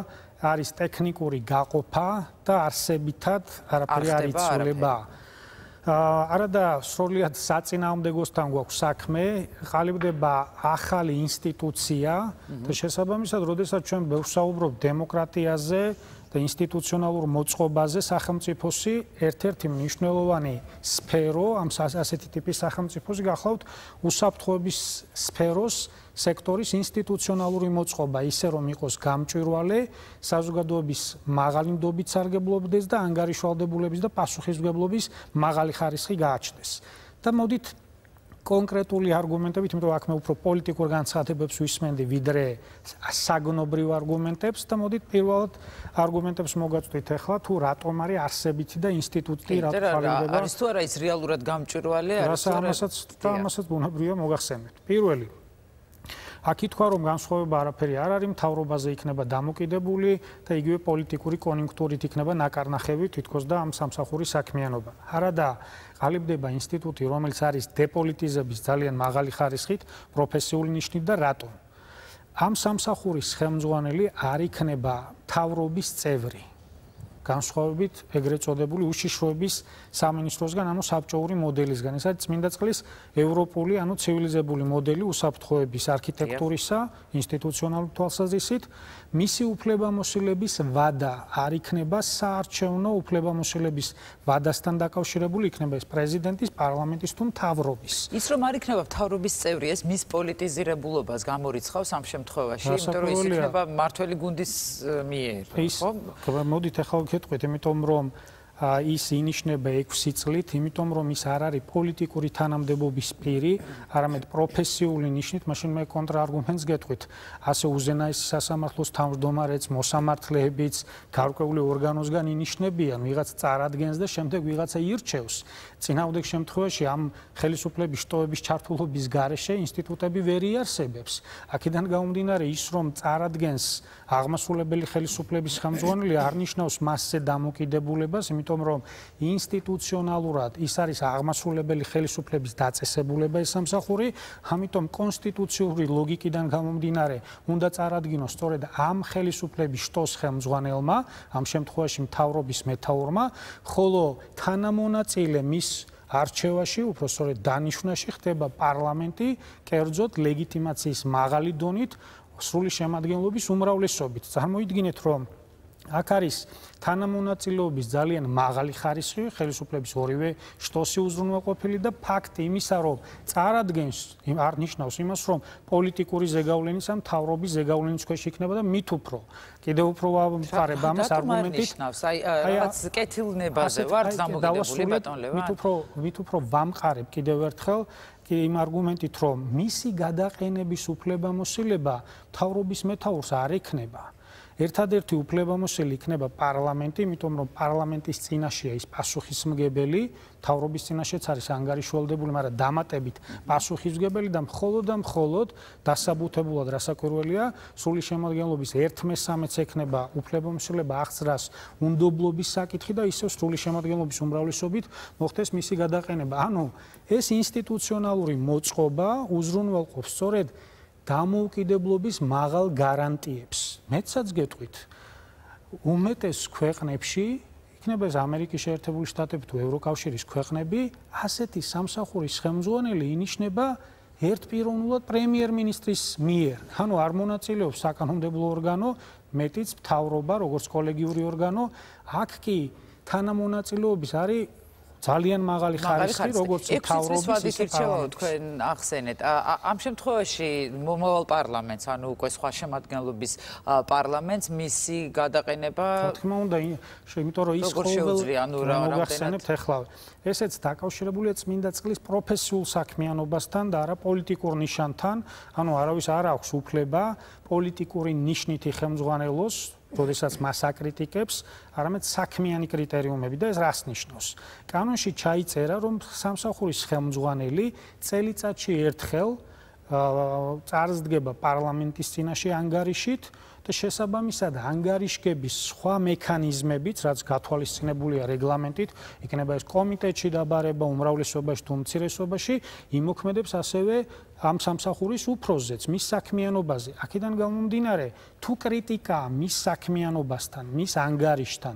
არის ტექნიკური გაყოფა და არსებითად არაფერი არ იცვლება არადა სრულად საწინააღმდეგოსთან გვაქვს საქმე, ყალიბდება ახალი ინსტიტუცია და შესაბამისად, როდესაც ჩვენ ბევრს საუბრობთ დემოკრატიაზე და ინსტიტუციონალურ მოწყობაზე, სახელმწიფოსი ერთ-ერთი მნიშვნელოვანი სფერო, ამ ასეთი ტიპის სახელმწიფოსი გახლავთ უსაფრთხოების სფეროს სექტორის ინსტიტუციონალური მოწყობა, ისე რომ იყოს გამჭვირვალე, საზოგადოების მაღალი ნდობით სარგებლობდეს და ანგარიშვალდებულების და პასუხისმგებლობის მაღალი ხარისხი გააჩნდეს. და მოდით კონკრეტული არგუმენტებით, იმიტომ აქ მე უფრო პოლიტიკურ განცხადებებს ვისმენდი ვიდრე საგნობრივ არგუმენტებს და მოდით პირველად არგუმენტებს მოგაწვდით ახლა თუ რატომ არის არსებითი და ინსტიტუტი რა თვალდება. არის თუ არა ის რეალურად გამჭვირვალე, არის რა ამასაც ბუნებრივია მოგახსენეთ. პირველი აქ ითქვა რომ განსხვავება არაფერი არ არის მთავრობაზე იქნება დამოკიდებული და იგივე პოლიტიკური კონიუნქტურით იქნება ნაკარნახები თითქოს და ამ სამსახურის საქმიანობა. არადა ყალიბდება ინსტიტუტი რომელიც არის დეპოლიტიზების ძალიან მაღალი ხარისხით, პროფესიული ნიშნით და რატომ? ამ სამსახურის ხელმძღვანელი არ იქნება მთავრობის წევრი. განსხვავებით ეგრეთ წოდებული უშიშროების სამინისტროსგან ანუ საბჭოური მოდელისგან ეს არის წმინდა წყლის ევროპული ანუ ცივილიზებული მოდელი უსაფრთხოების არქიტექტურისა ინსტიტუციონალურ თვალსაზრისით მისი უფლებამოსილების ვადა არ იქნება საარჩევნო უფლებამოსილების ვადასთან დაკავშირებული იქნება ეს პრეზიდენტის პარლამენტის თუ მთავრობის ის რომ არ იქნება მთავრობის წევრი ეს მის პოლიტიზირებულობას გამორიცხავს ამ შემთხვევაში იმიტომ რომ ის იქნება მართველი გუნდის მიერ ხო მოდით ახლა გეტყვით იმიტომ რომ ის ინიშნება 6 წლით, იმიტომ რომ ის არ არის პოლიტიკური თანამდებობის პირი, არამედ პროფესიული ნიშნით, მაშინ მე კონტრარგუმენტს გეტყვით. ასე უზენაესი სასამართლოს თავმჯდომარეც, მოსამართლეებიც, გარკვეული ორგანოსგან ინიშნებიან, ვიღაც წარადგენს და შემდეგ ვიღაცა ირჩევს. წინააღმდეგ შემთხვევაში ამ ხელისუფლების შტოების ჩართულობის გარეშე ინსტიტუტები ვერ იარსებებს. აქედან გამომდინარე ის რომ წარადგენს აღმასრულებელი ხელისუფლების ხელმძღვანელი არ ნიშნავს მასზე დამოკიდებულებას იმიტომ რომ ინსტიტუციონალურად ის არის აღმასრულებელი ხელისუფლების დაწესებულება ეს სამსახური, ამიტომ კონსტიტუციური ლოგიკიდან გამომდინარე უნდა წარადგინოს სწორედ ამ ხელისუფლების შტოს ხელმძღვანელმა, ამ შემთხვევაში მთავრობის მეთაურმა, ხოლო თანამონაწილე მის არჩევაში, უფრო სწორედ დანიშნაში ხდება პარლამენტი კერძოდ ლეგიტიმაციის მაღალი დონით, სრული შემადგენლობის უმრავლესობით. წარმოიდგინეთ, რომ აქ არის თანამონაწილეობის ძალიან მაღალი ხარისხი, ხელისუფლების ორივე შტოსი უზრუნველყოფილი და ფაქტი იმისა, რომ წარადგენს არ ნიშნავს იმას, რომ პოლიტიკური ზეგავლენის ან თავრობის ზეგავლენის ქვეშ იქნება და მით უფრო კიდევ უფრო ვამყარებ ამას არგუმენტით. აი, რაღაც კეთილნებაზე ვარ დამოკიდებული ბატონ ლევან. მით უფრო ვამყარებ კიდევ ერთხელ იმ არგუმენტით, რომ მისი გადაყენების უფლებამოსილება თავრობის მეთაურს არ ექნება. ერთადერთი უფლებამოსილი იქნება პარლამენტი, იმიტომ რომ პარლამენტის წინაშეა ის პასუხისმგებელი, თავრობის წინაშეც არის ანგარიშვალდებული, მაგრამ დამატებით პასუხისმგებელი და მხოლოდ დასაბუთებულად რასაკვირველია, სრული შემადგენლობის 1/3 ექნება უფლებამოსილება აღძრას უნდობლობის საკითხი და ისევ სრული შემადგენლობის უმრავლესობით მოხდეს მისი გადაყენება. ანუ ეს ინსტიტუციონალური მოწყობა უზრუნველყოფს სწორედ დამოუკიდებლობის მაღალ გარანტიებს. მეცაც გეტყვით. უმეტეს ქვეყნებში, იქნება ეს ამერიკის შეერთებული შტატები თუ ევროკავშირის ქვეყნები, ასეთი სამსახურის ხელმძღვანელი ინიშნება ერთპიროვნულად პრემიერ-მინისტრის მიერ. ანუ არ მონაწილეობს საკანონმდებლო ორგანო, მეტიც მთავრობა, როგორც კოლეგიური ორგანო, აქ კი თანამონაწილეობის არის ძალიან მაღალი ხარისხი, როგორც თავრობის ისეთ თქვენ ახსენეთ. ამ შემთხვევაში მომავალ პარლამენტს, ანუ უკვე სხვა შემადგენლობის პარლამენტს მისი გადაყენება, თქმა უნდა, იმიტომ რომ ის ყოველთვის, ანუ მოგახსენებთ ახლა, ესეც დაკავშირებულია წმინდა წყლის პროფესიულ საქმიანობასთან და არა პოლიტიკურ ნიშანთან, ანუ არავის არ აქვს უფლება პოლიტიკური ნიშნით ხელმძღვანელოს როდესაც მას აკრიტიკებს, არამედ საქმიანი კრიტერიუმები და ეს რას ნიშნავს. კანონში ჩაიწერა, რომ სამსახურის ხელმძღვანელი წელიწადში ერთხელ წარსდგება პარლამენტის წინაშე ანგარიშით და შესაბამისად ანგარიშგების სხვა მექანიზმებიც, რაც გათვალისწინებულია რეგლამენტით, იქნება ეს კომიტეტში დაბარება, უმრავლესობაში თუ უმცირესობაში, იმოქმედებს ასევე ამ სამსახურის უფროსზეც, მის საქმიანობაზე. აქედან გამომდინარე, თუ კრიტიკა მის საქმიანობასთან, მის ანგარიშთან,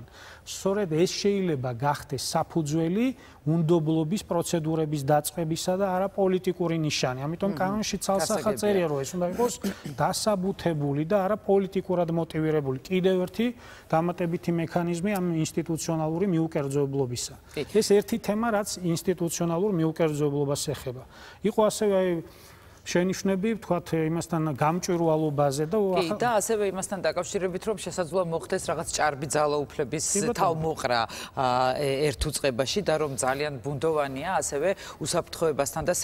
სწორედ ეს შეიძლება გახდეს საფუძველი უნდობლობის პროცედურების დაწყებისა და არა პოლიტიკური ნიშანი. ამიტომ კანონში ცალსახად წერია, რომ ეს უნდა იყოს დასაბუთებული და არა პოლიტიკურად მოტივირებული. კიდევ ერთი დამატებითი მექანიზმი ამ ინსტიტუციონალური მიუკერძოებლობისა. ეს ერთი თემა, რაც ინსტიტუციონალურ მიუკერძოებლობას ეხება. იყო ასევე შენიშნები, ვთქვათ, იმასთან გამჭვირვალობაზე და კი და ასევე იმასთან დაკავშირებით, რომ შესაძლოა მოხდეს რაღაც ჭარბი ძალაუფლების თავმოყრა ერთუწყებაში და რომ ძალიან ბუნდოვანია ასევე უსაფრთხოებასთან და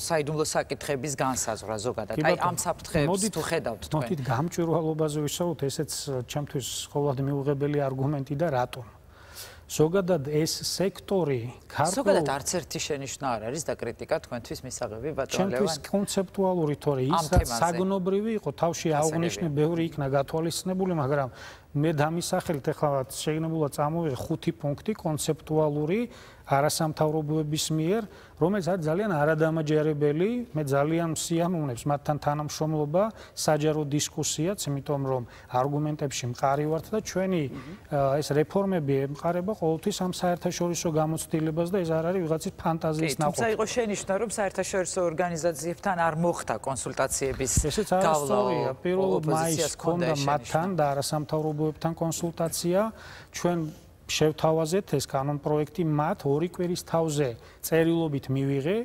საიდუმლო საკითხების განსაზღვრა ზოგადად. აი ამ საფრთხეებს თუ ხედავთ თქვენ. მოდით გამჭვირვალობაზე ვისაუბროთ, ესეც ჩემთვის ყოველად მიუღებელი არგუმენტი და რატომ. ზოგადად ეს სექტორი ზოგადად არც ერთი შენიშვნა არ არის და კრიტიკა თქვენთვის მისაღები ბატონ ლევან. ჩემთვის კონცეპტუალური, თორე ის რაც საგნობრივი იყო, თავში აღნიშნე ბევრი იქნა გათვალისწინებული, მაგრამ მე დამისახელით ახლა შეგნებულად წამოვიღე 5 პუნქტი კონცეპტუალური არასამთავრობოების მიერ, რომელიც არის ძალიან არადამაჯერებელი, მე ძალიან სიამოვნებს მათთან თანამშრომლობა, საჯარო დისკუსიაც, იმიტომ რომ არგუმენტებში მყარი ვართ და ჩვენი ეს რეფორმები ემყარება ყოველთვის ამ საერთაშორისო გამოცდილებას და ეს არ არის ვიღაცის ფანტაზიის ნახვი. თუმცა იყო შენიშნა, რომ საერთაშორისო ორგანიზაციებთან არ მოხდა კონსულტაციების გავლა. 1 მაისს ქონდა მათთან და არასამთავრობოებთან კონსულტაცია. ჩვენ შევთავაზეთ ეს კანონპროექტი მათ 2 კვირის თავზე წერილობით მივიღე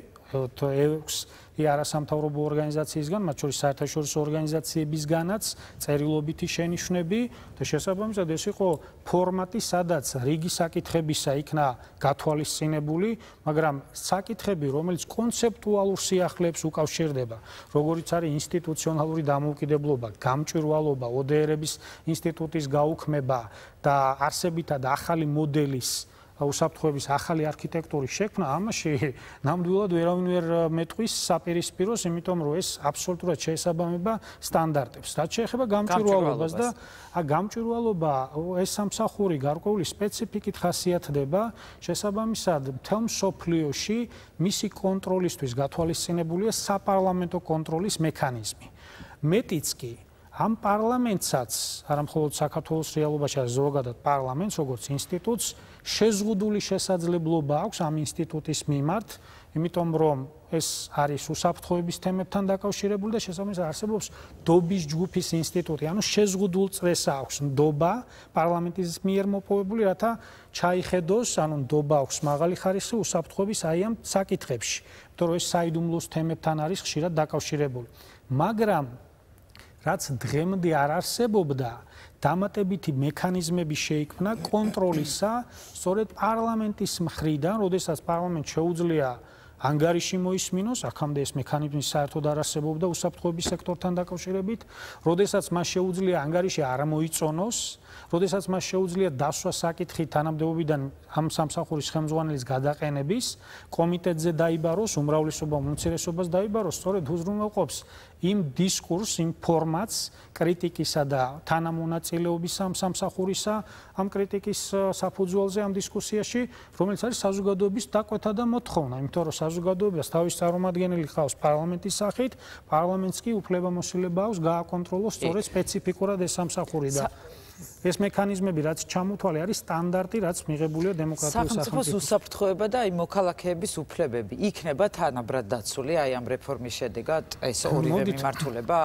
6 არასამთავრობო ორგანიზაციისგან, მათ შორის საერთაშორისო ორგანიზაციებისგანაც წერილობითი შენიშვნები და შესაბამისად ეს იყო ფორმატი, სადაც რიგი საკითხებისა იქნა გათვალისწინებული, მაგრამ საკითხები, რომელიც კონცეპტუალურ სიახლეებს უკავშირდება, როგორიც არის ინსტიტუციონალური დამოუკიდებლობა, გამჭვირვალობა, ოდეერების ინსტიტუტის გაუქმება და არსებითად ახალი მოდელის უსაფრთხოების ახალი არქიტექტურის შექმნა, ამაში ნამდვილად ვერავინ ვერ მეტყვის საპირისპიროს, იმიტომ რომ ეს აბსოლუტურად შეესაბამება სტანდარტებს. რაც შეეხება გამჭვირვალობას და გამჭვირვალობა, ეს სამსახური გარკვეული სპეციფიკით ხასიათდება, შესაბამისად მთელ მსოფლიოში მისი კონტროლისთვის გათვალისწინებულია საპარლამენტო კონტროლის მექანიზმი. მეტიც კი ამ პარლამენტსაც არამხოლოდ საქართველოს რეალობაში არის ზოგადად პარლამენტს როგორც ინსტიტუტს შეზღუდული შესაძლებლობა აქვს ამ ინსტიტუტის მიმართ იმიტომ რომ ეს არის უსაფრთხოების თემებთან დაკავშირებული და შესაბამის არსებობს დობის ჯგუფის ინსტიტუტი ანუ შეზღუდულ წრეს აქვს დობა პარლამენტის მიერ მოპოვებული რათა ჩაიხედოს ანუ დობა აქვს მაღალი ხარისხი უსაფრთხოების აი ამ საკითხებში იმიტომ რომ ეს საიდუმლოს თემებთან არის ხშირად დაკავშირებული მაგრამ რაც დღემდე არ არსებობდა დამატებითი მექანიზმები შეიქმნა კონტროლისა სწორედ პარლამენტის მხრიდან, როდესაც პარლამენტს შეუძლია ანგარიში მოისმინოს, აქამდე ეს მექანიზმი საერთოდ არ არსებობდა უსაფრთხოების სექტორთან დაკავშირებით, როდესაც მას შეუძლია ანგარიში არ მოიწონოს, როდესაც მას შეუძლია დასვა საკითხი თანამდებობიდან ამ სამსახურის ხელმძღვანელის გადაყენების, კომიტეტზე დაიბაროს, უმრავლესობა უმცირესობას დაიბაროს, სწორედ უზრუნველყოფს იმ დისკურსს, იმ ფორმატს, კრიტიკისა და თანამონაწილეობის ამ სამსახურისა, ამ კრიტიკის საფუძველზე ამ დისკუსიაში, რომელიც არის საზოგადოების დაკვეთა და მოთხოვნა, იმიტომ რომ საზოგადოებას თავის წარმომადგენელი ხავს პარლამენტის სახით, პარლამენტს კი უფლებამოსილება აქვს გააკონტროლოს სწორედ სპეციფიკურად ეს სამსახური და ეს მექანიზმები რაც ჩამოთვალე არის სტანდარტი რაც მიღებულია დემოკრატიულ სახელმწიფოს უსაფრთხოება და აი მოქალაქეების უფლებები იქნება თანაბრად დაცული აი ამ რეფორმის შედეგად ეს ორივე მიმართულება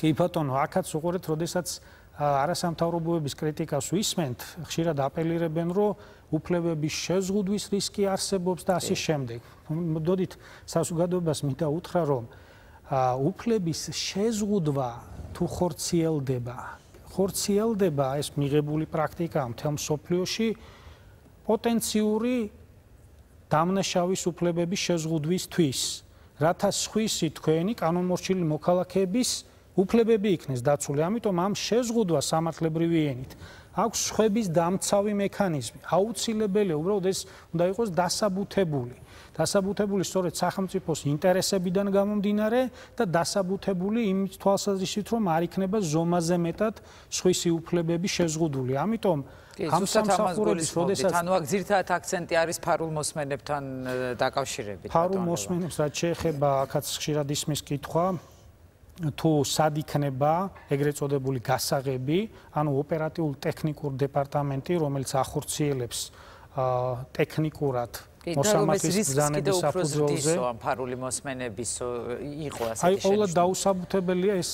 კი ბატონო აქაც უყურეთ როდესაც არასამთავრობოების კრიტიკას ვისმენთ ხშირად აპელირებენ რომ უფლებების შეზღუდვის რისკი არსებობს და ასე შემდეგ მოდით საზოგადოებას მინდა უთხრა რომ უფლების შეზღუდვა თუ ხორციელდება ხორციელდება ეს მიღებული პრაქტიკა მთელ მსოფლიოში პოტენციური დამნაშავის უფლებების შეზღუდვისთვის, რათა სხვისი თქვენი კანონმორჩილი მოქალაქეების უფლებები იქნეს დაცული. ამიტომ ამ შეზღუდვას სამართლებრივი ენით აქვს სხვების დამცავი მექანიზმი. აუცილებელია უბრალოდ ეს უნდა იყოს დასაბუთებული. დასაბუთებული სწორედ სახელმწიფოს ინტერესებიდან გამომდინარე და დასაბუთებული იმ თვალსაზრისით რომ არ იქნება ზომაზე მეტად სხვისი უფლებები შეზღუდული. ამიტომ ამ სამსახურების როდესაც ანუ აქ ძირითადად აქცენტი არის ფარულ მოსმენებთან დაკავშირებით. ფარულ მოსმენებს რაც შეეხება აქაც ხშირად ისმის კითხვა თუ სად იქნება ეგრეთ წოდებული გასაღები, ანუ ოპერატიულ ტექნიკურ დეპარტამენტი, რომელიც ახორციელებს ტექნიკურად მოსამართლის ბრძანების საფუძველზე ამ ფარული მოსმენების იყო ასეთი შედეგი. აი, ყოველად დაუსაბუთებელია ეს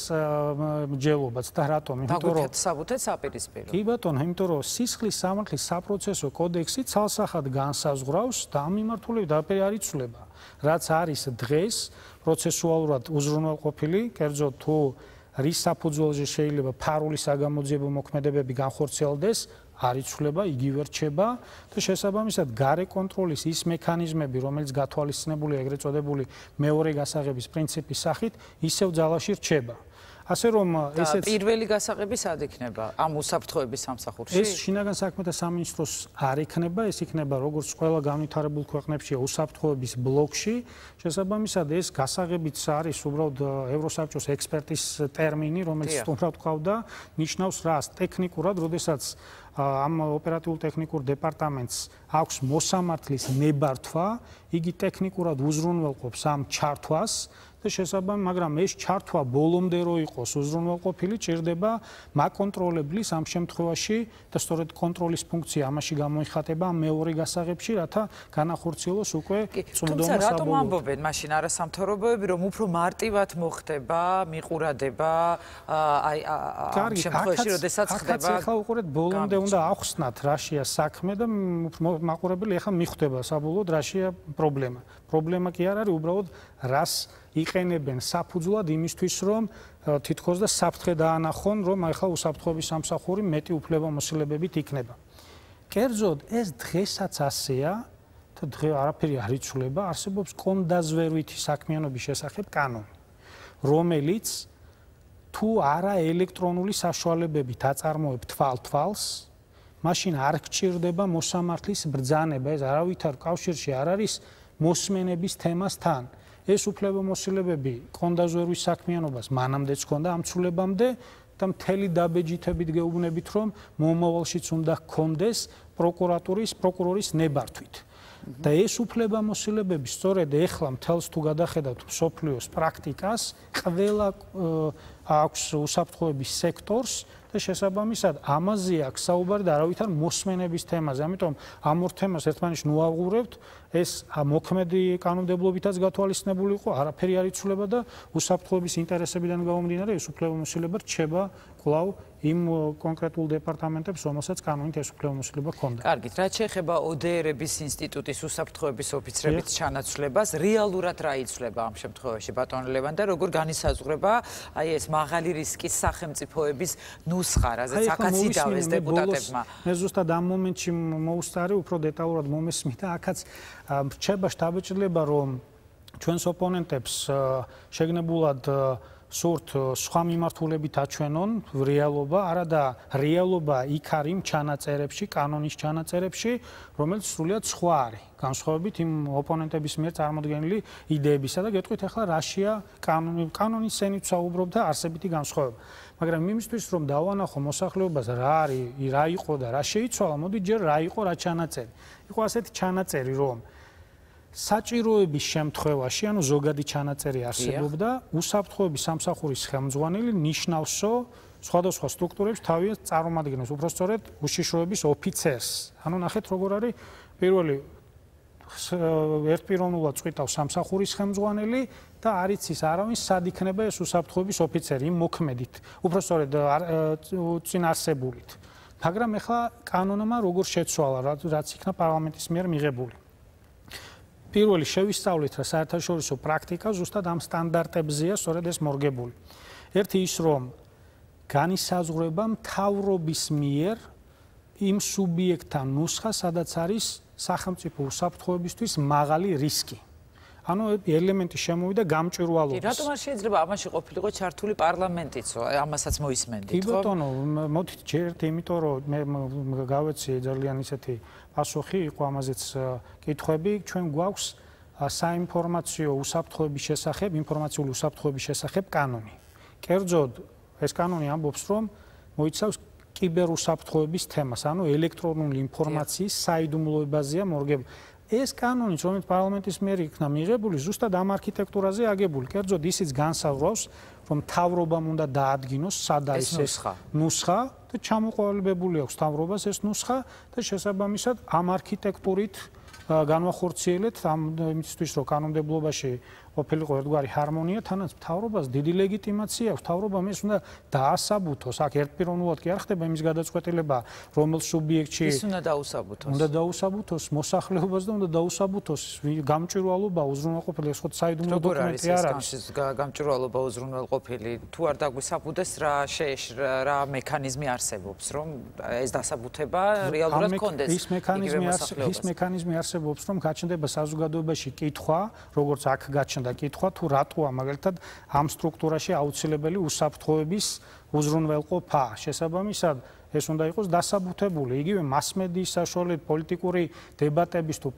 მსჯელობაც და რატომ? იმიტომ რომ საბუთებს აპირისპირო. კი ბატონო, იმიტომ რომ სისხლის სამართლის საპროცესო კოდექსი ცალსახად განსაზღვრავს და ამ მიმართულებით აპირი არ იცვლება. რაც არის დღეს პროცესუალურად უზრუნველყოფილი, კერძოდ თუ რის საფუძველზე შეიძლება ფარული საგამოძიებო მოქმედებები განხორციელდეს, არ იცვლება, იგივე რჩება და შესაბამისად გარე კონტროლის ის მექანიზმები, რომელიც გათვალისწინებულია ეგრეთ წოდებული მეორე გასაღების პრინციპის სახით, ისევ ძალაში რჩება. ასე რომ ესეც პირველი გასაღები სად იქნება ამ უსაფრთხოების სამსახურში? ეს შინაგან საქმეთა სამინისტროს არ იქნება, ეს იქნება როგორც ყველა განვითარებულ ქვეყნებში უსაფრთხოების ბლოკში. შესაბამისად ეს გასაღებიც არის უბრალოდ ევროსაბჭოს ექსპერტის ტერმინი, რომელიც უბრალოდ ყავდა, ნიშნავს რას? ტექნიკურად, როდესაც ამ ოპერატიულ ტექნიკურ დეპარტამენტს აქვს მოსამართლის ნებართვა, იგი ტექნიკურად უზრუნველყოფს ამ ჩართვას და შესაბამისად, მაგრამ ეს ჩართვა ბოლომდე რო იყოს უზრუნველყოფილი, ჭირდება მაკონტროლებლის ამ შემთხვევაში და სწორედ კონტროლის ფუნქცია ამაში გამოიხატება მეორე გასაღებში, რათა განახორციელოს უკვე წვდომა საბოლოო. რატომ ამბობენ მაშინ არასამთავრობოები, რომ უფრო მარტივად მოხდება მიყურადება აი ამ შემთხვევაში, როდესაც ხდება. ახლა უყურეთ ბოლომდე და ახსნათ რაშია საქმე და მაყურებელი ახლა მიხვდება საბოლოოდ რაშია პრობლემა. პრობლემა კი არ არის, უბრალოდ რას იყენებენ საფუძვლად იმისთვის, რომ თითქოს და საფრთხე დაანახონ, რომ ახლა უსაფრთხოების სამსახური მეტი უფლებამოსილებებით იქნება. კერძოდ, ეს დღესაც ასეა და დღე არაფერი არ იცვლება, არსებობს კონდაზვერვითი საქმიანობის შესახებ კანონი, რომელიც თუ არა ელექტრონული საშუალებებით აწარმოებ თვალს, მაშინ არ გჭირდება მოსამართლის ბრძანება, ეს არავითარ კავშირში არ არის მოსმენების თემასთან. ეს უფლებამოსილებები კონდაზვერვის საქმიანობას მანამდეც ჰქონდა ამ ცვლილებამდე და მთელი დაბეჯითებით გეუბნებით, რომ მომავალშიც უნდა ჰქონდეს პროკურორის ნებართვით. და ეს უფლებამოსილებები სწორედ ეხლა მთელს თუ გადახედავთ მსოფლიოს პრაქტიკას, ყველა აქვს უსაფრთხოების სექტორს და შესაბამისად ამაზე აქვს საუბარი და არავითარ მოსმენების თემაზე. ამიტომ ამ ორ თემას ერთმანეთს ნუაღურებთ. ეს მოქმედი კანონმდებლობითაც გათვალისწინებული იყო, არაფერი არ იცვლება და უსაფრთხოების ინტერესებიდან გამომდინარე ეს უფლებამოსილება რჩება კვლავ იმ კონკრეტულ დეპარტამენტებს, რომელსაც კანონით ეს უფლებამოსილება ჰქონდა. კარგით, რაც შეეხება ოდეერების ინსტიტუტის უსაფრთხოების ოფიცრების ჩანაცვლებას, რეალურად რა იცვლება ამ შემთხვევაში, ბატონო ლევან, და როგორ განისაზღვრება აი ეს მაღალი რისკის სახელმწიფოების ნუსხა, რაზეც აქაც იდავეს დეპუტატებმა. მე ზუსტად ამ მომენტში მოვუსწარი, უფრო დეტალურად მომესმით და აქაც რჩება შთაბეჭდილება, რომ ჩვენს ოპონენტებს შეგნებულად სურთ სხვა მიმართულებით აჩვენონ რეალობა, არა და რეალობა იქ არის ჩანაწერებში, კანონის ჩანაწერებში, რომელიც სრულიად სხვა არის. განსხვავებით იმ ოპონენტების მიერ წარმოდგენილი იდეებისა და გეტყვით ახლა რაშია კანონის სენით საუბრობ და არსებითი განსხვავება. მაგრამ იმისთვის რომ დავანახო მოსახლეობას რა არის, რა იყო და რა შეიცვალა, მოდი ჯერ რა იყო რა ჩანაწერი. იყო ასეთი ჩანაწერი რომ საჭიროების შემთხვევაში, ანუ ზოგადი ჩანაწერი არსებობდა, უსაფრთხოების სამსახურის ხელმძღვანელი ნიშნავსო სხვადასხვა სტრუქტურებს თავიანთ წარმოადგენს, უფრო სწორედ უშიშროების ოფიცერს. ანუ ნახეთ როგორ არის პირველი ერთპიროვნულად წვითავს სამსახურის ხელმძღვანელი და არ იცის არავინ სად იქნება ეს უსაფრთხოების ოფიცერი მოქმედით, უფრო სწორედ წინ არსებულით. მაგრამ ახლა კანონმა როგორ შეცვალა, რაც იქნა პარლამენტის მიერ მიღებული. პირველი შევისწავლეთ რა საერთაშორისო პრაქტიკა ზუსტად ამ სტანდარტებზეა სწორედ ეს მორგებული. ერთი ის რომ განისაზღვრება მთავრობის მიერ იმ სუბიექტთან ნუსხა, სადაც არის სახელმწიფო უსაფრთხოებისთვის მაღალი რისკი. ანუ ელემენტი შემოვიდა გამჭვირვალობის. რატომ არ შეიძლება ამაში ყოფილიყო ჩართული პარლამენტიც, ამასაც მოისმენდით, ხო? ბატონო, მოდით ჯერ იმიტომ რომ მე გავეცი ძალიან ისეთი პასუხი იყო ამაზეც კითხვები, ჩვენ გვაქვს საინფორმაციო უსაფრთხოების შესახებ, ინფორმაციული უსაფრთხოების შესახებ კანონი. კერძოდ, ეს კანონი ამბობს რომ მოიცავს კიბერუსაფრთხოების თემას, ანუ ელექტრონული ინფორმაციის საიდუმლოებაზეა მორგებული. ეს კანონიც, რომელიც პარლამენტის მიერ იქნა მიღებული, ზუსტად ამ არქიტექტურაზე აგებული. კერძოდ, ისიც განსაზღვრავს, რომ მთავრობამ უნდა დაადგინოს სად არის ეს ნუსხა და ჩამოყალიბებული აქვს მთავრობას ეს ნუსხა და შესაბამისად ამ არქიტექტურით განვახორციელეთ ამისთვის, რომ კანონმდებლობაში ყოფილიყო ერთგვარი ჰარმონია, თანაც მთავრობას დიდი ლეგიტიმაცია აქვს. მთავრობამ ეს უნდა დაასაბუთოს, აქ ერთპიროვნულად კი არ ხდება იმის გადაწყვეტილება, რომელ სუბიექტში ის უნდა დაუსაბუთოს. Უნდა დაუსაბუთოს მოსახლეობას და უნდა დაუსაბუთოს გამჭვირვალობა უზრუნველყოფილი, ხო, საიდუმლო დოკუმენტი არ არის. ეს გამჭვირვალობა უზრუნველყოფილი, თუ არ დაგვისაბუდეს რა მექანიზმი არსებობს, რომ ეს დასაბუთება რეალურად კონდეს. ის მექანიზმი არსებობს. ვფიქრობ, რომ გაჩნდება საზოგადოებაში კითხვა, როგორც აქ გაჩნდა კითხვა, თუ რატოა მაგალითად ამ სტრუქტურაში აუცილებელი უსაფრთხოების უზრუნველყოფა. შესაბამისად, ეს უნდა იყოს დასაბუთებული, იგივე მასმედიის საშუალებით, პოლიტიკური დებატების თუ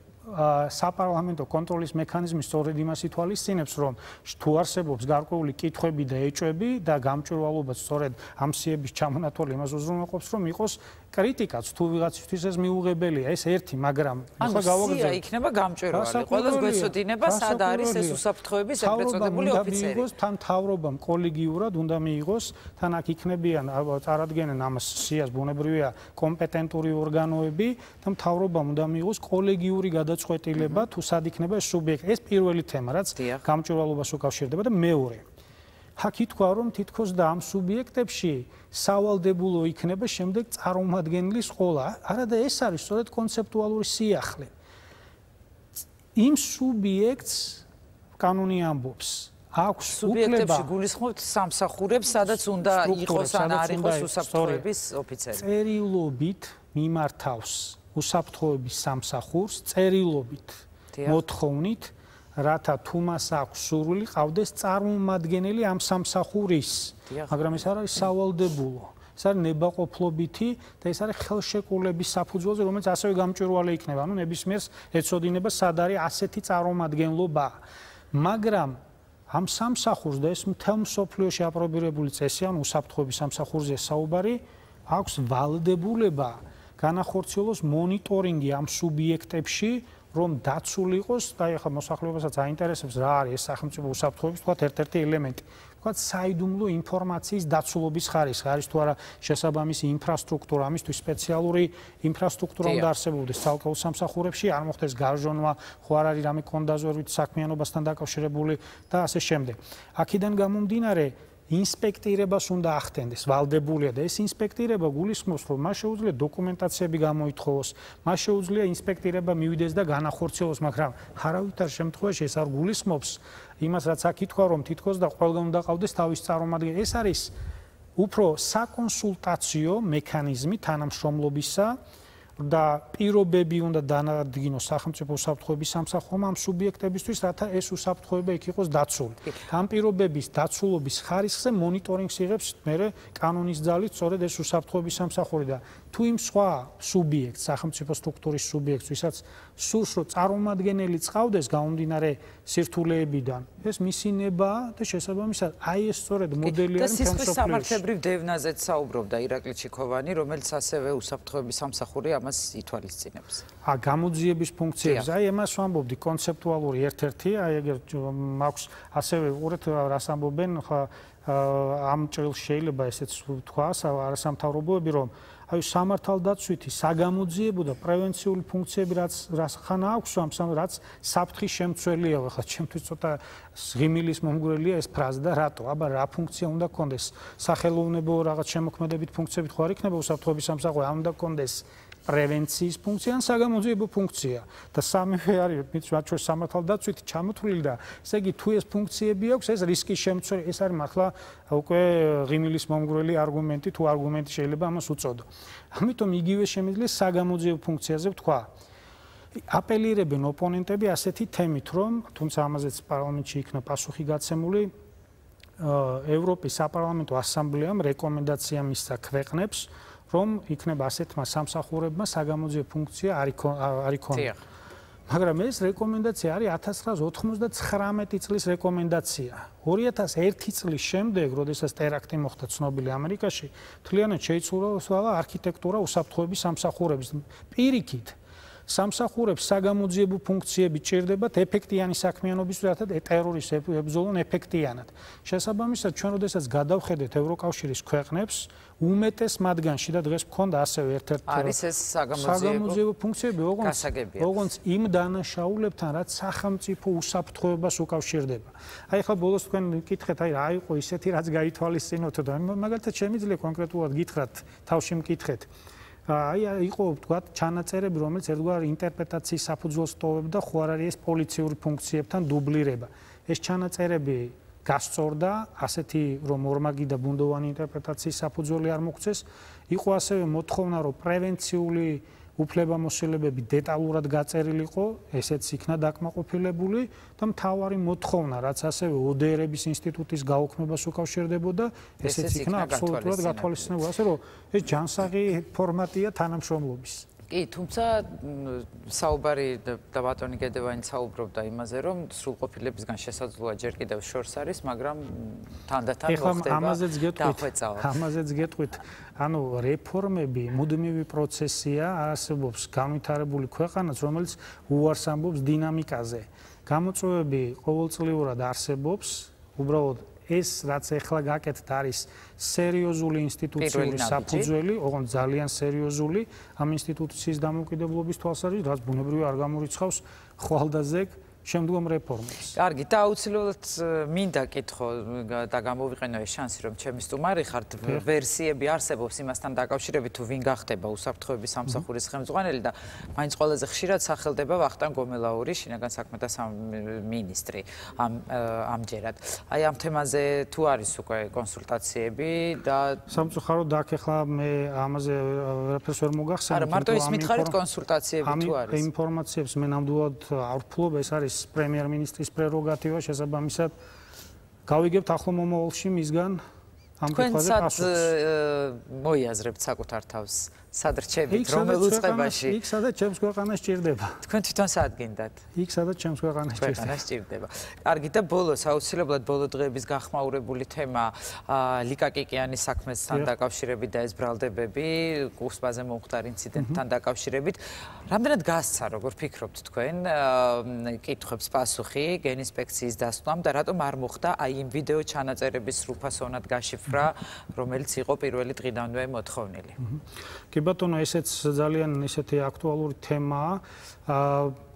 საპარლამენტო კონტროლის მექანიზმი სწორედ იმას ითვალისწინებს, რომ თუ არსებობს გარკვეული კითხვები და ეჭვები და გამჭვირვალობა სწორედ ამ სიების ჩამონათვალი იმას უზრუნველყოფს, რომ იყოს კრიტიკაც, თუ ვიღაცისთვის ეს მიუღებელია, ეს ერთი, მაგრამ ახლა გავაგზავნე. სია იქნება გამჭვირვალი, ყველას გვესოდინება, სად არის ეს უსაფრთხოების ეგრეთ წოდებული ოფიცერი. თან თავრობამ კოლეგიურად უნდა მიიღოს, თან აქ იქნებიან წარადგენენ ამას სიას ბუნებრივია კომპეტენტური ორგანოები და თავრობამ უნდა მიიღოს კოლეგიური გადაწყვეტილება. წყვეტილება თუ სად იქნება სუბიექტი. ეს პირველი თემა, რაც გამჭვირვალობას უკავშირდება და მეორე. აქ ითქვა, რომ თითქოს და ამ სუბიექტებში სავალდებულო იქნება შემდეგ წარმომადგენელი სკოლა, არა და ეს არის სწორედ კონცეპტუალური სიახლე. იმ სუბიექტს კანონი ამბობს, აქვს სუბიექტებში გულისხმობთ სამსახურებს, სადაც უნდა იყოს ან არ იყოს უსაფრთხოების ოფიცერი. წერილობით მიმართავს უსაფრთხოების სამსახურს წერილობით მოთხოვნით, რათა თუ მას აქვს სურვილი, ყავდეს წარმომადგენელი ამ სამსახურის, მაგრამ ეს არ არის სავალდებულო. ეს არის ნებაყოფლობითი და ეს არის ხელშეკრულების საფუძველზე, რომელიც ასევე გამჭვირვალე იქნება, ანუ ნებისმიერს ეწოდინება სად არის ასეთი წარმომადგენლობა. მაგრამ ამ სამსახურს და ეს მთელ მსოფლიოში აპრობირებული წესია, ანუ უსაფრთხოების სამსახურზე საუბარი, აქვს ვალდებულება განახორციელოს მონიტორინგი ამ სუბიექტებში, რომ დაცული იყოს, და ახლა მოსახლეობასაც აინტერესებს რა არის ეს სახელმწიფო უსაფრთხოების ერთ-ერთი ელემენტი. თქვა საიდუმლო ინფორმაციის დაცულობის ხარისხი არის თუ არა შესაბამისი ინფრასტრუქტურა მისთვის სპეციალური ინფრასტრუქტურა უნდა არსებობდეს ცალკეულ სამსახურებში არ მოხდეს გარჟონვა ხო არ არის რამე კონდაზვერვით საქმიანობასთან დაკავშირებული და ასე შემდეგ აქედან გამომდინარე ინსპექტირებას უნდა ახდენდეს ვალდებულია და ეს ინსპექტირება გულისხმობს რომ მას შეუძლია დოკუმენტაციები გამოითხოვოს მას შეუძლია ინსპექტირება მივიდეს და განახორციელოს მაგრამ არავითარ შემთხვევაში ეს არ გულისხმობს იმას რაც აქ ითქვა რომ თითქოს და ყველგან უნდა ყავდეს თავის წარმომადგენელი ეს არის უფრო საკონსულტაციო მექანიზმი თანამშრომლობისა და პირობები უნდა დანადგინოს სახელმწიფო უსაფრთხოების სამსახურმა ამ სუბიექტებისთვის, რათა ეს უსაფრთხოება იქ იყოს დაცული. Ამ პირობების დაცულობის ხარისხზე მონიტორინგს იღებს მერე კანონის ძალით, სწორედ ეს უსაფრთხოების სამსახური და თუ იმ სხვა სუბიექტს, სახელმწიფო სტრუქტურის სუბიექტს, ვისაც სურს რომ წარმომადგენელი წავდეს გამომდინარე სირთულეებიდან, ეს მისინებაა და შესაბამისად, აი ეს სწორედ მოდელია იმ სამსახურში. და სამართლებრივ დევნაზეც საუბრობდა ირაკლი ჩიქოვანი, რომელიც ასევე უსაფრთხოების სამსახური ითვალისწინებს. Გამოძიების ფუნქციებს. Აი ამას ვამბობდი კონცეპტუალური ერთ-ერთი, აი ეგ მაქვს ასევე უბრალოდ რას ამბობენ ამ ჭრილს შეიძლება ესეც თქვა, არასამთავრობოები რომ აი სამართალდაცვითი, საგამოძიებო და პრევენციული ფუნქციები რაც ხან აქვს ამ რაც საფრთხის შემცველია ახლა ჩემთვის ცოტა ღიმილის მომგვრელია ეს ფრაზა და რატო აბა რა ფუნქცია უნდა კონდეს სახელოვნებო რაღაც შემოქმედებით ფუნქციებით ხო არ იქნება უსაფრთხოების სამსახური არ უნდა კონდეს პრევენციის ფუნქცია ან საგამოძიებო ფუნქცია და სამივე არის მით შორის სამართალდაცვითი ჩამოთვლილი და ესე იგი თუ ეს ფუნქციები აქვს ეს რისკის შემცველი ეს არის მართლა უკვე ღიმილის მომგვრელი არგუმენტი თუ არგუმენტი შეიძლება ამას უწოდო ამიტომ იგივე შემიძლია საგამოძიებო ფუნქციაზე ვთქვა აპელირებენ ოპონენტები ასეთი თემით რომ თუმცა ამაზეც პარლამენტში იქნა პასუხი გაცემული ევროპის საპარლამენტო ასამბლეამ რეკომენდაცია მისცა ქვეყნებს რომ იქნება ასეთმა სამსახურებმა საგამოძიებო ფუნქცია არ იქონა. მაგრამ ეს რეკომენდაცია არის 1999 წლის რეკომენდაცია. 2001 წლის შემდეგ, როდესაც ტერაქტი მოხდა ცნობილი ამერიკაში, მთლიანად შეიცვალა არქიტექტურა უსაფრთხოების სამსახურების პირიქით. სამსახურებს საგამოძიებო ფუნქციები ჭირდებათ ეფექტიანი საქმიანობისთვის, რათა ტერორისტს ებრძოლონ ეფექტიანად. შესაბამისად, ჩვენ როდესაც გადავხედეთ ევროკავშირის ქვეყნებს, უმეტეს მათგანში და დღეს მქონდა ასევე ერთ-ერთი არის ეს საგამოძიებო ფუნქციები, ოღონდ იმ დანაშაულებთან, რაც სახელმწიფო უსაფრთხოებას უკავშირდება. აი ახლა ბოლოს თქვენ მკითხეთ, აი რა იყო ისეთი, რაც გაითვალისწინოთ და მაგალითად შემიძლია კონკრეტულად გითხრათ, თავში მკითხეთ. Აი იყო თქვა ჩანაწერები რომელიც ერთგვარ ინტერპრეტაციის საფუძველს ტოვებდა ხო არ არის პოლიციური ფუნქციებთან დუბლირება ეს ჩანაწერები გასწორდა ასეთი რომ ორმაგი და ბუნდოვანი ინტერპრეტაციის საფუძველი არ მოგვცეს იყო ასევე მოთხოვნა რომ პრევენციული უფლებამოსილებები დეტალურად გაწერილიყო, ესეც იქნა დაკმაყოფილებული და მთავარი მოთხოვნა, რაც ასევე ოდეერების ინსტიტუტის გაუქმებას უკავშირდებოდა, ესეც იქნა აბსოლუტურად გათვალისწინებული, ასე რომ ეს ჯანსაღი ფორმატია თანამშრომლობის. კი, თუმცა საუბარი და ბატონი გედევანი საუბრობდა იმაზე, რომ სრულყოფილებისგან შესაძლოა ჯერ კიდევ შორს არის, მაგრამ თანდათან მოხდება დახვეწავა. ამაზეც გეტყვით. ანუ რეფორმები მუდმივი პროცესია, არსებობს განვითარებული ქვეყანაც, რომელიც უარს ამბობს დინამიკაზე. გამოწვევები ყოველწლიურად არსებობს, უბრალოდ ეს რაც ახლა გაკეთდა არის სერიოზული ინსტიტუციური საფუძველი, ოღონდ ძალიან სერიოზული ამ ინსტიტუციის დამოუკიდებლობის თვალსაზრისით, რაც ბუნებრივი არ გამორიცხავს ხვალდაზეგ შემდგომ რეფორმებს. კარგი, დაუცილებლად მინდა კითხო და გამოვიყენო ეს შანსი, რომ ჩემი სტუმარი ხართ, ვერსიები არსებობს იმასთან დაკავშირებით, თუ ვინ გახდება უსაფრთხოების სამსახურის ხელმძღვანელი და მაინც ყველაზე ხშირად სახელდება ვახტანგ გომელაური, შინაგან საქმეთა სამინისტრი ამჯერად. აი ამ თემაზე თუ არის უკვე კონსულტაციები და სამწუხაროდ აქ ახლა მე ამაზე ვერაფერს ვერ მოგახსენებ. არა, მარტო ის მითხარით კონსულტაციები თუ არის. ამ ინფორმაციებს მე ნამდვილად არ ვფლობ, ეს არის პრემიერ-მინისტრის პრეროგატივა, შესაბამისად გავიგებთ ახლო მომავალში მისგან ამ კითხვაზე პასუხს. თქვენც მოიაზრებთ საკუთარ თავს სადრჩებით, რომელ უწყებაში? იქ სადაც ჩემს ქვეყანას ჭირდება. თქვენ თვითონ სად გინდათ? იქ სადაც ჩემს ქვეყანას ჭირდება. კარგი და ბოლოს აუცილებლად ბოლო დღეების განხმაურებული თემა ლიკაკიკიანის საქმესთან დაკავშირებით და ეს ბრალდებები, კურსმაზე მომხდარ ინციდენტთან დაკავშირებით. Რამდენად გასცა, როგორ ფიქრობთ თქვენ, კითხვებს პასუხი გენინსპექციის დასკვნამ და რატომ არ მოხდა აი იმ ვიდეო ჩანაწერების სრულფასოვნად გაშიფრა, რომელიც იყო პირველი დღიდანვე მოთხოვნილი. კი ბატონო, ესეც ძალიან ესეთი აქტუალური თემაა.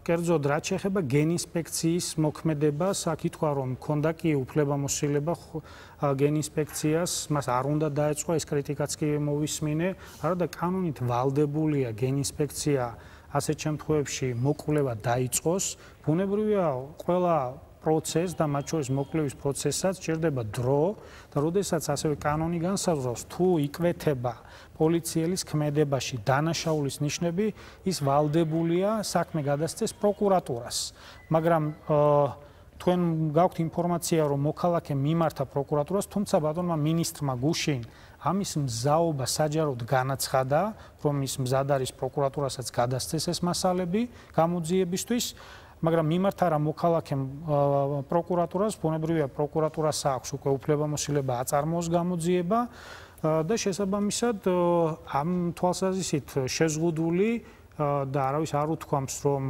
კერძოდ რაც შეეხება გენინსპექციის მოქმედებას, ითქვა რომ მქონდა კი უფლებამოსილება გენინსპექციას, მას არ უნდა დაეწყო, ეს კრიტიკაც კი მოვისმინე, არა და კანონით ვალდებულია გენინსპექცია ასეთ შემთხვევებში მოკვლევა დაიწყოს, ბუნებრივია ყველა პროცესს და მათ შორის მოკლევის პროცესსაც ჭირდება დრო და როდესაც ასევე კანონი განსაზღვრავს თუ იკვეთება პოლიციელის ქმედებაში დანაშაულის ნიშნები ის ვალდებულია საქმე გადასცეს პროკურატურას მაგრამ თქვენ გაქვთ ინფორმაცია რომ მოქალაქე მიმართა პროკურატურას თუმცა ბატონმა მინისტრმა გუშინ ამის მზაობა საჯაროდ განაცხადა, რომ ის მზად არის პროკურატურასაც გადასცეს ეს მასალები გამოძიებისთვის მაგრამ მიმართა რა მოქალაქემ პროკურატურას, ბუნებრივია პროკურატურას აქვს უკვე უფლებამოსილება აწარმოოს გამოძიება და შესაბამისად ამ თვალსაზრისით შეზღუდული და არავის არ უთქვამს რომ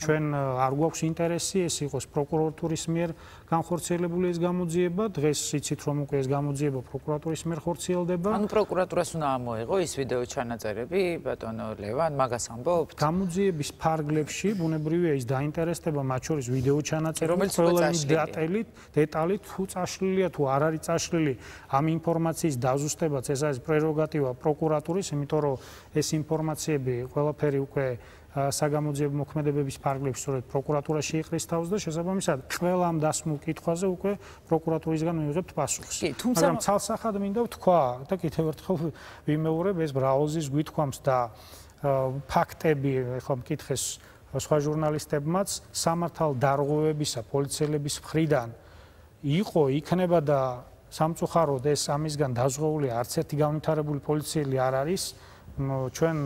ჩვენ არ გვაქვს ინტერესი ეს იყოს პროკურატურის მიერ განხორციელებული ეს გამოძიება დღეს იცით რომ უკვე ეს გამოძიება პროკურატურის მიერ ხორციელდება ანუ პროკურატურას უნდა ამოეღო ის ვიდეო ჩანაწერები ბატონო ლევან მაგას ამბობთ გამოძიების ფარგლებში ბუნებრივია ის დაინტერესდება მათ შორის ვიდეო ჩანაწერები ყველა დეტალით თუ წაშლილია თუ არ არის წაშლილი ამ ინფორმაციის დაზუსტებაც ეს არის პრეროგატივა პროკურატურის იმიტომ რომ ეს ინფორმაციები ყველაფერი უკვე საგამოძიებო მოქმედებების ფარგლებში სწორედ პროკურატურაში იყრის თავს და შესაბამისად ყველა ამ დასმულ კითხვაზე უკვე პროკურატურისგან მივიღებთ პასუხს. მაგრამ ცალსახად მინდა ვთქვა და კიდევ ერთხელ ვიმეორებ ეს ბრაუზის გვითქვამს და ფაქტები ახლა მკითხეს სხვა ჟურნალისტებმაც სამართალ დარღვევებისა პოლიციელების მხრიდან იყო იქნება და სამწუხაროდ ეს ამისგან დაზღვეული არც ერთი განვითარებული პოლიციელი არ არის ჩვენ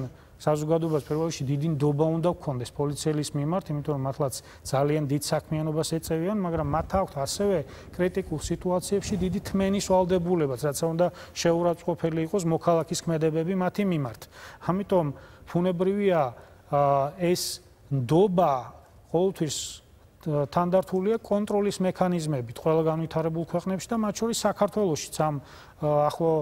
საზოგადოებას პირველში დიდი ნდობა უნდა გქონდეს პოლიციელის მიმართ, იმიტომ რომ მართლაც ძალიან დიდ საქმიანობას ეწევიან, მაგრამ მათ აქვთ ასევე კრიტიკულ სიტუაციებში დიდი თმენის ვალდებულებაც, რაც უნდა შეურაცხყოფელი იყოს მოქალაქის ქმედებები მათი მიმართ. ამიტომ ფუნებრივია ეს ნდობა ყოველთვის თანდართულია კონტროლის მექანიზმებით ყველა განვითარებულ ქვეყნებში და მათ შორის საქართველოშიც ამ ახლო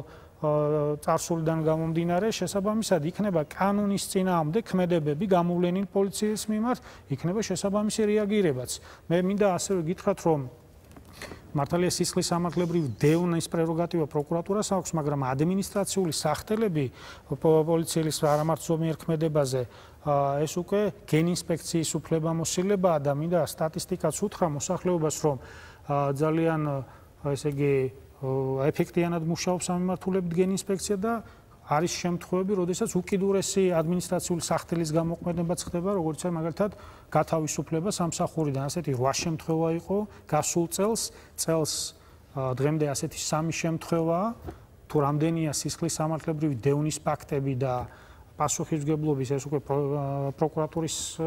წარსულიდან გამომდინარე შესაბამისად იქნება კანონის წინააღმდეგ ქმედებები გამოვლენილი პოლიციის მიმართ, იქნება შესაბამისი რეაგირებაც. მე მინდა ასევე გითხრათ რომ მართალია სისხლის სამართლებრივი დევნის პრეროგატივა პროკურატურას აქვს, მაგრამ ადმინისტრაციული სახთელები პოლიციელის არამარტო ზომიერ ქმედებაზე ეს უკვე გენინსპექციის უფლებამოსილებაა და მინდა სტატისტიკაც უთხრა მოსახლეობას რომ ძალიან ესე იგი ეფექტიანად მუშაობს ამ მიმართულებთ გენინსპექცია და არის შემთხვევები, როდესაც უკიდურესი ადმინისტრაციული სახთელის გამოყენებაც ხდება, როგორც არის მაგალითად გათავისუფლება სამსახურიდან, ასეთი 8 შემთხვევა იყო გასულ წელს დღემდე ასეთი 3 შემთხვევა, თუ რამდენია სისხლის სამართლებრივი დევნის ფაქტები და პასუხისმგებლობის ეს უკვე პროკურატურის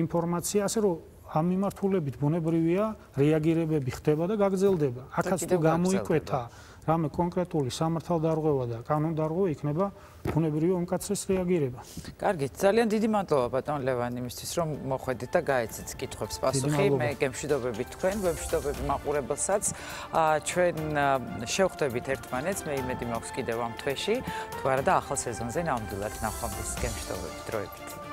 ინფორმაცია, ასე რომ ამ მიმართულებით ბუნებრივია რეაგირებები ხდება და გაგრძელდება. აქაც თუ გამოიკვეთა რამე კონკრეტული სამართალდარღვევა და კანონდარღვევა იქნება ბუნებრივი უმკაცრეს რეაგირება. კარგი, ძალიან დიდი მადლობა ბატონ ლევან იმისთვის რომ მოხვედით და გაეცით კითხვებს პასუხი. მე გემშვიდობებით თქვენ, გემშვიდობები მაყურებელსაც. ჩვენ შევხვდებით ერთმანეთს, მე იმედი მაქვს კიდევ ამ თვეში, თუ არა და ახალ სეზონზე ნამდვილად ნახვამდის. გემშვიდობებით, დროებით.